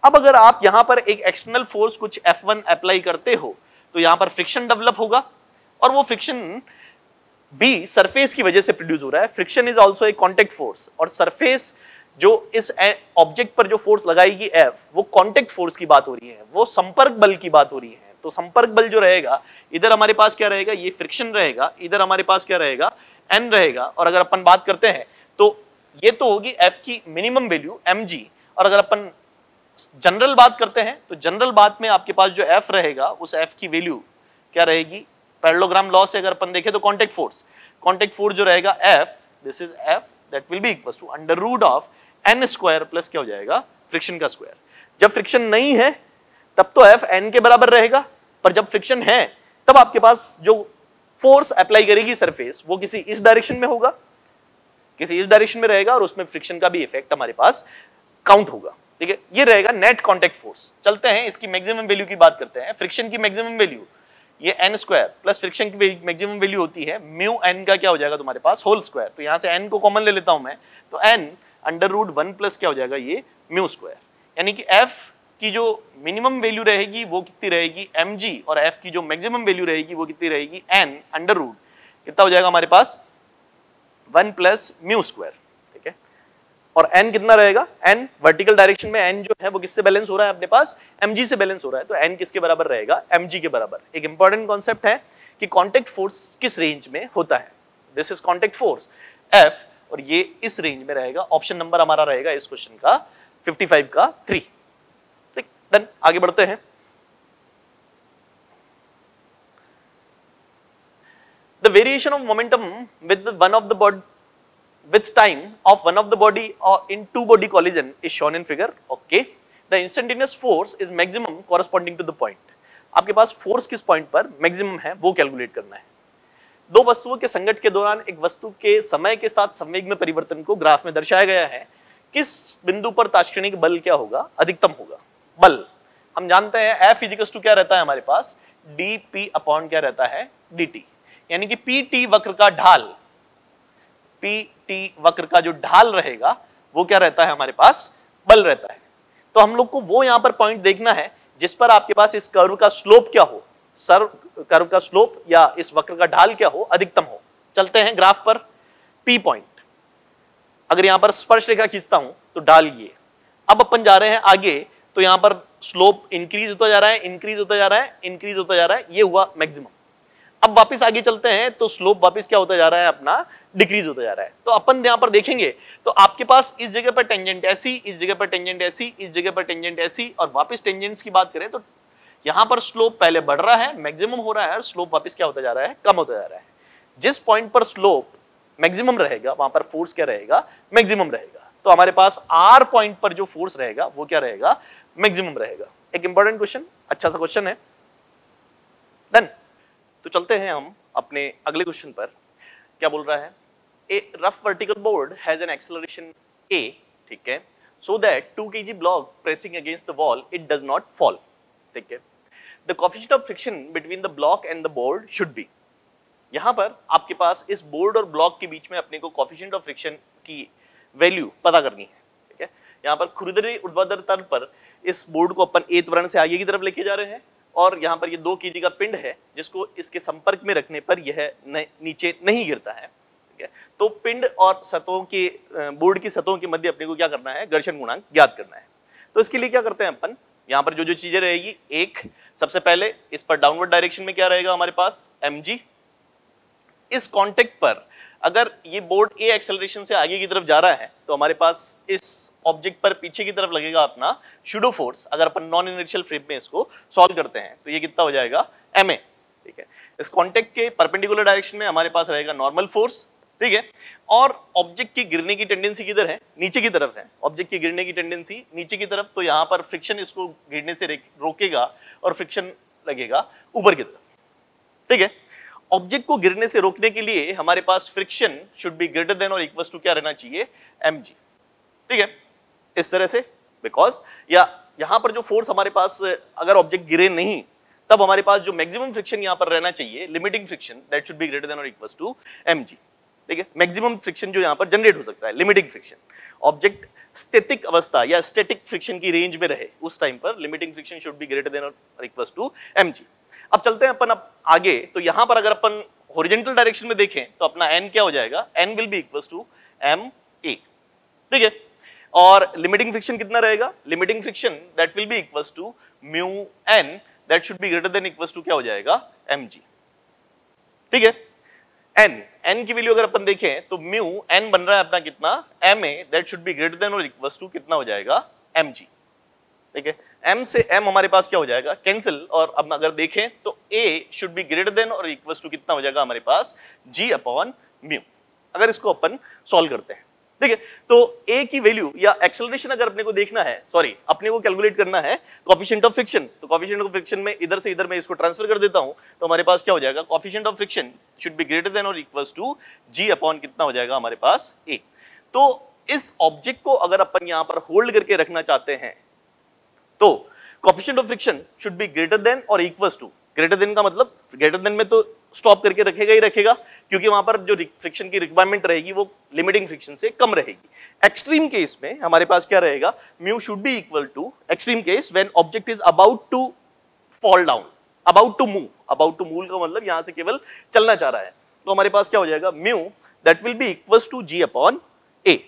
अब अगर आप यहाँ पर एक एक्सटर्नल फोर्स कुछ F वन अप्लाई करते हो तो यहाँ पर फ्रिक्शन डेवलप होगा, और वो फ्रिक्शन भी सरफेस की वजह से प्रोड्यूस हो रहा है। Friction is also a contact force, और सरफेस जो इस ऑब्जेक्ट पर जो फोर्स लगाएगी F वो कॉन्टेक्ट फोर्स की बात हो रही है, वो संपर्क बल की बात हो रही है। तो संपर्क बल जो रहेगा, इधर हमारे पास क्या रहेगा, ये फ्रिक्शन रहेगा, इधर हमारे पास क्या रहेगा n रहेगा। और अगर अपन बात करते हैं तो ये तो होगी f की मिनिमम वैल्यू mg, और अगर अपन जनरल बात करते हैं तो जनरल बात में आपके पास जो f रहेगा उस f की वैल्यू क्या रहेगी, पैरेललोग्राम लॉ से अगर अपन देखें तो कॉन्टेक्ट फोर्स कॉन्टेक्ट फोर्स जो रहेगा f, this is f that will be equals to under root of n square plus क्या हो जाएगा फ्रिक्शन का स्क्वायर। जब फ्रिक्शन नहीं है तब तो f n के बराबर रहेगा, पर जब फ्रिक्शन है तब आपके पास जो फोर्स अप्लाई करेगी सरफेस वो किसी इस डायरेक्शन में होगा, किसी इस डायरेक्शन में रहेगा, और उसमें फ्रिक्शन का भी इफेक्ट हमारे पास काउंट होगा। ठीक है, ये रहेगा नेट कांटेक्ट फोर्स। चलते हैं इसकी मैक्सिमम वैल्यू की बात करते हैं। फ्रिक्शन की मैक्सिमम वैल्यू ये n स्क्वायर प्लस फ्रिक्शन की मैक्सिमम वैल्यू होती है म्यू n का क्या हो जाएगा तुम्हारे पास होल स्क्वायर। तो यहाँ से n को कॉमन ले लेता हूं मैं, तो n under root one plus क्या हो जाएगा ये म्यू स्क्वायर, यानी कि f की जो मिनिमम वैल्यू रहेगी वो कितनी रहेगी mg, और f की जो मैक्सिमम वैल्यू रहेगी वो कितनी रहेगी n अंडर रूट कितना हो जाएगा हमारे पास वन प्लस म्यू स्क्वायर। ठीक है, और n कितना रहेगा, n वर्टिकल डायरेक्शन में n जो है वो किससे बैलेंस हो रहा है अपने पास mg से बैलेंस हो रहा है, तो n किसके बराबर रहेगा mg के बराबर। एक इंपॉर्टेंट कॉन्सेप्ट है कि कॉन्टेक्ट फोर्स किस रेंज में होता है, this is contact force f, और ये इस रेंज में रहेगा। ऑप्शन नंबर हमारा रहेगा इस क्वेश्चन का फिफ्टी फाइव का थ्री। Then, आगे बढ़ते हैं। The variation of momentum with one of the body with time of one of the body or in two body collision is shown in figure. Okay, the instantaneous force is maximum corresponding to the point. आपके पास फोर्स किस पॉइंट पर मैक्सिमम है वो कैलकुलेट करना है। दो वस्तुओं के संघट के दौरान एक वस्तु के समय के साथ संवेग में परिवर्तन को ग्राफ में दर्शाया गया है। किस बिंदु पर तात्क्षणिक बल क्या होगा, अधिकतम होगा। बल हम जानते हैं F इक्वल्स टू क्या रहता है हमारे पास, डी पी अपॉन क्या रहता है dt, यानी कि पी टी वक्र का ढाल, पी टी वक्र का जो ढाल रहेगा वो क्या रहता है हमारे पास बल रहता है। तो हम लोग को वो यहाँ पर पॉइंट देखना है जिस पर आपके पास इस कर्व का स्लोप क्या हो, सर कर्व का स्लोप या इस वक्र का ढाल क्या हो, अधिकतम हो। चलते हैं ग्राफ पर, P पॉइंट। अगर यहाँ पर स्पर्श रेखा खींचता हूं तो ढाल ये। अब अपन जा रहे हैं आगे तो यहाँ पर स्लोप इंक्रीज होता जा रहा है, इंक्रीज होता जा रहा है, इंक्रीज होता जा रहा है, ये हुआ मैक्सिमम। अब वापस आगे चलते हैं तो स्लोप वापस क्या होता जा रहा है अपना, डिक्रीज होता जा रहा है। तो अपन यहाँ पर देखेंगे तो आपके पास इस जगह पर टेंजेंट ऐसी, इस जगह पर टेंजेंट ऐसी, इस जगह पर टेंजेंट ऐसी, और वापस टेंजेंट्स की बात करें तो यहाँ पर स्लोप पहले बढ़ रहा है, मैक्सिमम हो रहा है, और स्लोप वापस क्या होता जा रहा है, कम होता जा रहा है। जिस पॉइंट पर स्लोप मैक्सिमम रहेगा वहां पर फोर्स क्या रहेगा, मैक्सिमम रहेगा। तो हमारे पास आर पॉइंट पर जो फोर्स रहेगा वो क्या रहेगा, मैक्सिमम रहेगा। एक इंपॉर्टेंट क्वेश्चन, अच्छा सा क्वेश्चन है। डन। तो चलते हैं हम अपने अगले क्वेश्चन पर। क्या बोल रहा है, a rough vertical board has an acceleration a, ठीक है, so that two kg block pressing against the wall it does not fall, ठीक है। The coefficient of friction between the block and the board should be, यहाँ पर आपके पास इस बोर्ड और ब्लॉक के बीच में अपने को कोफिशिएंट ऑफ फ्रिक्शन की वैल्यू पता करनी है, ठीक है। यहाँ पर खुरदरे ऊर्ध्वाधर तल पर इस बोर्ड को अपन ए त्वरण से आगे की तरफ लेके जा रहे हैं, और यहाँ पर ये दो केजी का पिंड है जिसको इसके संपर्क में रखने पर यह नीचे नहीं गिरता है, ठीक है। तो पिंड और सतहों के, बोर्ड की सतहों के मध्य अपने को क्या करना है, घर्षण गुणांक ज्ञात करना है। तो इसके लिए क्या करते हैं अपन, यहाँ पर जो जो चीजें रहेगी, एक सबसे पहले इस पर डाउनवर्ड डायरेक्शन में क्या रहेगा हमारे पास mg। इस कॉन्टेक्ट पर अगर ये बोर्ड ए एक्सेलरेशन से आगे की तरफ जा रहा है तो हमारे पास इस ऑब्जेक्ट पर पीछे की तरफ लगेगा अपना शूडो फोर्स। अगर अपन नॉन इनर्शियल फ्रेम में इसको सॉल्व करते हैं तो ये कितना हो जाएगा, एम ए, ठीक है। इस कॉन्टेक्ट के परपेंडिकुलर डायरेक्शन में हमारे पास रहेगा नॉर्मल फोर्स, ठीक है। और ऑब्जेक्ट की गिरने की टेंडेंसी किधर है, नीचे की तरफ है। ऑब्जेक्ट की गिरने की टेंडेंसी नीचे की तरफ, तो यहाँ पर फ्रिक्शन इसको गिरने से रोकेगा और फ्रिक्शन लगेगा ऊपर की तरफ, ठीक है। ऑब्जेक्ट को गिरने से रोकने के लिए हमारे पास friction should be greater than और इक्वल्स टू क्या रहना चाहिए, mg, ठीक है। इस तरह से, बिकॉज या यहाँ पर जो फोर्स हमारे पास, अगर ऑब्जेक्ट गिरे नहीं तब हमारे पास जो मैक्सिमम फ्रिक्शन यहाँ पर रहना चाहिए, limiting friction, that should be greater than और इक्वल्स टू mg, ठीक है। मैक्सिमम फ्रिक्शन जो यहाँ पर जनरेट हो सकता है, लिमिटिंग फ्रिक्शन। ऑब्जेक्ट स्टैटिक अवस्था या स्टैटिक फ्रिक्शन की रेंज में रहे उस टाइम पर limiting friction should be greater than और इक्वल्स टू mg। अब चलते हैं अपन अब आगे, तो यहाँ पर अगर अपन हॉरिजॉन्टल डायरेक्शन में देखें तो अपना n क्या हो जाएगा, n will be equals to ma, ठीक है। और लिमिटिंग फ्रिक्शन कितना रहेगा, limiting friction that will be equals to mu n, that should be greater than equals to क्या हो जाएगा, mg, ठीक है। n n की वैल्यू अगर अपन देखें तो म्यू n बन रहा है अपना कितना, ma, that should be greater than और इक्वल्स टू कितना हो जाएगा, mg, ठीक है। m से m हमारे पास क्या हो जाएगा, कैंसिल। और अब अगर देखें तो a should be greater than और इक्वल्स टू कितना हो जाएगा हमारे पास, g अपॉन म्यू, अगर इसको अपन सॉल्व करते हैं, ठीक है। तो a की वैल्यू या एक्सेलरेशन अगर अपने को देखना है, सॉरी अपने को कैलकुलेट करना है कोफिशिएंट ऑफ फ्रिक्शन, तो कोफिशिएंट ऑफ फ्रिक्शन में इधर से इधर मैं इसको ट्रांसफर कर देता हूं तो हमारे पास क्या हो जाएगा, coefficient of friction should be greater than और इक्वल्स टू g अपॉन कितना हो जाएगा हमारे पास, a। तो इस ऑब्जेक्ट को अगर अपन यहां पर होल्ड करके रखना चाहते हैं तो coefficient of friction should be greater than और इक्वल्स टू, ग्रेटर देन का मतलब ग्रेटर देन में तो स्टॉप करके रखेगा ही रखेगा क्योंकि वहां पर जो फ्रिक्शन की रिक्वायरमेंट रहेगी वो लिमिटिंग फ्रिक्शन से कम रहेगी। एक्सट्रीम केस में हमारे पास क्या रहेगा, mu should be equal to, extreme case when object is about to fall down, about to move, about to move का मतलब यहां से केवल चलना चाह रहा है, तो हमारे पास क्या हो जाएगा, mu that will be equals to ji upon a,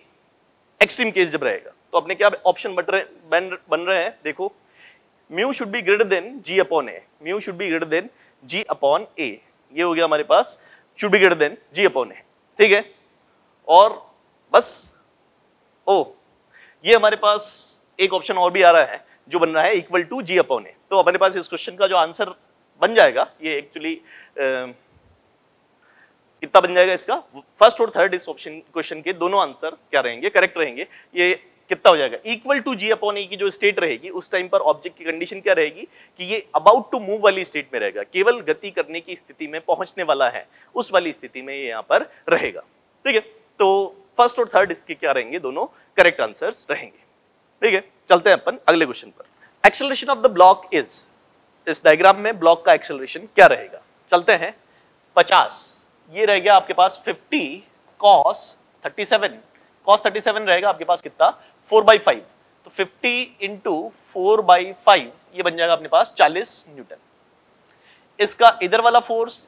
extreme case जब रहेगा। तो अपने क्या ऑप्शन बन रहे बन रहे हैं, देखो mu should be greater than g upon a, mu should be greater than g upon a, ये हो गया हमारे पास should be greater than g upon a, ठीक है। और बस ओ ये हमारे पास एक ऑप्शन और भी आ रहा है जो बन रहा है equal to ji upon a. तो अपने पास इस क्वेश्चन का जो आंसर बन जाएगा ये एक्चुअली कितना बन जाएगा इसका, फर्स्ट और थर्ड इस ऑप्शन क्वेश्चन के दोनों आंसर क्या रहेंगे, करेक्ट रहेंगे। ये कितना हो जाएगा, इक्वल टू जी अपॉन ए की जो स्टेट रहेगी उस टाइम पर ऑब्जेक्ट की कंडीशन क्या रहेगी कि ये अबाउट टू मूव वाली स्टेट में रहेगा, केवल गति करने की स्थिति में पहुंचने वाला है उस वाली स्थिति में ये यहाँ पर रहेगा। ठीक है, तो फर्स्ट और थर्ड इसके क्या रहेंगे, दोनों करेक्ट आंसर्स रहेंगे। ठीक है, चलते हैं अपन अगले क्वेश्चन पर। Acceleration of the block is, इस डायग्राम में ब्लॉक का एक्सेलरेशन क्या रहेगा, चलते हैं। पचास, ये रह गया आपके पास fifty cos thirty seven, cos thirty seven रहेगा आपके पास कितना, फोर बाई फाइव, तो fifty into four by five ये बन जाएगा अपने पास चालीस न्यूटन। इसका इधर वाला फोर्स,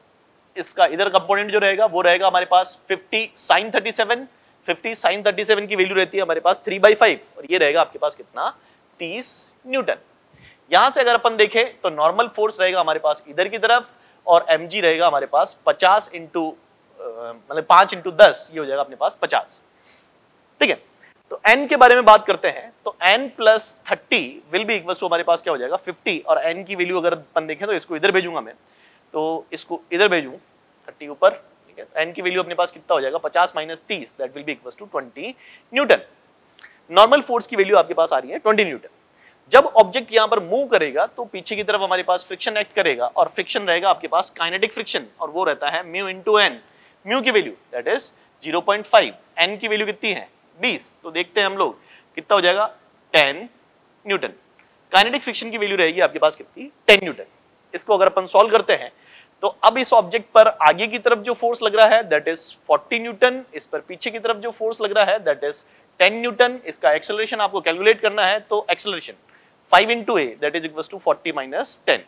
इसका इधर कंपोनेंट जो रहेगा वो रहेगा हमारे पास fifty sine thirty seven, fifty sine thirty seven की वैल्यू रहती है हमारे पास थ्री बाई फाइव और ये रहेगा आपके पास कितना तीस न्यूटन। यहां से अगर अपन देखें तो नॉर्मल फोर्स रहेगा हमारे पास इधर की तरफ और एम जी रहेगा हमारे पास पचास इंटू मतलब पांच इंटू दस, ये हो जाएगा अपने पास पचास। ठीक है, तो एन के बारे में बात करते हैं तो n plus thirty will be equal to हमारे पास क्या हो जाएगा फिफ्टी, और एन की वैल्यू अगर अपन देखें तो इसको इधर भेजूंगा मैं, तो इसको इधर भेजूं थर्टी ऊपर। ठीक है, एन की वैल्यू अपने पास कितना हो जाएगा पचास माइनस तीस, that will be equal to twenty newton. Normal force की वैल्यू आपके पास आ रही है ट्वेंटी न्यूटन। जब ऑब्जेक्ट यहाँ पर मूव करेगा तो पीछे की तरफ हमारे पास फ्रिक्शन एक्ट करेगा और फ्रिक्शन रहेगा आपके पास काइनेटिक फ्रिक्शन और वो रहता है म्यू इंटू एन। म्यू की value that is zero point five, n की वैल्यू कितनी है ट्वेंटी, तो देखते हैं हम लोग कितना हो जाएगा टेन न्यूटन। काइनेटिक फ्रिक्शन की वैल्यू रहेगी आपके पास कितनी टेन न्यूटन। इसको अगर अपन सॉल्व करते हैं तो अब इस ऑब्जेक्ट पर आगे की तरफ जो फोर्स लग रहा है दैट इज फोर्टी न्यूटन, इस पर पीछे की तरफ जो फोर्स लग रहा है दैट इज टेन न्यूटन। इसका एक्सेलरेशन आपको कैलकुलेट करना है तो acceleration five into a that is equal to forty minus ten,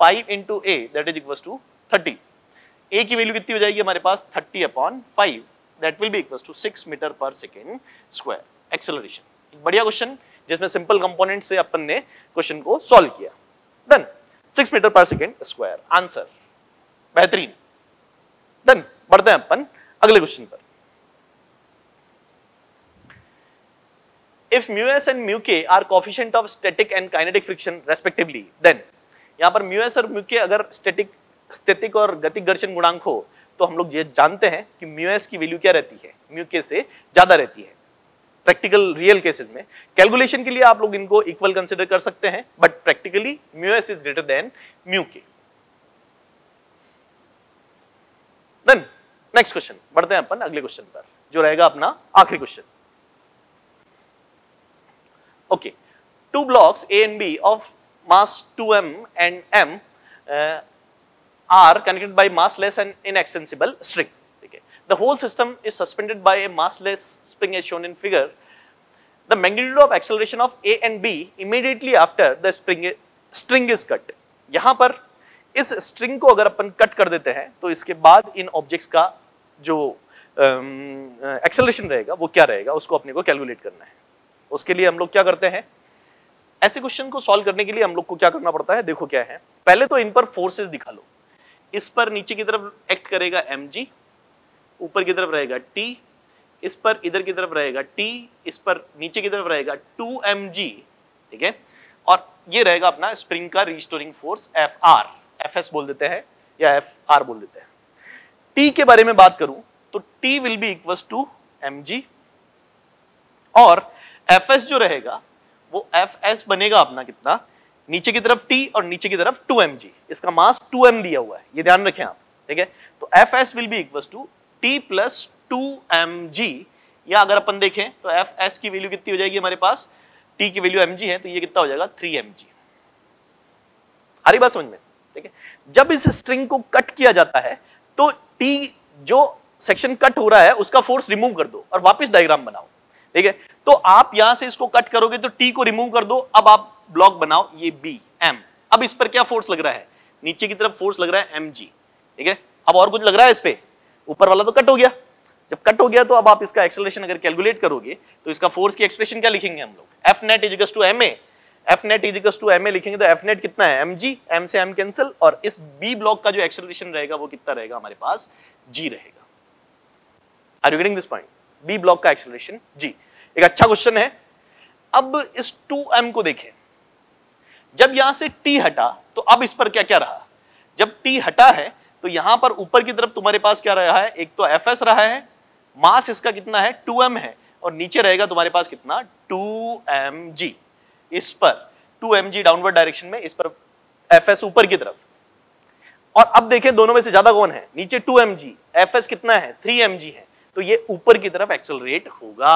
five into a that is equal to thirty. A की वैल्यू कितनी हो जाएगी हमारे पास thirty upon five, that will be equal to six metre पर सेकेंड स्क्वायर एक्सेलरेशन। एक बढ़िया क्वेश्चन जिसमें सिंपल कंपोनेंट से अपन ने क्वेश्चन को सॉल्व किया। डन, सिक्स मीटर पर सेकेंड स्क्वायर आंसर, बेहतरीन। डन, बढ़ते हैं अपन अगले क्वेश्चन पर। If mu s and mu k are coefficient of static and kinetic friction respectively, then यहाँ पर म्यू एस और म्यू के अगर स्टैटिक स्थितिक और गतिक घर्षण गुणांक हो तो हम लोग ये जानते हैं कि म्यू एस की वैल्यू क्या रहती है, म्यू के से ज्यादा रहती है। प्रैक्टिकल रियल केसेस में कैलकुलेशन के लिए आप लोग इनको इक्वल कंसिडर कर सकते हैं, but practically mu s is greater than mu k. Then next question, बढ़ते हैं अपन अगले क्वेश्चन पर जो रहेगा अपना आखिरी question. Okay, two blocks A and B of mass two m and m are connected by massless and inextensible string. Okay. The whole system is suspended by a massless spring as shown in figure. The magnitude of acceleration of A and B immediately after the spring string is cut. यहाँ पर इस string को अगर अपन cut कर देते हैं तो इसके बाद इन objects का जो um, acceleration रहेगा वो क्या रहेगा उसको अपने को calculate करना है। उसके लिए हम लोग क्या करते हैं, ऐसे question को solve करने के लिए हम लोग को क्या करना पड़ता है, देखो क्या है, पहले तो इन पर forces दिखा लो। इस पर नीचे की तरफ एक्ट करेगा mg, ऊपर की तरफ रहेगा t, इस पर इधर की तरफ रहेगा t, इस पर नीचे की तरफ रहेगा टू एम जी। ठीक है, और ये रहेगा अपना स्प्रिंग का रिस्टोरिंग फोर्स fr, fs बोल देते हैं या fr बोल देते हैं। t के बारे में बात करूं तो t will be equals to mg और fs जो रहेगा वो fs बनेगा अपना कितना, नीचे की तरफ t और नीचे की तरफ टू एम जी, इसका मास टू एम दिया हुआ है, ये ध्यान रखें आप। ठीक है, तो fs will be equals to t plus two M g, या अगर अपन देखें तो fs की वैल्यू कितनी हो जाएगी हमारे पास, t की वैल्यू mg है तो ये कितना हो जाएगा थ्री एम जी। आ रही बात समझ में? ठीक है, जब इस स्ट्रिंग को कट किया जाता है तो t जो सेक्शन कट हो रहा है उसका फोर्स रिमूव कर दो और वापस डायग्राम बनाओ। ठीक है, तो आप यहां से इसको कट करोगे तो t को रिमूव कर दो, अब आप ब्लॉक बनाओ ये B M। अब इस पर क्या फोर्स लग रहा है, नीचे की तरफ फोर्स लग रहा है mg। ठीक है, अब और कुछ लग रहा है इस पे, ऊपर वाला तो कट हो गया। जब कट हो गया तो अब आप इसका एक्सेलरेशन अगर कैलकुलेट करोगे तो इसका फोर्स की एक्सप्रेशन क्या लिखेंगे हम लोग, F net is two M A, F net is two M A लिखेंगे तो एफ नेट कितना है mg, m से m कैंसिल, और इस B ब्लॉक का जो एक्सेलरेशन रहेगा वो कितना रहेगा हमारे पास g रहेगा। Are you getting this point, B block का एक्सेलरेशन g। एक अच्छा क्वेश्चन है। अब इस टू एम को देखें, जब यहां से t हटा तो अब इस पर क्या क्या रहा, जब t हटा है तो यहां पर ऊपर की तरफ तुम्हारे पास क्या रहा है, एक तो fs रहा है, मास इसका कितना है टू एम है, और नीचे रहेगा तुम्हारे पास कितना टू एम जी। इस पर two M G downward direction में, इस पर एफ एस ऊपर की तरफ। और अब देखें दोनों में से ज्यादा कौन है, नीचे two M g, F s कितना है थ्री एम जी है, तो ये ऊपर की तरफ एक्सेलरेट होगा।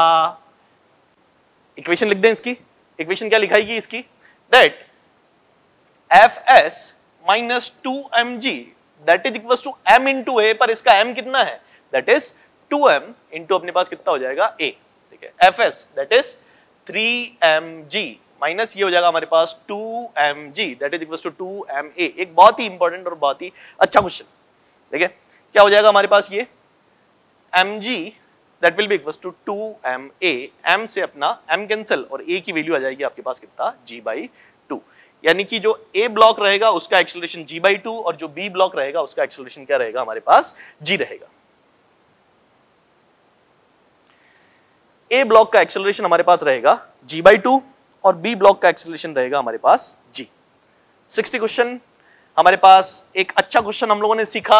इक्वेशन लिख दें इसकी, इक्वेशन क्या लिखाएगी इसकी, that F s minus two M G that is equal to m into a, पर इसका m कितना है that is two M into अपने पास कितना हो जाएगा a, ठीक है। F s that is three m ji minus ये हो जाएगा हमारे पास two M G that is equal to two M a. एक बहुत ही इंपॉर्टेंट और बहुत ही अच्छा क्वेश्चन, ठीक है। क्या हो जाएगा हमारे पास ये mg that will be equal to two M a, m से अपना m कैंसिल और a की वैल्यू आ जाएगी आपके पास कितना g बाई टू। यानी कि जो a ब्लॉक रहेगा उसका एक्सेलरेशन g बाई टू और जो b ब्लॉक रहेगा उसका एक्सेलरेशन क्या रहेगा हमारे पास g रहेगा। a ब्लॉक का एक्सेलरेशन हमारे पास रहेगा g बाई टू और बी ब्लॉक का एक्सेलरेशन रहेगा हमारे पास जी। सिक्सटी क्वेश्चन हमारे पास, एक अच्छा क्वेश्चन हम लोगों ने सीखा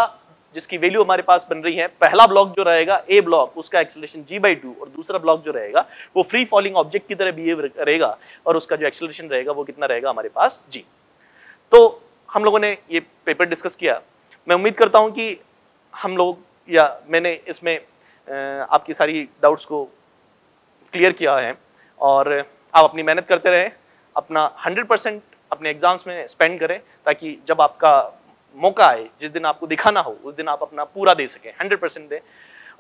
जिसकी वैल्यू हमारे पास बन रही है। पहला ब्लॉक जो रहेगा ए ब्लॉक उसका एक्सेलरेशन जी बाई टू और दूसरा ब्लॉक जो रहेगा वो फ्री फॉलिंग ऑब्जेक्ट की तरह बिहेव रहेगा और उसका जो एक्सेलरेशन रहेगा वो कितना रहेगा हमारे पास जी। तो हम लोगों ने ये पेपर डिस्कस किया। मैं उम्मीद करता हूँ कि हम लोग या मैंने इसमें आपकी सारी डाउट्स को क्लियर किया है और आप अपनी मेहनत करते रहें, अपना हंड्रेड परसेंट अपने एग्जाम्स में स्पेंड करें ताकि जब आपका मौका आए, जिस दिन आपको दिखाना हो उस दिन आप अपना पूरा दे सकें, हंड्रेड परसेंट दें।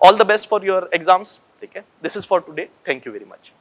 All the best for your exams, ठीक है। This is for today, thank you very much.